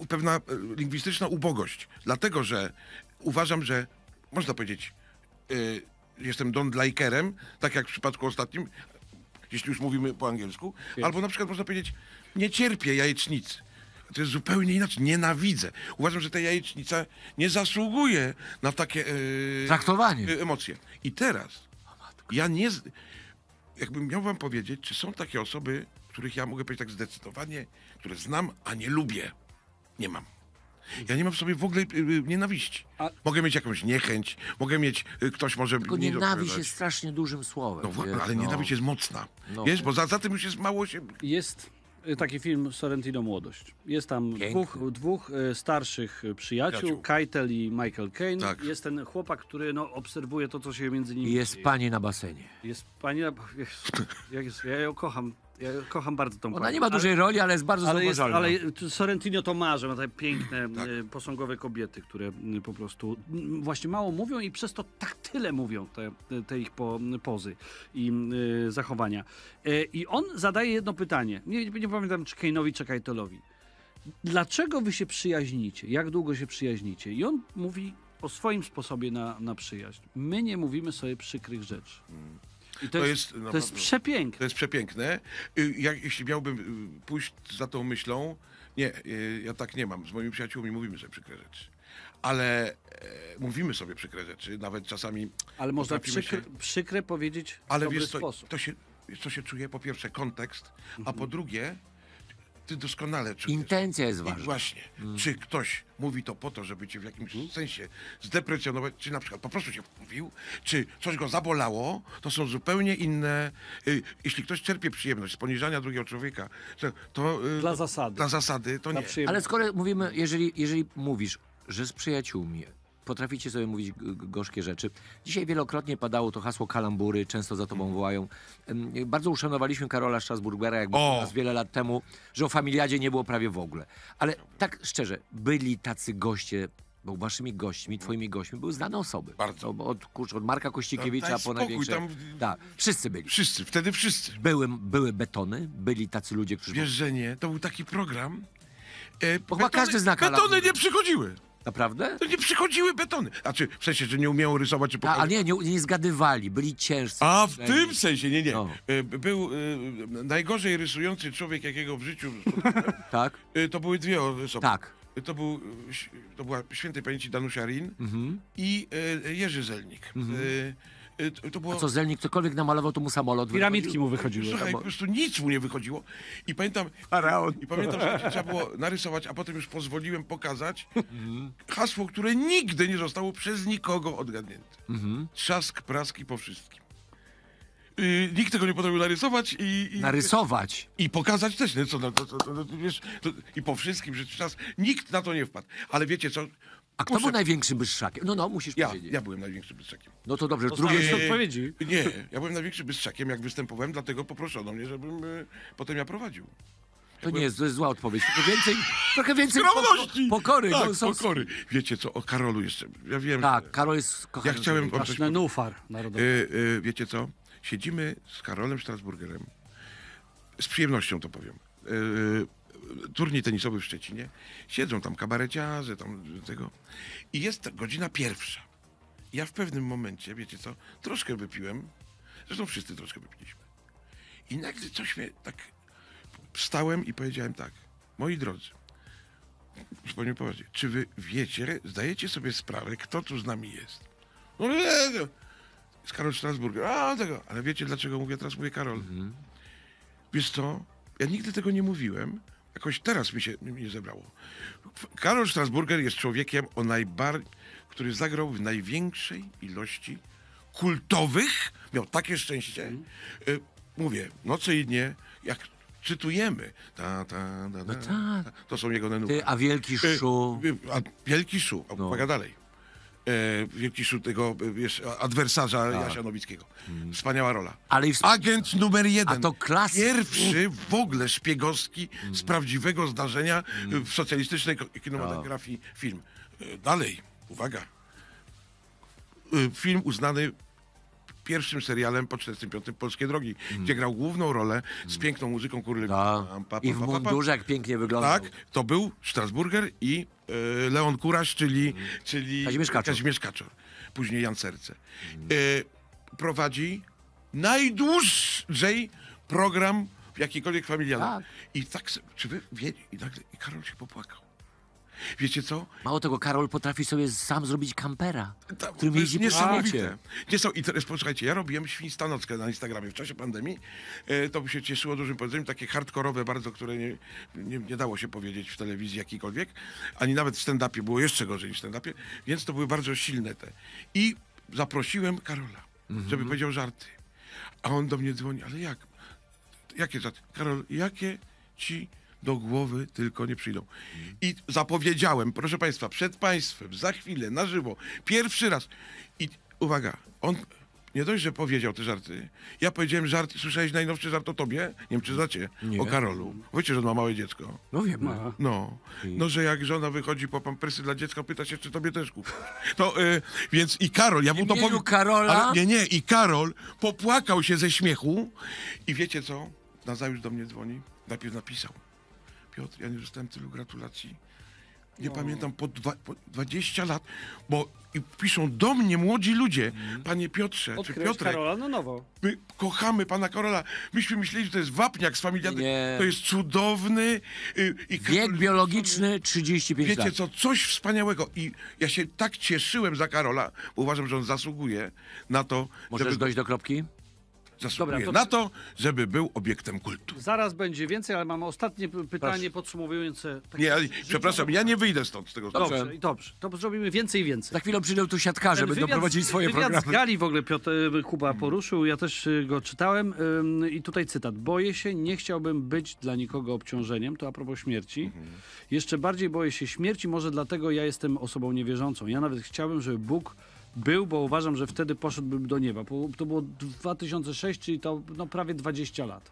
pewna lingwistyczna ubogość. Dlatego, że uważam, że można powiedzieć, y, jestem don't likerem, tak jak w przypadku ostatnim, jeśli już mówimy po angielsku. Albo na przykład można powiedzieć: nie cierpię jajecznicy. To jest zupełnie inaczej. Nienawidzę. Uważam, że ta jajecznica nie zasługuje na takie yy, traktowanie, yy, emocje. I teraz ja nie... Jakbym miał wam powiedzieć, czy są takie osoby, których ja mogę powiedzieć tak zdecydowanie, które znam, a nie lubię. Nie mam. Ja nie mam w sobie w ogóle nienawiści. A... Mogę mieć jakąś niechęć, mogę mieć, ktoś może... Tylko nienawiść jest strasznie dużym słowem. No właśnie, ale no, nienawiść jest mocna. No. Wiesz, bo za, za tym już jest mało się... Jest taki film Sorrentino Młodość. Jest tam dwóch, dwóch starszych przyjaciół, Przyjaciół. Keitel i Michael Caine. Tak. Jest ten chłopak, który no, obserwuje to, co się między nimi... I jest dzieje. Pani na basenie. Jest pani na... Ja ją kocham. Ja kocham bardzo tą Ona panią. Nie ma dużej ale, roli, ale jest bardzo zauważalna. Ale Sorrentino to ma, że ma te piękne, tak, posągowe kobiety, które po prostu właśnie mało mówią i przez to tak tyle mówią te, te ich po, pozy i y, zachowania. Y, I on zadaje jedno pytanie. Nie, nie pamiętam, czy Kejnowi, czy Kajtelowi. Dlaczego wy się przyjaźnicie? Jak długo się przyjaźnicie? I on mówi o swoim sposobie na, na przyjaźń. My nie mówimy sobie przykrych rzeczy. Hmm. I to, to, jest, jest, no, to jest przepiękne. To jest przepiękne. Ja, jeśli miałbym pójść za tą myślą, nie, ja tak nie mam. Z moimi przyjaciółmi mówimy sobie przykre rzeczy. Ale e, mówimy sobie przykre rzeczy, nawet czasami... Ale można przykre, się... przykre powiedzieć w Ale dobry wiesz, to, sposób. To się, co się czuje? Po pierwsze kontekst, mhm. a po drugie ty doskonale czujesz. Intencja jest ważna. I właśnie. Hmm. Czy ktoś mówi to po to, żeby cię w jakimś hmm. sensie zdeprecjonować, czy na przykład po prostu się wkurwił, czy coś go zabolało, to są zupełnie inne... Y, jeśli ktoś czerpie przyjemność z poniżania drugiego człowieka, to... Y, dla zasady. Dla zasady, to dla nie. Ale skoro mówimy, jeżeli, jeżeli mówisz, że z przyjaciółmi potraficie sobie mówić gorzkie rzeczy. Dzisiaj wielokrotnie padało to hasło kalambury, często za tobą wołają. Bardzo uszanowaliśmy Karola Strasburgera, jak był nas wiele lat temu, że o familiadzie nie było prawie w ogóle. Ale tak szczerze, byli tacy goście, bo waszymi gośćmi, twoimi gośćmi były znane osoby. Bardzo. Od, kurczę, od Marka Kościkiewicza no, po największe. Tam... Tak, wszyscy byli. Wszyscy, wtedy wszyscy. Były, były betony, byli tacy ludzie, którzy... Wiesz, że nie, to był taki program. E, bo betony, każdy zna kalambury. Betony nie przychodziły. Naprawdę? To nie przychodziły betony. Znaczy, w sensie, że nie umieją rysować czy pokazać. A, a nie, nie, nie zgadywali, byli ciężcy. A w przynajmniej. Tym sensie, nie, nie. No. Był y, najgorzej rysujący człowiek, jakiego w życiu... Tak? Y, to były dwie osoby. Tak. To, był, to była świętej pamięci Danusia Rin mhm. i y, Jerzy Zelnik. Mhm. Y, To było... A co, Zelnik cokolwiek namalował, to mu samolot wychodził. Piramidki mu wychodziły. Słuchaj, po prostu nic mu nie wychodziło. I pamiętam, Faraon. I pamiętam, że trzeba było narysować, a potem już pozwoliłem pokazać mm. hasło, które nigdy nie zostało przez nikogo odgadnięte. Mm. Trzask, prask i po wszystkim. Yy, nikt tego nie potrafił narysować i... i narysować? I pokazać też, no, co, no, to, to, to, wiesz, to, i po wszystkim, że czas, nikt na to nie wpadł. Ale wiecie co... A kto Muszę... był największym bystrzakiem? No, no, musisz ja, powiedzieć. Ja byłem największym bystrzakiem. No to dobrze, drugie odpowiedzi. Nie, ja byłem największym bystrzakiem, jak występowałem, dlatego poproszono mnie, żebym y, potem ja prowadził. Ja to byłem... nie jest, to jest zła odpowiedź, tylko więcej, trochę więcej po, pokory. Tak, no, są... pokory. Wiecie co, o Karolu jeszcze, ja wiem... Tak, że... Karol jest kochany. Ja chciałem... Wam coś... Nenufar narodowy. Y, y, wiecie co, siedzimy z Karolem Strasburgerem, z przyjemnością to powiem, y, turniej tenisowy w Szczecinie, siedzą tam kabareciarze, tam tego i jest godzina pierwsza. Ja w pewnym momencie, wiecie co, troszkę wypiłem, zresztą wszyscy troszkę wypiliśmy. I nagle coś mnie tak, wstałem i powiedziałem tak: moi drodzy, zupełnie poważnie, czy wy wiecie, zdajecie sobie sprawę, kto tu z nami jest? No, jest Karol Strasburger, a tego, ale wiecie dlaczego mówię, teraz mówię Karol. Mhm. Wiesz co, ja nigdy tego nie mówiłem, jakoś teraz mi się nie zebrało. Karol Strasburger jest człowiekiem, o najbar... który zagrał w największej ilości kultowych, miał takie szczęście. Mm. Y, mówię, noce i dnie, jak czytujemy, ta, ta, ta, ta, ta, to są jego nenówki. A Wielki Szu? Y, a Wielki Szu, opowiada no. dalej. wielki szut tego, wiesz, adwersarza a. Jasia Nowickiego. Hmm. Wspaniała rola. Ale już... Agent numer jeden. A to klas... Pierwszy w ogóle szpiegowski hmm. z prawdziwego zdarzenia hmm. w socjalistycznej kinematografii a. film. Dalej, uwaga. Film uznany pierwszym serialem po czterdziestym piątym Polskie Drogi, mm. gdzie grał główną rolę z piękną muzyką kurlewicą. No. I w mundurze jak pięknie wyglądał. Tak, to był Strasburger i y, Leon Kuraś, czyli, mm. czyli Kazimierz Kaczor. Kazimierz Kaczor. Później Jan Serce. Mm. Y, prowadzi najdłużej program w jakiejkolwiek familialny. I tak, czy wy wiecie, i, tak, i Karol się popłakał. Wiecie co? Mało tego, Karol potrafi sobie sam zrobić kampera, ta, którym jeździ po świecie. I teraz posłuchajcie, ja robiłem świnstanockę na Instagramie w czasie pandemii. E, to się cieszyło dużym powiedzeniem, takie hardkorowe bardzo, które nie, nie, nie dało się powiedzieć w telewizji jakikolwiek, ani nawet w stand-upie, było jeszcze gorzej niż w stand-upie, więc to były bardzo silne te. I zaprosiłem Karola, mhm. żeby powiedział żarty. A on do mnie dzwoni, ale jak? Jakie żarty? Karol, jakie ci... do głowy tylko nie przyjdą. I zapowiedziałem, proszę państwa, przed państwem, za chwilę, na żywo, pierwszy raz. I uwaga, on nie dość, że powiedział te żarty. Ja powiedziałem żart, słyszałeś najnowszy żart o tobie? Nie wiem, czy znacie? Nie. O Karolu. Wiecie, że on ma małe dziecko. No wiem. Ma. No, no, że jak żona wychodzi po pampersy dla dziecka, pyta się, czy tobie też kupisz. To, y, więc i Karol, ja mu to powiem. Karola? Ale, nie, nie, i Karol popłakał się ze śmiechu i wiecie co? Nazajutrz do mnie dzwoni, najpierw napisał. Piotr, ja nie dostałem tylu gratulacji. Nie no. Pamiętam, po, dwa, po dwadzieścia lat, bo i piszą do mnie młodzi ludzie. Mm. Panie Piotrze, odkryłeś czy Piotrek, Karola na nowo. My kochamy pana Karola. Myśmy myśleli, że to jest wapniak z familii. To jest cudowny... Y, i wiek biologiczny trzydzieści pięć wiecie lat. Wiecie co, coś wspaniałego. I ja się tak cieszyłem za Karola, bo uważam, że on zasługuje na to... Możesz żeby... dojść do kropki? Zasługuje dobra, to... na to, żeby był obiektem kultu. Zaraz będzie więcej, ale mamy ostatnie pytanie proszę. Podsumowujące. Takie nie, ale, przepraszam, ja nie wyjdę stąd z tego. Dobrze, dobrze, dobrze. To zrobimy więcej i więcej. Za chwilę przyjdą tu siatkarze, żeby doprowadzili swoje wywiad programy. Wywiad z Gali w ogóle Piotr Kuba poruszył, ja też go czytałem ym, i tutaj cytat. Boję się, nie chciałbym być dla nikogo obciążeniem, to a propos śmierci. Mhm. Jeszcze bardziej boję się śmierci, może dlatego ja jestem osobą niewierzącą. Ja nawet chciałbym, żeby Bóg był, bo uważam, że wtedy poszedłbym do nieba. To było dwa tysiące szósty, czyli to no, prawie dwadzieścia lat.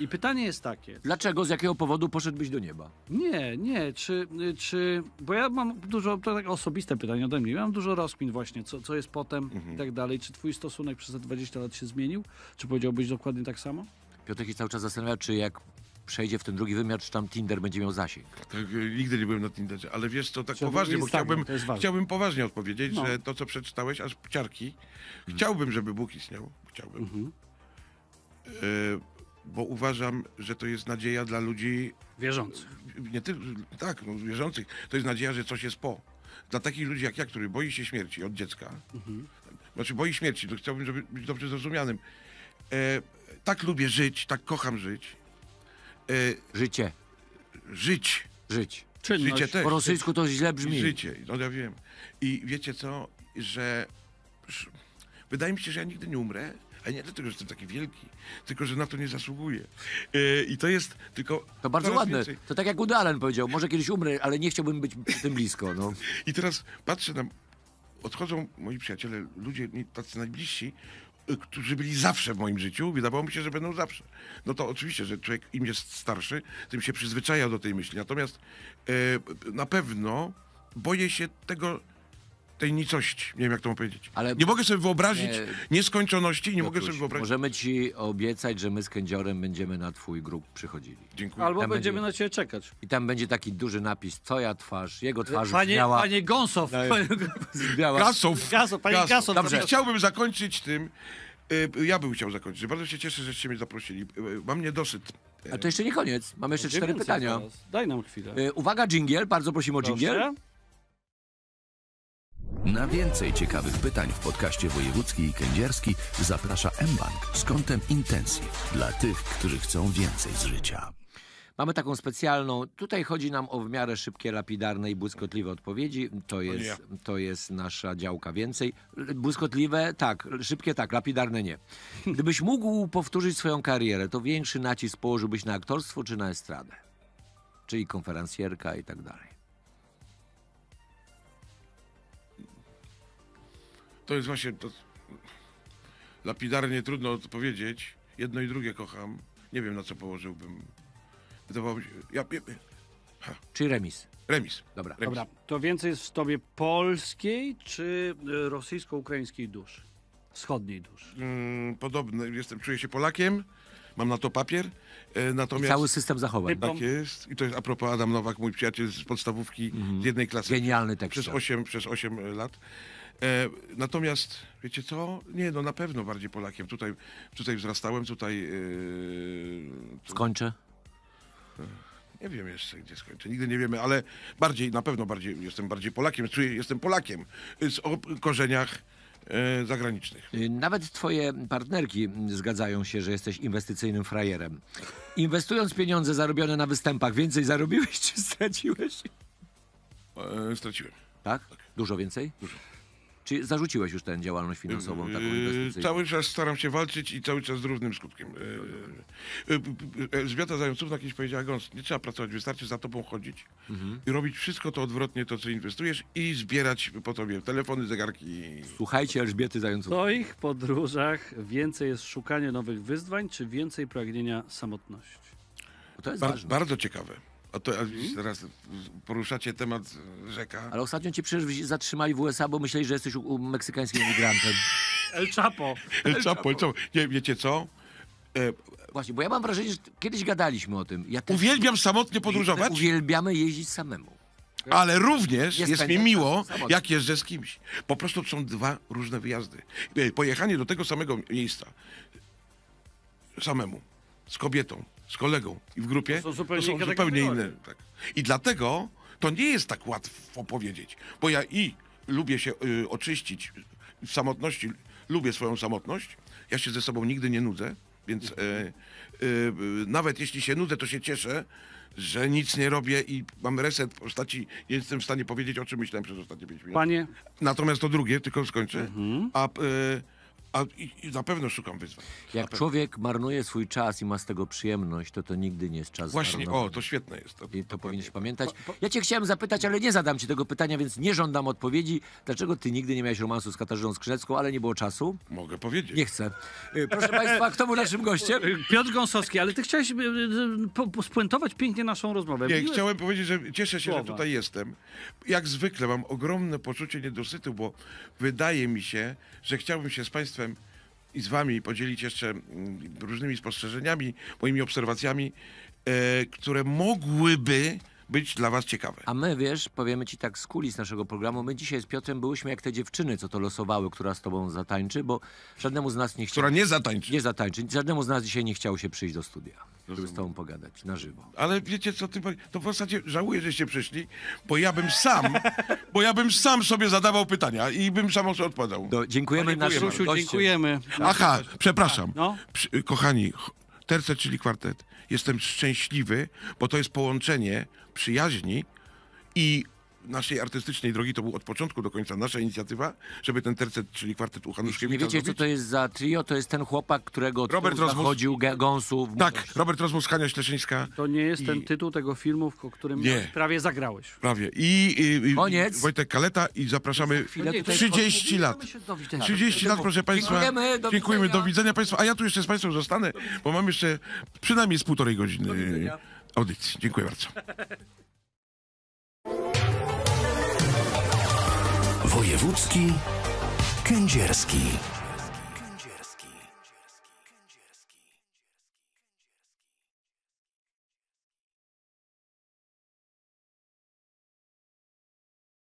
I pytanie jest takie. Dlaczego, z jakiego powodu poszedłbyś do nieba? Nie, nie. Czy, czy, bo ja mam dużo, to tak osobiste pytanie ode mnie. Ja mam dużo rozkmin właśnie, co, co jest potem mhm. i tak dalej. Czy twój stosunek przez te dwadzieścia lat się zmienił? Czy powiedziałbyś dokładnie tak samo? Piotrek się cały czas zastanawia, czy jak przejdzie w ten drugi wymiar, czy tam Tinder będzie miał zasięg. Tak, nigdy nie byłem na Tinderze, ale wiesz co, tak poważnie, bo chciałbym, chciałbym poważnie odpowiedzieć, no. że to, co przeczytałeś, aż pciarki. Chciałbym, żeby Bóg istniał. Chciałbym. Mhm. E, bo uważam, że to jest nadzieja dla ludzi... Wierzących. Nie ty, tak, no, wierzących. To jest nadzieja, że coś jest po. Dla takich ludzi jak ja, który boi się śmierci od dziecka. Mhm. Znaczy boi śmierci, to chciałbym, żeby być dobrze zrozumianym. E, tak lubię żyć, tak kocham żyć. Yy, życie. Żyć. Żyć. Czynność. Życie też. Po rosyjsku to źle brzmi. I życie, no ja wiem. I wiecie co, że wydaje mi się, że ja nigdy nie umrę, a nie dlatego, że jestem taki wielki, tylko, że na to nie zasługuję. Yy, I to jest tylko... To bardzo ładne. Więcej. To tak jak Woody Allen powiedział, może kiedyś umrę, ale nie chciałbym być przy tym blisko. No. I teraz patrzę na... Odchodzą moi przyjaciele, ludzie tacy najbliżsi, którzy byli zawsze w moim życiu, wydawało mi się, że będą zawsze. No to oczywiście, że człowiek im jest starszy, tym się przyzwyczaja do tej myśli. Natomiast e, na pewno boję się tego, tej nicości. Nie wiem, jak to mam powiedzieć. Ale nie mogę sobie wyobrazić nie, nieskończoności i nie Piotruś, mogę sobie wyobrazić... Możemy ci obiecać, że my z Kędziorem będziemy na twój grób przychodzili. Dziękuję. Albo tam będziemy będzie... na ciebie czekać. I tam będzie taki duży napis, twoja twarz, jego twarz panie, brzmiała... Panie Gąsow! No, panie... Gasow! Gasow, panie Gasow. Dobrze. Chciałbym zakończyć tym... Ja bym chciał zakończyć. Bardzo się cieszę, żeście mnie zaprosili. Mam niedosyt. A to jeszcze nie koniec. Mamy jeszcze cztery pytania. Daj nam chwilę. Uwaga, dżingiel. Bardzo prosimy o dżingiel. Na więcej ciekawych pytań w podcaście Wojewódzki i Kędzierski zaprasza mBank z kontem Intensive dla tych, którzy chcą więcej z życia. Mamy taką specjalną, tutaj chodzi nam o w miarę szybkie, lapidarne i błyskotliwe odpowiedzi. To jest, to jest nasza działka więcej. Błyskotliwe tak, szybkie tak, lapidarne nie. Gdybyś mógł powtórzyć swoją karierę, to większy nacisk położyłbyś na aktorstwo czy na estradę? Czyli konferencjerka i tak dalej. To jest właśnie... To... Lapidarnie trudno odpowiedzieć. Jedno i drugie kocham. Nie wiem, na co położyłbym. Wydawało mi się... Ja... Ha. Czy remis? Remis. Dobra. Remis. Dobra. To więcej jest w tobie polskiej czy rosyjsko-ukraińskiej duszy? Wschodniej duszy? Hmm, podobny. Jestem, czuję się Polakiem. Mam na to papier. E, natomiast... Cały system zachowań. Tak jest. I to jest a propos Adam Nowak, mój przyjaciel z podstawówki, mm-hmm. z jednej klasy. Genialny tekst. Przez osiem, przez osiem lat. E, natomiast, wiecie co? Nie, no na pewno bardziej Polakiem. Tutaj, tutaj wzrastałem, tutaj... Yy, tu... Skończę? Nie wiem jeszcze, gdzie skończę. Nigdy nie wiemy, ale bardziej, na pewno bardziej jestem bardziej Polakiem. Czuję, jestem Polakiem z, o korzeniach yy, zagranicznych. Nawet twoje partnerki zgadzają się, że jesteś inwestycyjnym frajerem. Inwestując pieniądze zarobione na występach, więcej zarobiłeś czy straciłeś? E, straciłem. Tak? Tak? Dużo więcej? Dużo. Czy zarzuciłeś już tę działalność finansową, taką inwestycyjną? Cały czas staram się walczyć i cały czas z równym skutkiem. Elżbieta Zającówna kiedyś powiedziała: Gąs, nie trzeba pracować, wystarczy za tobą chodzić mhm. i robić wszystko to odwrotnie, to co inwestujesz, i zbierać po tobie telefony, zegarki. Słuchajcie Elżbiety Zającównej. W twoich podróżach więcej jest szukanie nowych wyzwań, czy więcej pragnienia samotności? Bo to jest Bar ważne. Bardzo ciekawe. A to teraz poruszacie temat rzeka. Ale ostatnio cię przecież zatrzymali w U S A, bo myśleli, że jesteś u meksykańskim imigrantem. El Chapo. El, El Chapo. Chapo. Nie, wiecie co? E... Właśnie, bo ja mam wrażenie, że kiedyś gadaliśmy o tym. Ja też... Uwielbiam samotnie podróżować. Uwielbiamy jeździć samemu. Ale również jest, jest mi miło, samotnie. Jak jeżdżę z kimś. Po prostu są dwa różne wyjazdy. Pojechanie do tego samego miejsca samemu, z kobietą, z kolegą i w grupie, to są zupełnie, to są zupełnie inne. Tak. I dlatego to nie jest tak łatwo powiedzieć, bo ja i lubię się y, oczyścić w samotności, lubię swoją samotność, ja się ze sobą nigdy nie nudzę, więc y, y, y, nawet jeśli się nudzę, to się cieszę, że nic nie robię i mam reset w postaci, nie jestem w stanie powiedzieć, o czym myślałem przez ostatnie pięć minut. Panie. Natomiast to drugie, tylko skończę, mhm. a... Y, A i, i na pewno szukam wyzwań. Jak człowiek marnuje swój czas i ma z tego przyjemność, to to nigdy nie jest czas Właśnie, marnowany. O, to świetne jest. To, to, to powinieneś pamiętać. Pa, pa. Ja cię chciałem zapytać, ale nie zadam ci tego pytania, więc nie żądam odpowiedzi. Dlaczego ty nigdy nie miałeś romansu z Katarzyną Skrzydlecką, ale nie było czasu? Mogę powiedzieć. Nie chcę. Proszę państwa, kto był naszym gościem? Piotr Gąsowski, ale ty chciałeś spuentować pięknie naszą rozmowę. Nie, chciałem powiedzieć, że cieszę się, Słowa. że tutaj jestem. Jak zwykle mam ogromne poczucie niedosytu, bo wydaje mi się, że chciałbym się z państwem i z wami podzielić jeszcze różnymi spostrzeżeniami, moimi obserwacjami, e, które mogłyby być dla was ciekawe. A my, wiesz, powiemy ci tak z kulis naszego programu, my dzisiaj z Piotrem byłyśmy jak te dziewczyny, co to losowały, która z tobą zatańczy, bo żadnemu z nas nie chciało... Która nie zatańczy. Nie zatańczy. Żadnemu z nas dzisiaj nie chciało się przyjść do studia, żeby z tobą pogadać na żywo. Ale wiecie co, ty... to w zasadzie żałuję, żeście przyszli, bo ja bym sam, bo ja bym sam sobie zadawał pytania i bym sam sobie odpowiadał. Do, dziękujemy naszym gościom. Dziękujemy. Aha, przepraszam. No. Kochani, tercet, czyli kwartet. Jestem szczęśliwy, bo to jest połączenie przyjaźni i naszej artystycznej drogi, to był od początku do końca nasza inicjatywa, żeby ten tercet, czyli kwartet u Hanuszkiewicza. Nie wiecie, co to jest za trio? To jest ten chłopak, którego od Robert chodził Gąsu. Tak, Budosz. Robert Rozmus, Hania Śleszyńska. To nie jest I... ten tytuł tego filmu, o którym nie. prawie zagrałeś. Prawie. I, i, i Koniec. Wojtek Kaleta i zapraszamy trzydzieści lat. trzydzieści lat, proszę państwa. Dziękujemy, do, Dziękujemy. do widzenia państwa. A ja tu jeszcze z państwem zostanę, bo mam jeszcze przynajmniej z półtorej godziny audycji. Dziękuję bardzo. Wojewódzki Kędzierski.